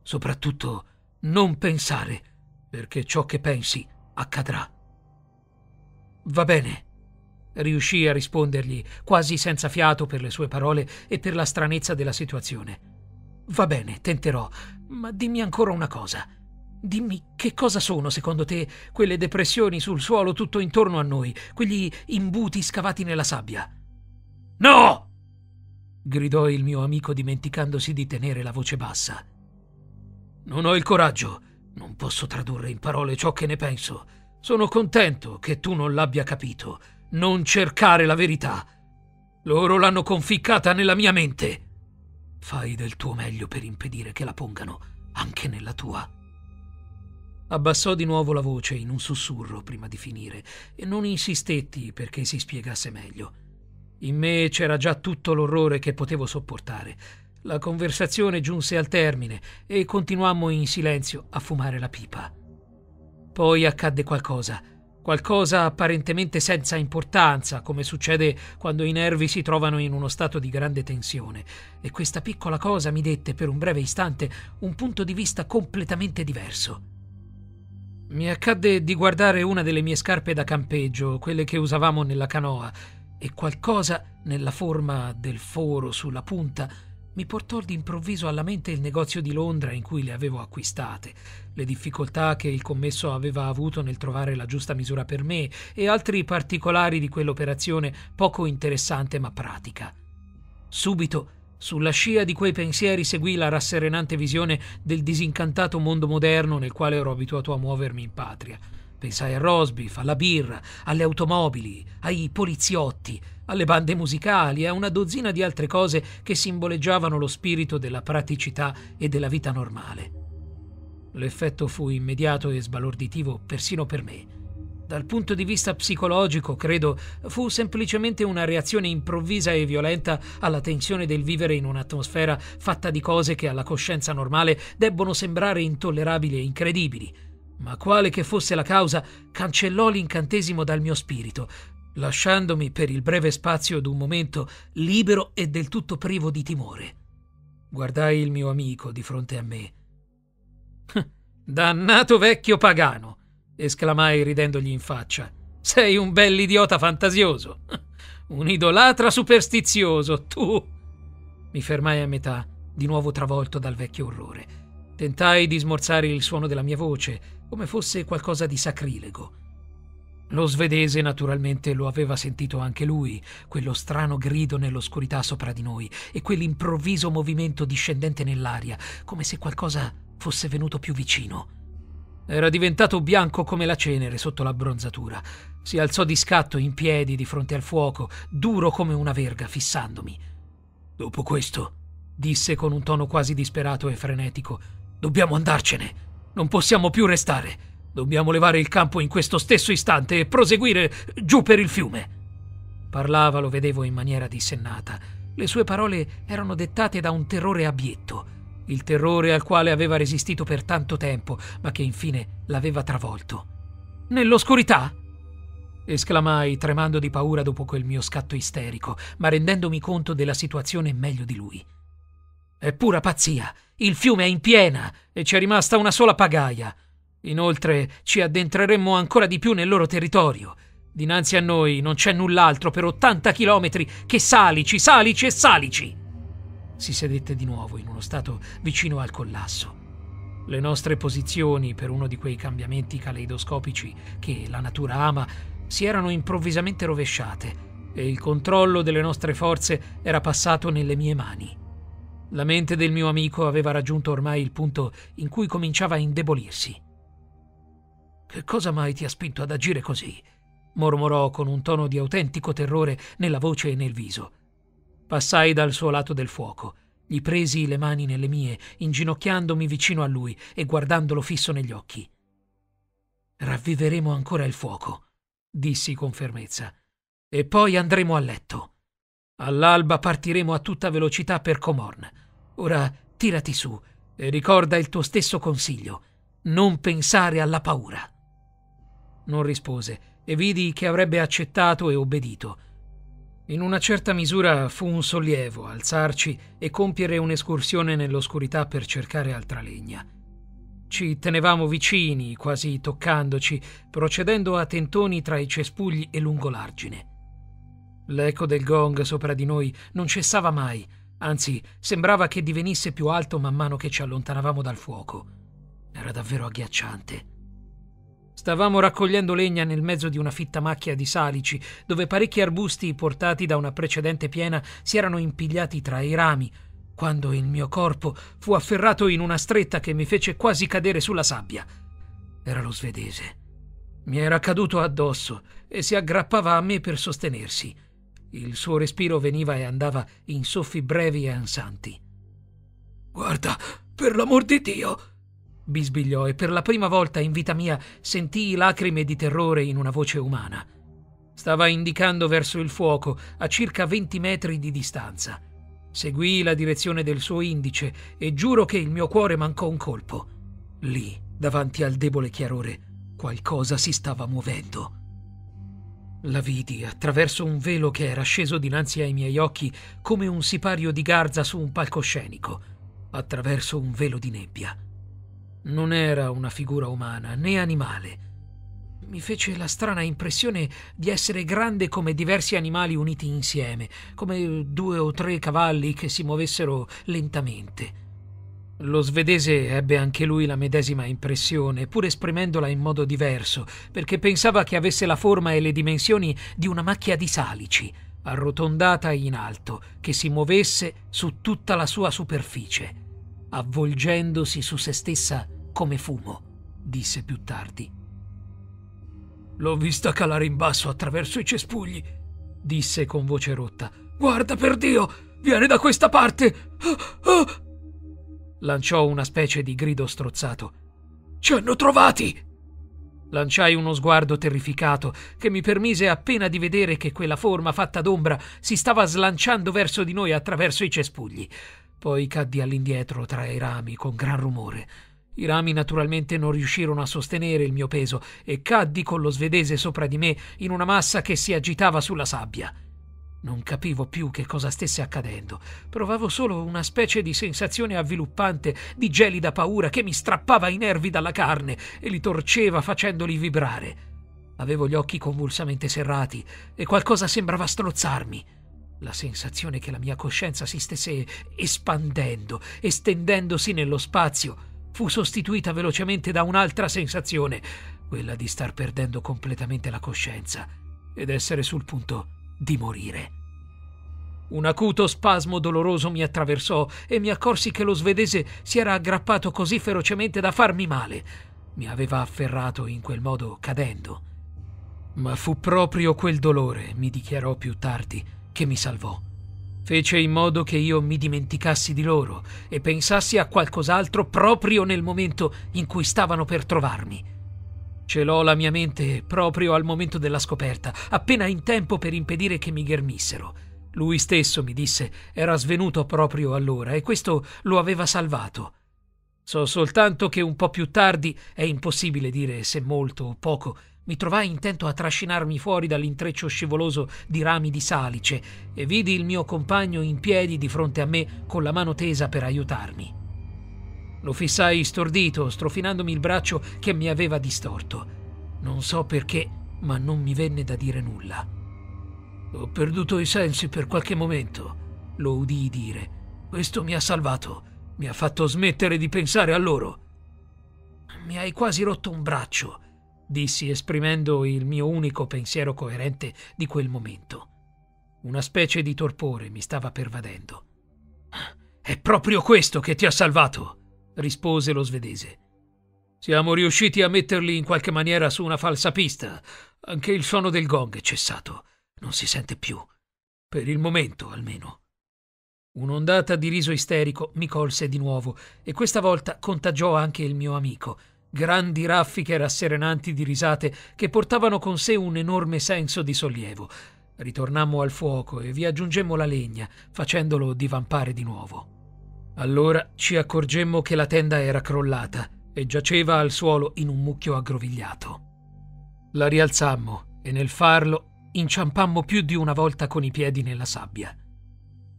Soprattutto non pensare, perché ciò che pensi accadrà». «Va bene», riuscii a rispondergli, quasi senza fiato per le sue parole e per la stranezza della situazione. «Va bene, tenterò, ma dimmi ancora una cosa. Dimmi che cosa sono, secondo te, quelle depressioni sul suolo tutto intorno a noi, quegli imbuti scavati nella sabbia?» «No!» gridò il mio amico, dimenticandosi di tenere la voce bassa. «Non ho il coraggio, non posso tradurre in parole ciò che ne penso. Sono contento che tu non l'abbia capito. Non cercare la verità. Loro l'hanno conficcata nella mia mente. Fai del tuo meglio per impedire che la pongano anche nella tua». Abbassò di nuovo la voce in un sussurro prima di finire e non insistetti perché si spiegasse meglio. In me c'era già tutto l'orrore che potevo sopportare. La conversazione giunse al termine e continuammo in silenzio a fumare la pipa. Poi accadde qualcosa apparentemente senza importanza, come succede quando i nervi si trovano in uno stato di grande tensione, e questa piccola cosa mi dette per un breve istante un punto di vista completamente diverso. Mi accadde di guardare una delle mie scarpe da campeggio, quelle che usavamo nella canoa, e qualcosa nella forma del foro sulla punta mi portò d'improvviso alla mente il negozio di Londra in cui le avevo acquistate, le difficoltà che il commesso aveva avuto nel trovare la giusta misura per me e altri particolari di quell'operazione poco interessante ma pratica. Subito, sulla scia di quei pensieri, seguì la rasserenante visione del disincantato mondo moderno nel quale ero abituato a muovermi in patria. Pensai a Rosbif, alla birra, alle automobili, ai poliziotti, alle bande musicali e a una dozzina di altre cose che simboleggiavano lo spirito della praticità e della vita normale. L'effetto fu immediato e sbalorditivo persino per me. Dal punto di vista psicologico, credo, fu semplicemente una reazione improvvisa e violenta alla tensione del vivere in un'atmosfera fatta di cose che alla coscienza normale debbono sembrare intollerabili e incredibili. Ma quale che fosse la causa, cancellò l'incantesimo dal mio spirito, lasciandomi per il breve spazio d'un momento libero e del tutto privo di timore. Guardai il mio amico di fronte a me. «Dannato vecchio pagano!» esclamai ridendogli in faccia. «Sei un bell'idiota fantasioso! Un idolatra superstizioso, tu!» Mi fermai a metà, di nuovo travolto dal vecchio orrore. Tentai di smorzare il suono della mia voce, come fosse qualcosa di sacrilego. Lo svedese, naturalmente, lo aveva sentito anche lui, quello strano grido nell'oscurità sopra di noi e quell'improvviso movimento discendente nell'aria, come se qualcosa fosse venuto più vicino. Era diventato bianco come la cenere sotto l'abbronzatura. Si alzò di scatto in piedi di fronte al fuoco, duro come una verga, fissandomi. «Dopo questo», disse con un tono quasi disperato e frenetico, «dobbiamo andarcene. Non possiamo più restare. Dobbiamo levare il campo in questo stesso istante e proseguire giù per il fiume». Parlava, lo vedevo, in maniera dissennata. Le sue parole erano dettate da un terrore abietto, il terrore al quale aveva resistito per tanto tempo, ma che infine l'aveva travolto. «Nell'oscurità?» esclamai, tremando di paura dopo quel mio scatto isterico, ma rendendomi conto della situazione meglio di lui. «È pura pazzia! Il fiume è in piena e ci è rimasta una sola pagaia. Inoltre ci addentreremmo ancora di più nel loro territorio. Dinanzi a noi non c'è null'altro per 80 chilometri che Salici, Salici e Salici!» Si sedette di nuovo in uno stato vicino al collasso. Le nostre posizioni, per uno di quei cambiamenti caleidoscopici che la natura ama, si erano improvvisamente rovesciate e il controllo delle nostre forze era passato nelle mie mani. La mente del mio amico aveva raggiunto ormai il punto in cui cominciava a indebolirsi. «Che cosa mai ti ha spinto ad agire così?» mormorò con un tono di autentico terrore nella voce e nel viso. Passai dal suo lato del fuoco, gli presi le mani nelle mie, inginocchiandomi vicino a lui e guardandolo fisso negli occhi. «Ravviveremo ancora il fuoco», dissi con fermezza, «e poi andremo a letto. All'alba partiremo a tutta velocità per Comorn. Ora tirati su e ricorda il tuo stesso consiglio: non pensare alla paura». Non rispose e vidi che avrebbe accettato e obbedito. In una certa misura fu un sollievo alzarci e compiere un'escursione nell'oscurità per cercare altra legna. Ci tenevamo vicini, quasi toccandoci, procedendo a tentoni tra i cespugli e lungo l'argine. L'eco del gong sopra di noi non cessava mai, anzi sembrava che divenisse più alto man mano che ci allontanavamo dal fuoco. Era davvero agghiacciante. Stavamo raccogliendo legna nel mezzo di una fitta macchia di salici, dove parecchi arbusti portati da una precedente piena si erano impigliati tra i rami, quando il mio corpo fu afferrato in una stretta che mi fece quasi cadere sulla sabbia. Era lo svedese. Mi era caduto addosso e si aggrappava a me per sostenersi. Il suo respiro veniva e andava in soffi brevi e ansanti. «Guarda, per l'amor di Dio!» bisbigliò, e per la prima volta in vita mia sentii lacrime di terrore in una voce umana. Stava indicando verso il fuoco a circa 20 metri di distanza. Seguii la direzione del suo indice e giuro che il mio cuore mancò un colpo. Lì, davanti al debole chiarore, qualcosa si stava muovendo. La vidi attraverso un velo che era sceso dinanzi ai miei occhi come un sipario di garza su un palcoscenico, attraverso un velo di nebbia. Non era una figura umana né animale. Mi fece la strana impressione di essere grande come diversi animali uniti insieme, come 2 o 3 cavalli che si muovessero lentamente. Lo svedese ebbe anche lui la medesima impressione, pur esprimendola in modo diverso, perché pensava che avesse la forma e le dimensioni di una macchia di salici, arrotondata in alto, che si muovesse su tutta la sua superficie, avvolgendosi su se stessa come fumo, disse più tardi. «L'ho vista calare in basso attraverso i cespugli», disse con voce rotta. «Guarda, per Dio! Viene da questa parte! Ah, ah!» Lanciò una specie di grido strozzato. «Ci hanno trovati!» Lanciai uno sguardo terrificato che mi permise appena di vedere che quella forma fatta d'ombra si stava slanciando verso di noi attraverso i cespugli. Poi caddi all'indietro tra i rami con gran rumore. I rami naturalmente non riuscirono a sostenere il mio peso e caddi con lo svedese sopra di me in una massa che si agitava sulla sabbia. Non capivo più che cosa stesse accadendo. Provavo solo una specie di sensazione avviluppante di gelida paura che mi strappava i nervi dalla carne e li torceva facendoli vibrare. Avevo gli occhi convulsamente serrati e qualcosa sembrava strozzarmi. La sensazione che la mia coscienza si stesse espandendo, estendendosi nello spazio, fu sostituita velocemente da un'altra sensazione, quella di star perdendo completamente la coscienza ed essere sul punto di morire. Un acuto spasmo doloroso mi attraversò e mi accorsi che lo svedese si era aggrappato così ferocemente da farmi male. Mi aveva afferrato in quel modo cadendo. Ma fu proprio quel dolore, mi dichiarò più tardi, che mi salvò. Fece in modo che io mi dimenticassi di loro e pensassi a qualcos'altro proprio nel momento in cui stavano per trovarmi. Celò la mia mente proprio al momento della scoperta, appena in tempo per impedire che mi ghermissero. Lui stesso, mi disse, era svenuto proprio allora e questo lo aveva salvato. So soltanto che un po' più tardi, è impossibile dire se molto o poco, mi trovai intento a trascinarmi fuori dall'intreccio scivoloso di rami di salice e vidi il mio compagno in piedi di fronte a me con la mano tesa per aiutarmi. Lo fissai stordito, strofinandomi il braccio che mi aveva distorto. Non so perché, ma non mi venne da dire nulla. «Ho perduto i sensi per qualche momento», lo udii dire. «Questo mi ha salvato, mi ha fatto smettere di pensare a loro». «Mi hai quasi rotto un braccio», dissi esprimendo il mio unico pensiero coerente di quel momento. Una specie di torpore mi stava pervadendo. «È proprio questo che ti ha salvato», rispose lo svedese. «Siamo riusciti a metterli in qualche maniera su una falsa pista. Anche il suono del gong è cessato. Non si sente più. Per il momento, almeno». Un'ondata di riso isterico mi colse di nuovo e questa volta contagiò anche il mio amico. Grandi raffiche rasserenanti di risate che portavano con sé un enorme senso di sollievo. Ritornammo al fuoco e vi aggiungemmo la legna, facendolo divampare di nuovo. Allora ci accorgemmo che la tenda era crollata e giaceva al suolo in un mucchio aggrovigliato. La rialzammo e nel farlo inciampammo più di una volta con i piedi nella sabbia.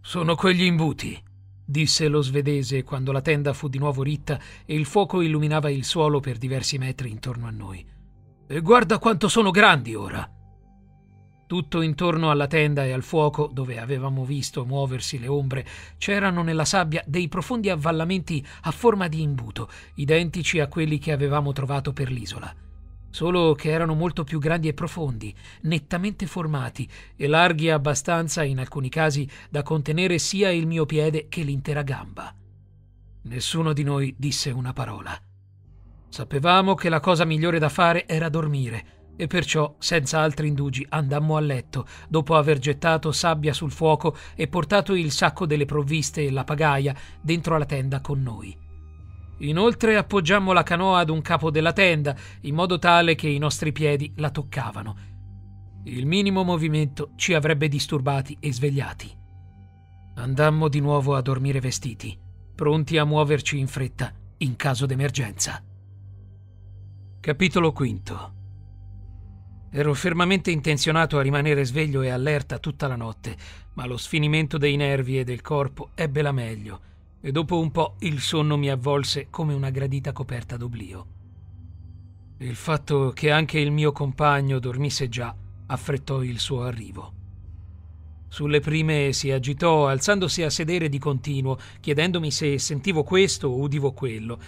«Sono quegli imbuti», disse lo svedese quando la tenda fu di nuovo ritta e il fuoco illuminava il suolo per diversi metri intorno a noi. «E guarda quanto sono grandi ora!» Tutto intorno alla tenda e al fuoco, dove avevamo visto muoversi le ombre, c'erano nella sabbia dei profondi avvallamenti a forma di imbuto, identici a quelli che avevamo trovato per l'isola. Solo che erano molto più grandi e profondi, nettamente formati e larghi abbastanza in alcuni casi da contenere sia il mio piede che l'intera gamba. Nessuno di noi disse una parola. Sapevamo che la cosa migliore da fare era dormire e perciò, senza altri indugi, andammo a letto, dopo aver gettato sabbia sul fuoco e portato il sacco delle provviste e la pagaia dentro la tenda con noi. Inoltre appoggiammo la canoa ad un capo della tenda, in modo tale che i nostri piedi la toccavano. Il minimo movimento ci avrebbe disturbati e svegliati. Andammo di nuovo a dormire vestiti, pronti a muoverci in fretta in caso d'emergenza. Capitolo V. Ero fermamente intenzionato a rimanere sveglio e allerta tutta la notte, ma lo sfinimento dei nervi e del corpo ebbe la meglio, e dopo un po' il sonno mi avvolse come una gradita coperta d'oblio. Il fatto che anche il mio compagno dormisse già affrettò il suo arrivo. Sulle prime si agitò, alzandosi a sedere di continuo, chiedendomi se sentivo questo o udivo quello.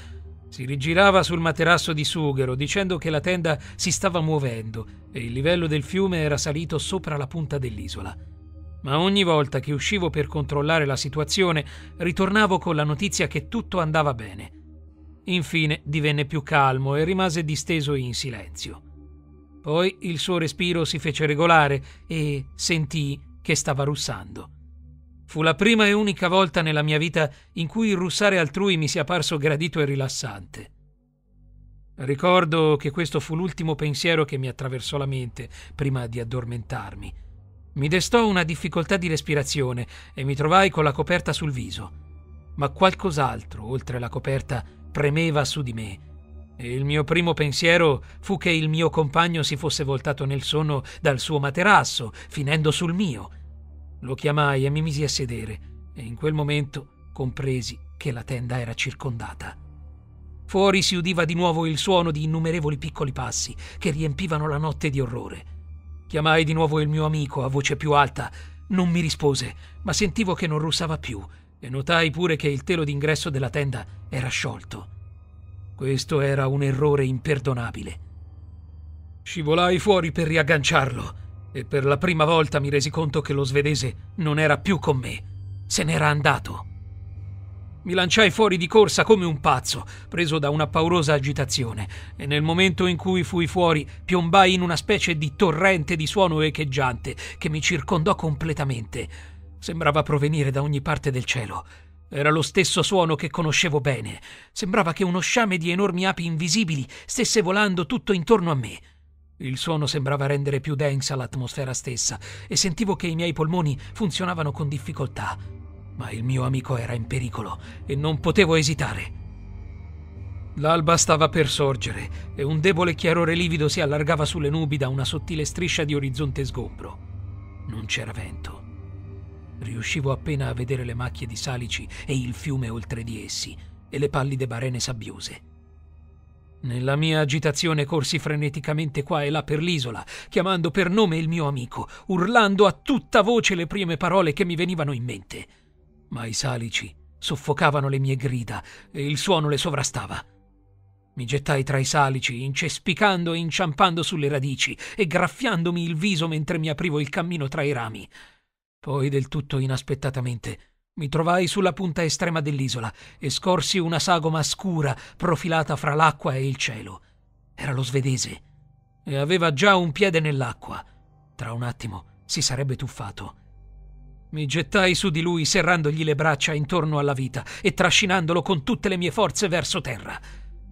Si rigirava sul materasso di sughero, dicendo che la tenda si stava muovendo e il livello del fiume era salito sopra la punta dell'isola. Ma ogni volta che uscivo per controllare la situazione, ritornavo con la notizia che tutto andava bene. Infine divenne più calmo e rimase disteso in silenzio. Poi il suo respiro si fece regolare e sentii che stava russando. Fu la prima e unica volta nella mia vita in cui il russare altrui mi sia parso gradito e rilassante. Ricordo che questo fu l'ultimo pensiero che mi attraversò la mente prima di addormentarmi. Mi destò una difficoltà di respirazione e mi trovai con la coperta sul viso. Ma qualcos'altro, oltre la coperta, premeva su di me. E il mio primo pensiero fu che il mio compagno si fosse voltato nel sonno dal suo materasso, finendo sul mio. Lo chiamai e mi misi a sedere, e in quel momento compresi che la tenda era circondata. Fuori si udiva di nuovo il suono di innumerevoli piccoli passi che riempivano la notte di orrore. Chiamai di nuovo il mio amico a voce più alta. Non mi rispose, ma sentivo che non russava più e notai pure che il telo d'ingresso della tenda era sciolto. Questo era un errore imperdonabile. Scivolai fuori per riagganciarlo e per la prima volta mi resi conto che lo svedese non era più con me. Se n'era andato. Mi lanciai fuori di corsa come un pazzo, preso da una paurosa agitazione, e nel momento in cui fui fuori piombai in una specie di torrente di suono echeggiante che mi circondò completamente. Sembrava provenire da ogni parte del cielo. Era lo stesso suono che conoscevo bene. Sembrava che uno sciame di enormi api invisibili stesse volando tutto intorno a me. Il suono sembrava rendere più densa l'atmosfera stessa e sentivo che i miei polmoni funzionavano con difficoltà. Ma il mio amico era in pericolo e non potevo esitare. L'alba stava per sorgere e un debole chiarore livido si allargava sulle nubi da una sottile striscia di orizzonte sgombro. Non c'era vento. Riuscivo appena a vedere le macchie di salici e il fiume oltre di essi e le pallide barene sabbiose. Nella mia agitazione corsi freneticamente qua e là per l'isola, chiamando per nome il mio amico, urlando a tutta voce le prime parole che mi venivano in mente. Ma i salici soffocavano le mie grida e il suono le sovrastava. Mi gettai tra i salici, incespicando e inciampando sulle radici e graffiandomi il viso mentre mi aprivo il cammino tra i rami. Poi, del tutto inaspettatamente, mi trovai sulla punta estrema dell'isola e scorsi una sagoma scura profilata fra l'acqua e il cielo. Era lo svedese e aveva già un piede nell'acqua. Tra un attimo si sarebbe tuffato. Mi gettai su di lui serrandogli le braccia intorno alla vita e trascinandolo con tutte le mie forze verso terra.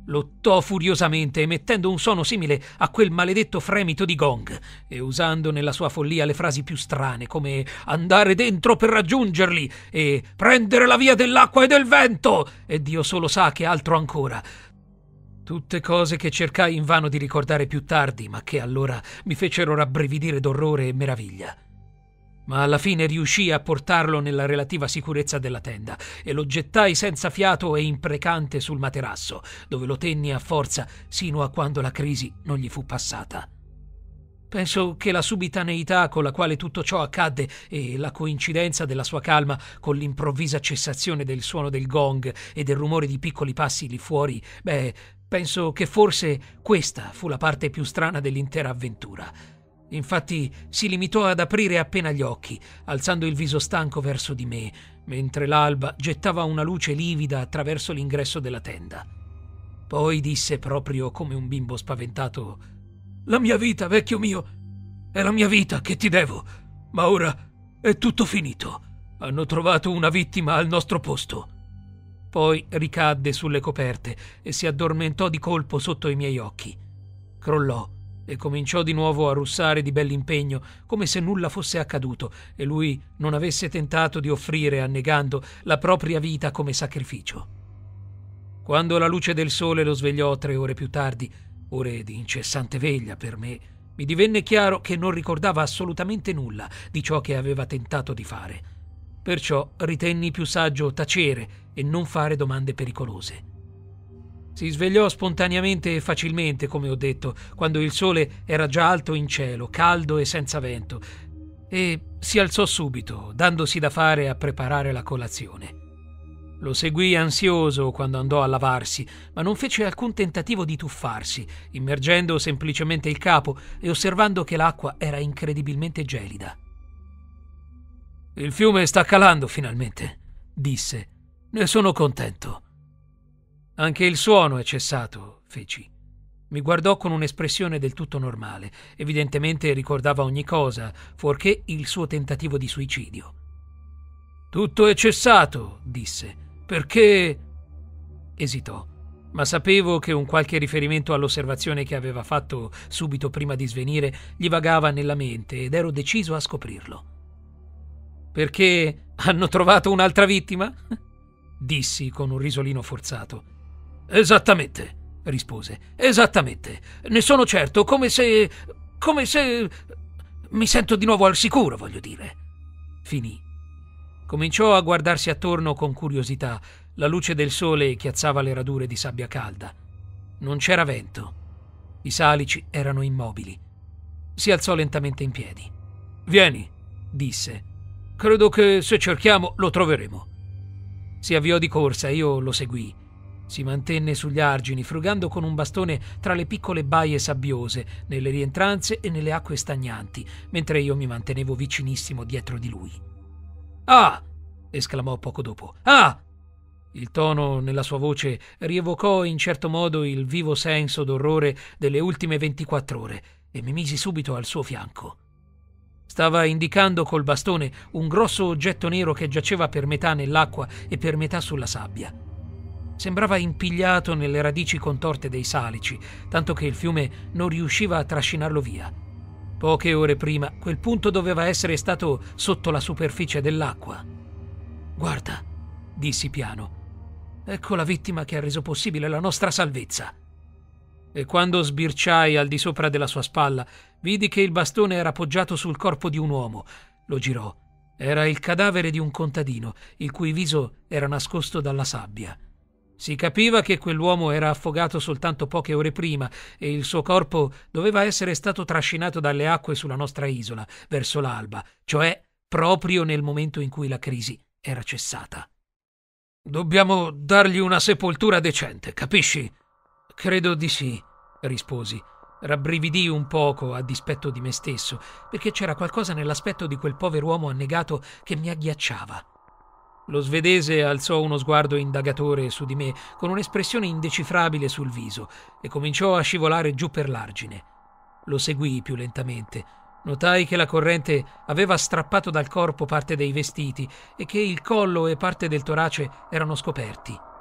Lottò furiosamente emettendo un suono simile a quel maledetto fremito di gong e usando nella sua follia le frasi più strane come andare dentro per raggiungerli e prendere la via dell'acqua e del vento e Dio solo sa che altro ancora. Tutte cose che cercai invano di ricordare più tardi ma che allora mi fecero rabbrividire d'orrore e meraviglia. Ma alla fine riuscii a portarlo nella relativa sicurezza della tenda e lo gettai senza fiato e imprecante sul materasso, dove lo tenni a forza sino a quando la crisi non gli fu passata. Penso che la subitaneità con la quale tutto ciò accadde e la coincidenza della sua calma con l'improvvisa cessazione del suono del gong e del rumore di piccoli passi lì fuori, penso che forse questa fu la parte più strana dell'intera avventura. Infatti si limitò ad aprire appena gli occhi, alzando il viso stanco verso di me, mentre l'alba gettava una luce livida attraverso l'ingresso della tenda. Poi disse proprio come un bimbo spaventato: «La mia vita, vecchio mio, è la mia vita che ti devo, ma ora è tutto finito. Hanno trovato una vittima al nostro posto». Poi ricadde sulle coperte e si addormentò di colpo sotto i miei occhi. Crollò e cominciò di nuovo a russare di bell'impegno, come se nulla fosse accaduto e lui non avesse tentato di offrire, annegando, la propria vita come sacrificio. Quando la luce del sole lo svegliò 3 ore più tardi, ore di incessante veglia per me, mi divenne chiaro che non ricordava assolutamente nulla di ciò che aveva tentato di fare. Perciò ritenni più saggio tacere e non fare domande pericolose. Si svegliò spontaneamente e facilmente, come ho detto, quando il sole era già alto in cielo, caldo e senza vento, e si alzò subito, dandosi da fare a preparare la colazione. Lo seguì ansioso quando andò a lavarsi, ma non fece alcun tentativo di tuffarsi, immergendo semplicemente il capo e osservando che l'acqua era incredibilmente gelida. «Il fiume sta calando finalmente», disse. «Ne sono contento». «Anche il suono è cessato», feci. Mi guardò con un'espressione del tutto normale. Evidentemente ricordava ogni cosa, fuorché il suo tentativo di suicidio. «Tutto è cessato», disse, «perché...» Esitò, ma sapevo che un qualche riferimento all'osservazione che aveva fatto subito prima di svenire gli vagava nella mente ed ero deciso a scoprirlo. «Perché hanno trovato un'altra vittima?» dissi con un risolino forzato. «Esattamente», rispose. «Esattamente. Ne sono certo, come se... mi sento di nuovo al sicuro, voglio dire». Finì. Cominciò a guardarsi attorno con curiosità. La luce del sole chiazzava le radure di sabbia calda. Non c'era vento. I salici erano immobili. Si alzò lentamente in piedi. «Vieni», disse. «Credo che se cerchiamo lo troveremo». Si avviò di corsa e io lo seguii. Si mantenne sugli argini, frugando con un bastone tra le piccole baie sabbiose, nelle rientranze e nelle acque stagnanti, mentre io mi mantenevo vicinissimo dietro di lui. «Ah!» esclamò poco dopo. «Ah!» Il tono nella sua voce rievocò in certo modo il vivo senso d'orrore delle ultime 24 ore e mi misi subito al suo fianco. Stava indicando col bastone un grosso oggetto nero che giaceva per metà nell'acqua e per metà sulla sabbia. Sembrava impigliato nelle radici contorte dei salici, tanto che il fiume non riusciva a trascinarlo via. Poche ore prima quel punto doveva essere stato sotto la superficie dell'acqua. «Guarda», dissi piano, «ecco la vittima che ha reso possibile la nostra salvezza». E quando sbirciai al di sopra della sua spalla, vidi che il bastone era appoggiato sul corpo di un uomo. Lo girò. Era il cadavere di un contadino, il cui viso era nascosto dalla sabbia. Si capiva che quell'uomo era affogato soltanto poche ore prima e il suo corpo doveva essere stato trascinato dalle acque sulla nostra isola, verso l'alba, cioè proprio nel momento in cui la crisi era cessata. «Dobbiamo dargli una sepoltura decente, capisci?» «Credo di sì», risposi. Rabbrividii un poco a dispetto di me stesso, perché c'era qualcosa nell'aspetto di quel povero uomo annegato che mi agghiacciava. Lo svedese alzò uno sguardo indagatore su di me, con un'espressione indecifrabile sul viso, e cominciò a scivolare giù per l'argine. Lo seguii più lentamente. Notai che la corrente aveva strappato dal corpo parte dei vestiti e che il collo e parte del torace erano scoperti.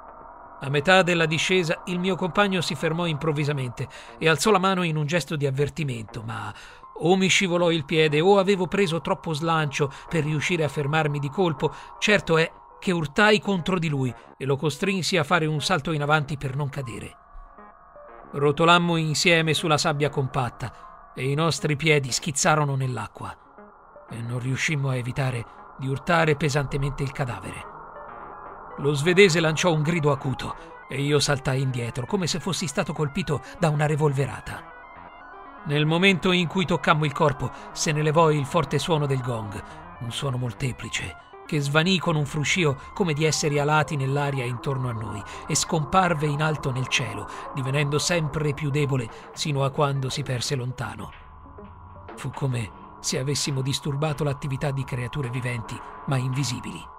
A metà della discesa il mio compagno si fermò improvvisamente e alzò la mano in un gesto di avvertimento, ma o mi scivolò il piede o avevo preso troppo slancio per riuscire a fermarmi di colpo. Certo è che urtai contro di lui e lo costrinsi a fare un salto in avanti per non cadere. Rotolammo insieme sulla sabbia compatta e i nostri piedi schizzarono nell'acqua e non riuscimmo a evitare di urtare pesantemente il cadavere. Lo svedese lanciò un grido acuto e io saltai indietro, come se fossi stato colpito da una revolverata. Nel momento in cui toccammo il corpo, se ne levò il forte suono del gong, un suono molteplice, che svanì con un fruscio come di esseri alati nell'aria intorno a noi e scomparve in alto nel cielo, divenendo sempre più debole sino a quando si perse lontano. Fu come se avessimo disturbato l'attività di creature viventi, ma invisibili.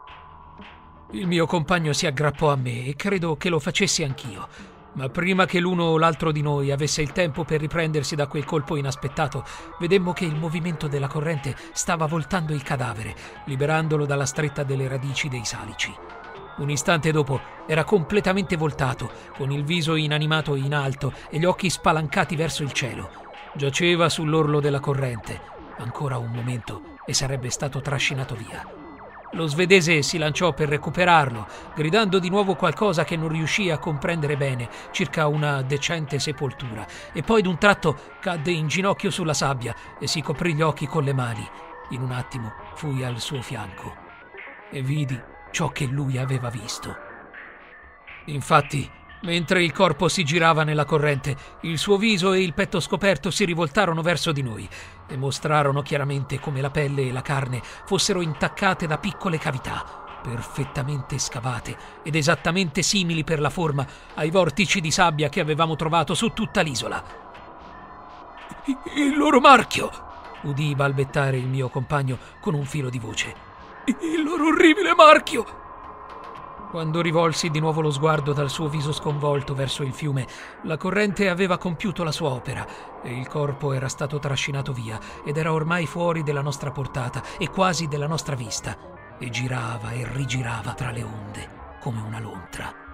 Il mio compagno si aggrappò a me e credo che lo facessi anch'io, ma prima che l'uno o l'altro di noi avesse il tempo per riprendersi da quel colpo inaspettato, vedemmo che il movimento della corrente stava voltando il cadavere, liberandolo dalla stretta delle radici dei salici. Un istante dopo era completamente voltato, con il viso inanimato in alto e gli occhi spalancati verso il cielo. Giaceva sull'orlo della corrente. Ancora un momento e sarebbe stato trascinato via. Lo svedese si lanciò per recuperarlo, gridando di nuovo qualcosa che non riuscii a comprendere bene, circa una decente sepoltura, e poi d'un tratto cadde in ginocchio sulla sabbia e si coprì gli occhi con le mani. In un attimo fui al suo fianco e vidi ciò che lui aveva visto. Infatti, mentre il corpo si girava nella corrente, il suo viso e il petto scoperto si rivoltarono verso di noi e mostrarono chiaramente come la pelle e la carne fossero intaccate da piccole cavità, perfettamente scavate ed esattamente simili per la forma ai vortici di sabbia che avevamo trovato su tutta l'isola. «Il loro marchio!» udii balbettare il mio compagno con un filo di voce. «Il loro orribile marchio!» Quando rivolsi di nuovo lo sguardo dal suo viso sconvolto verso il fiume, la corrente aveva compiuto la sua opera e il corpo era stato trascinato via ed era ormai fuori della nostra portata e quasi della nostra vista, e girava e rigirava tra le onde come una lontra.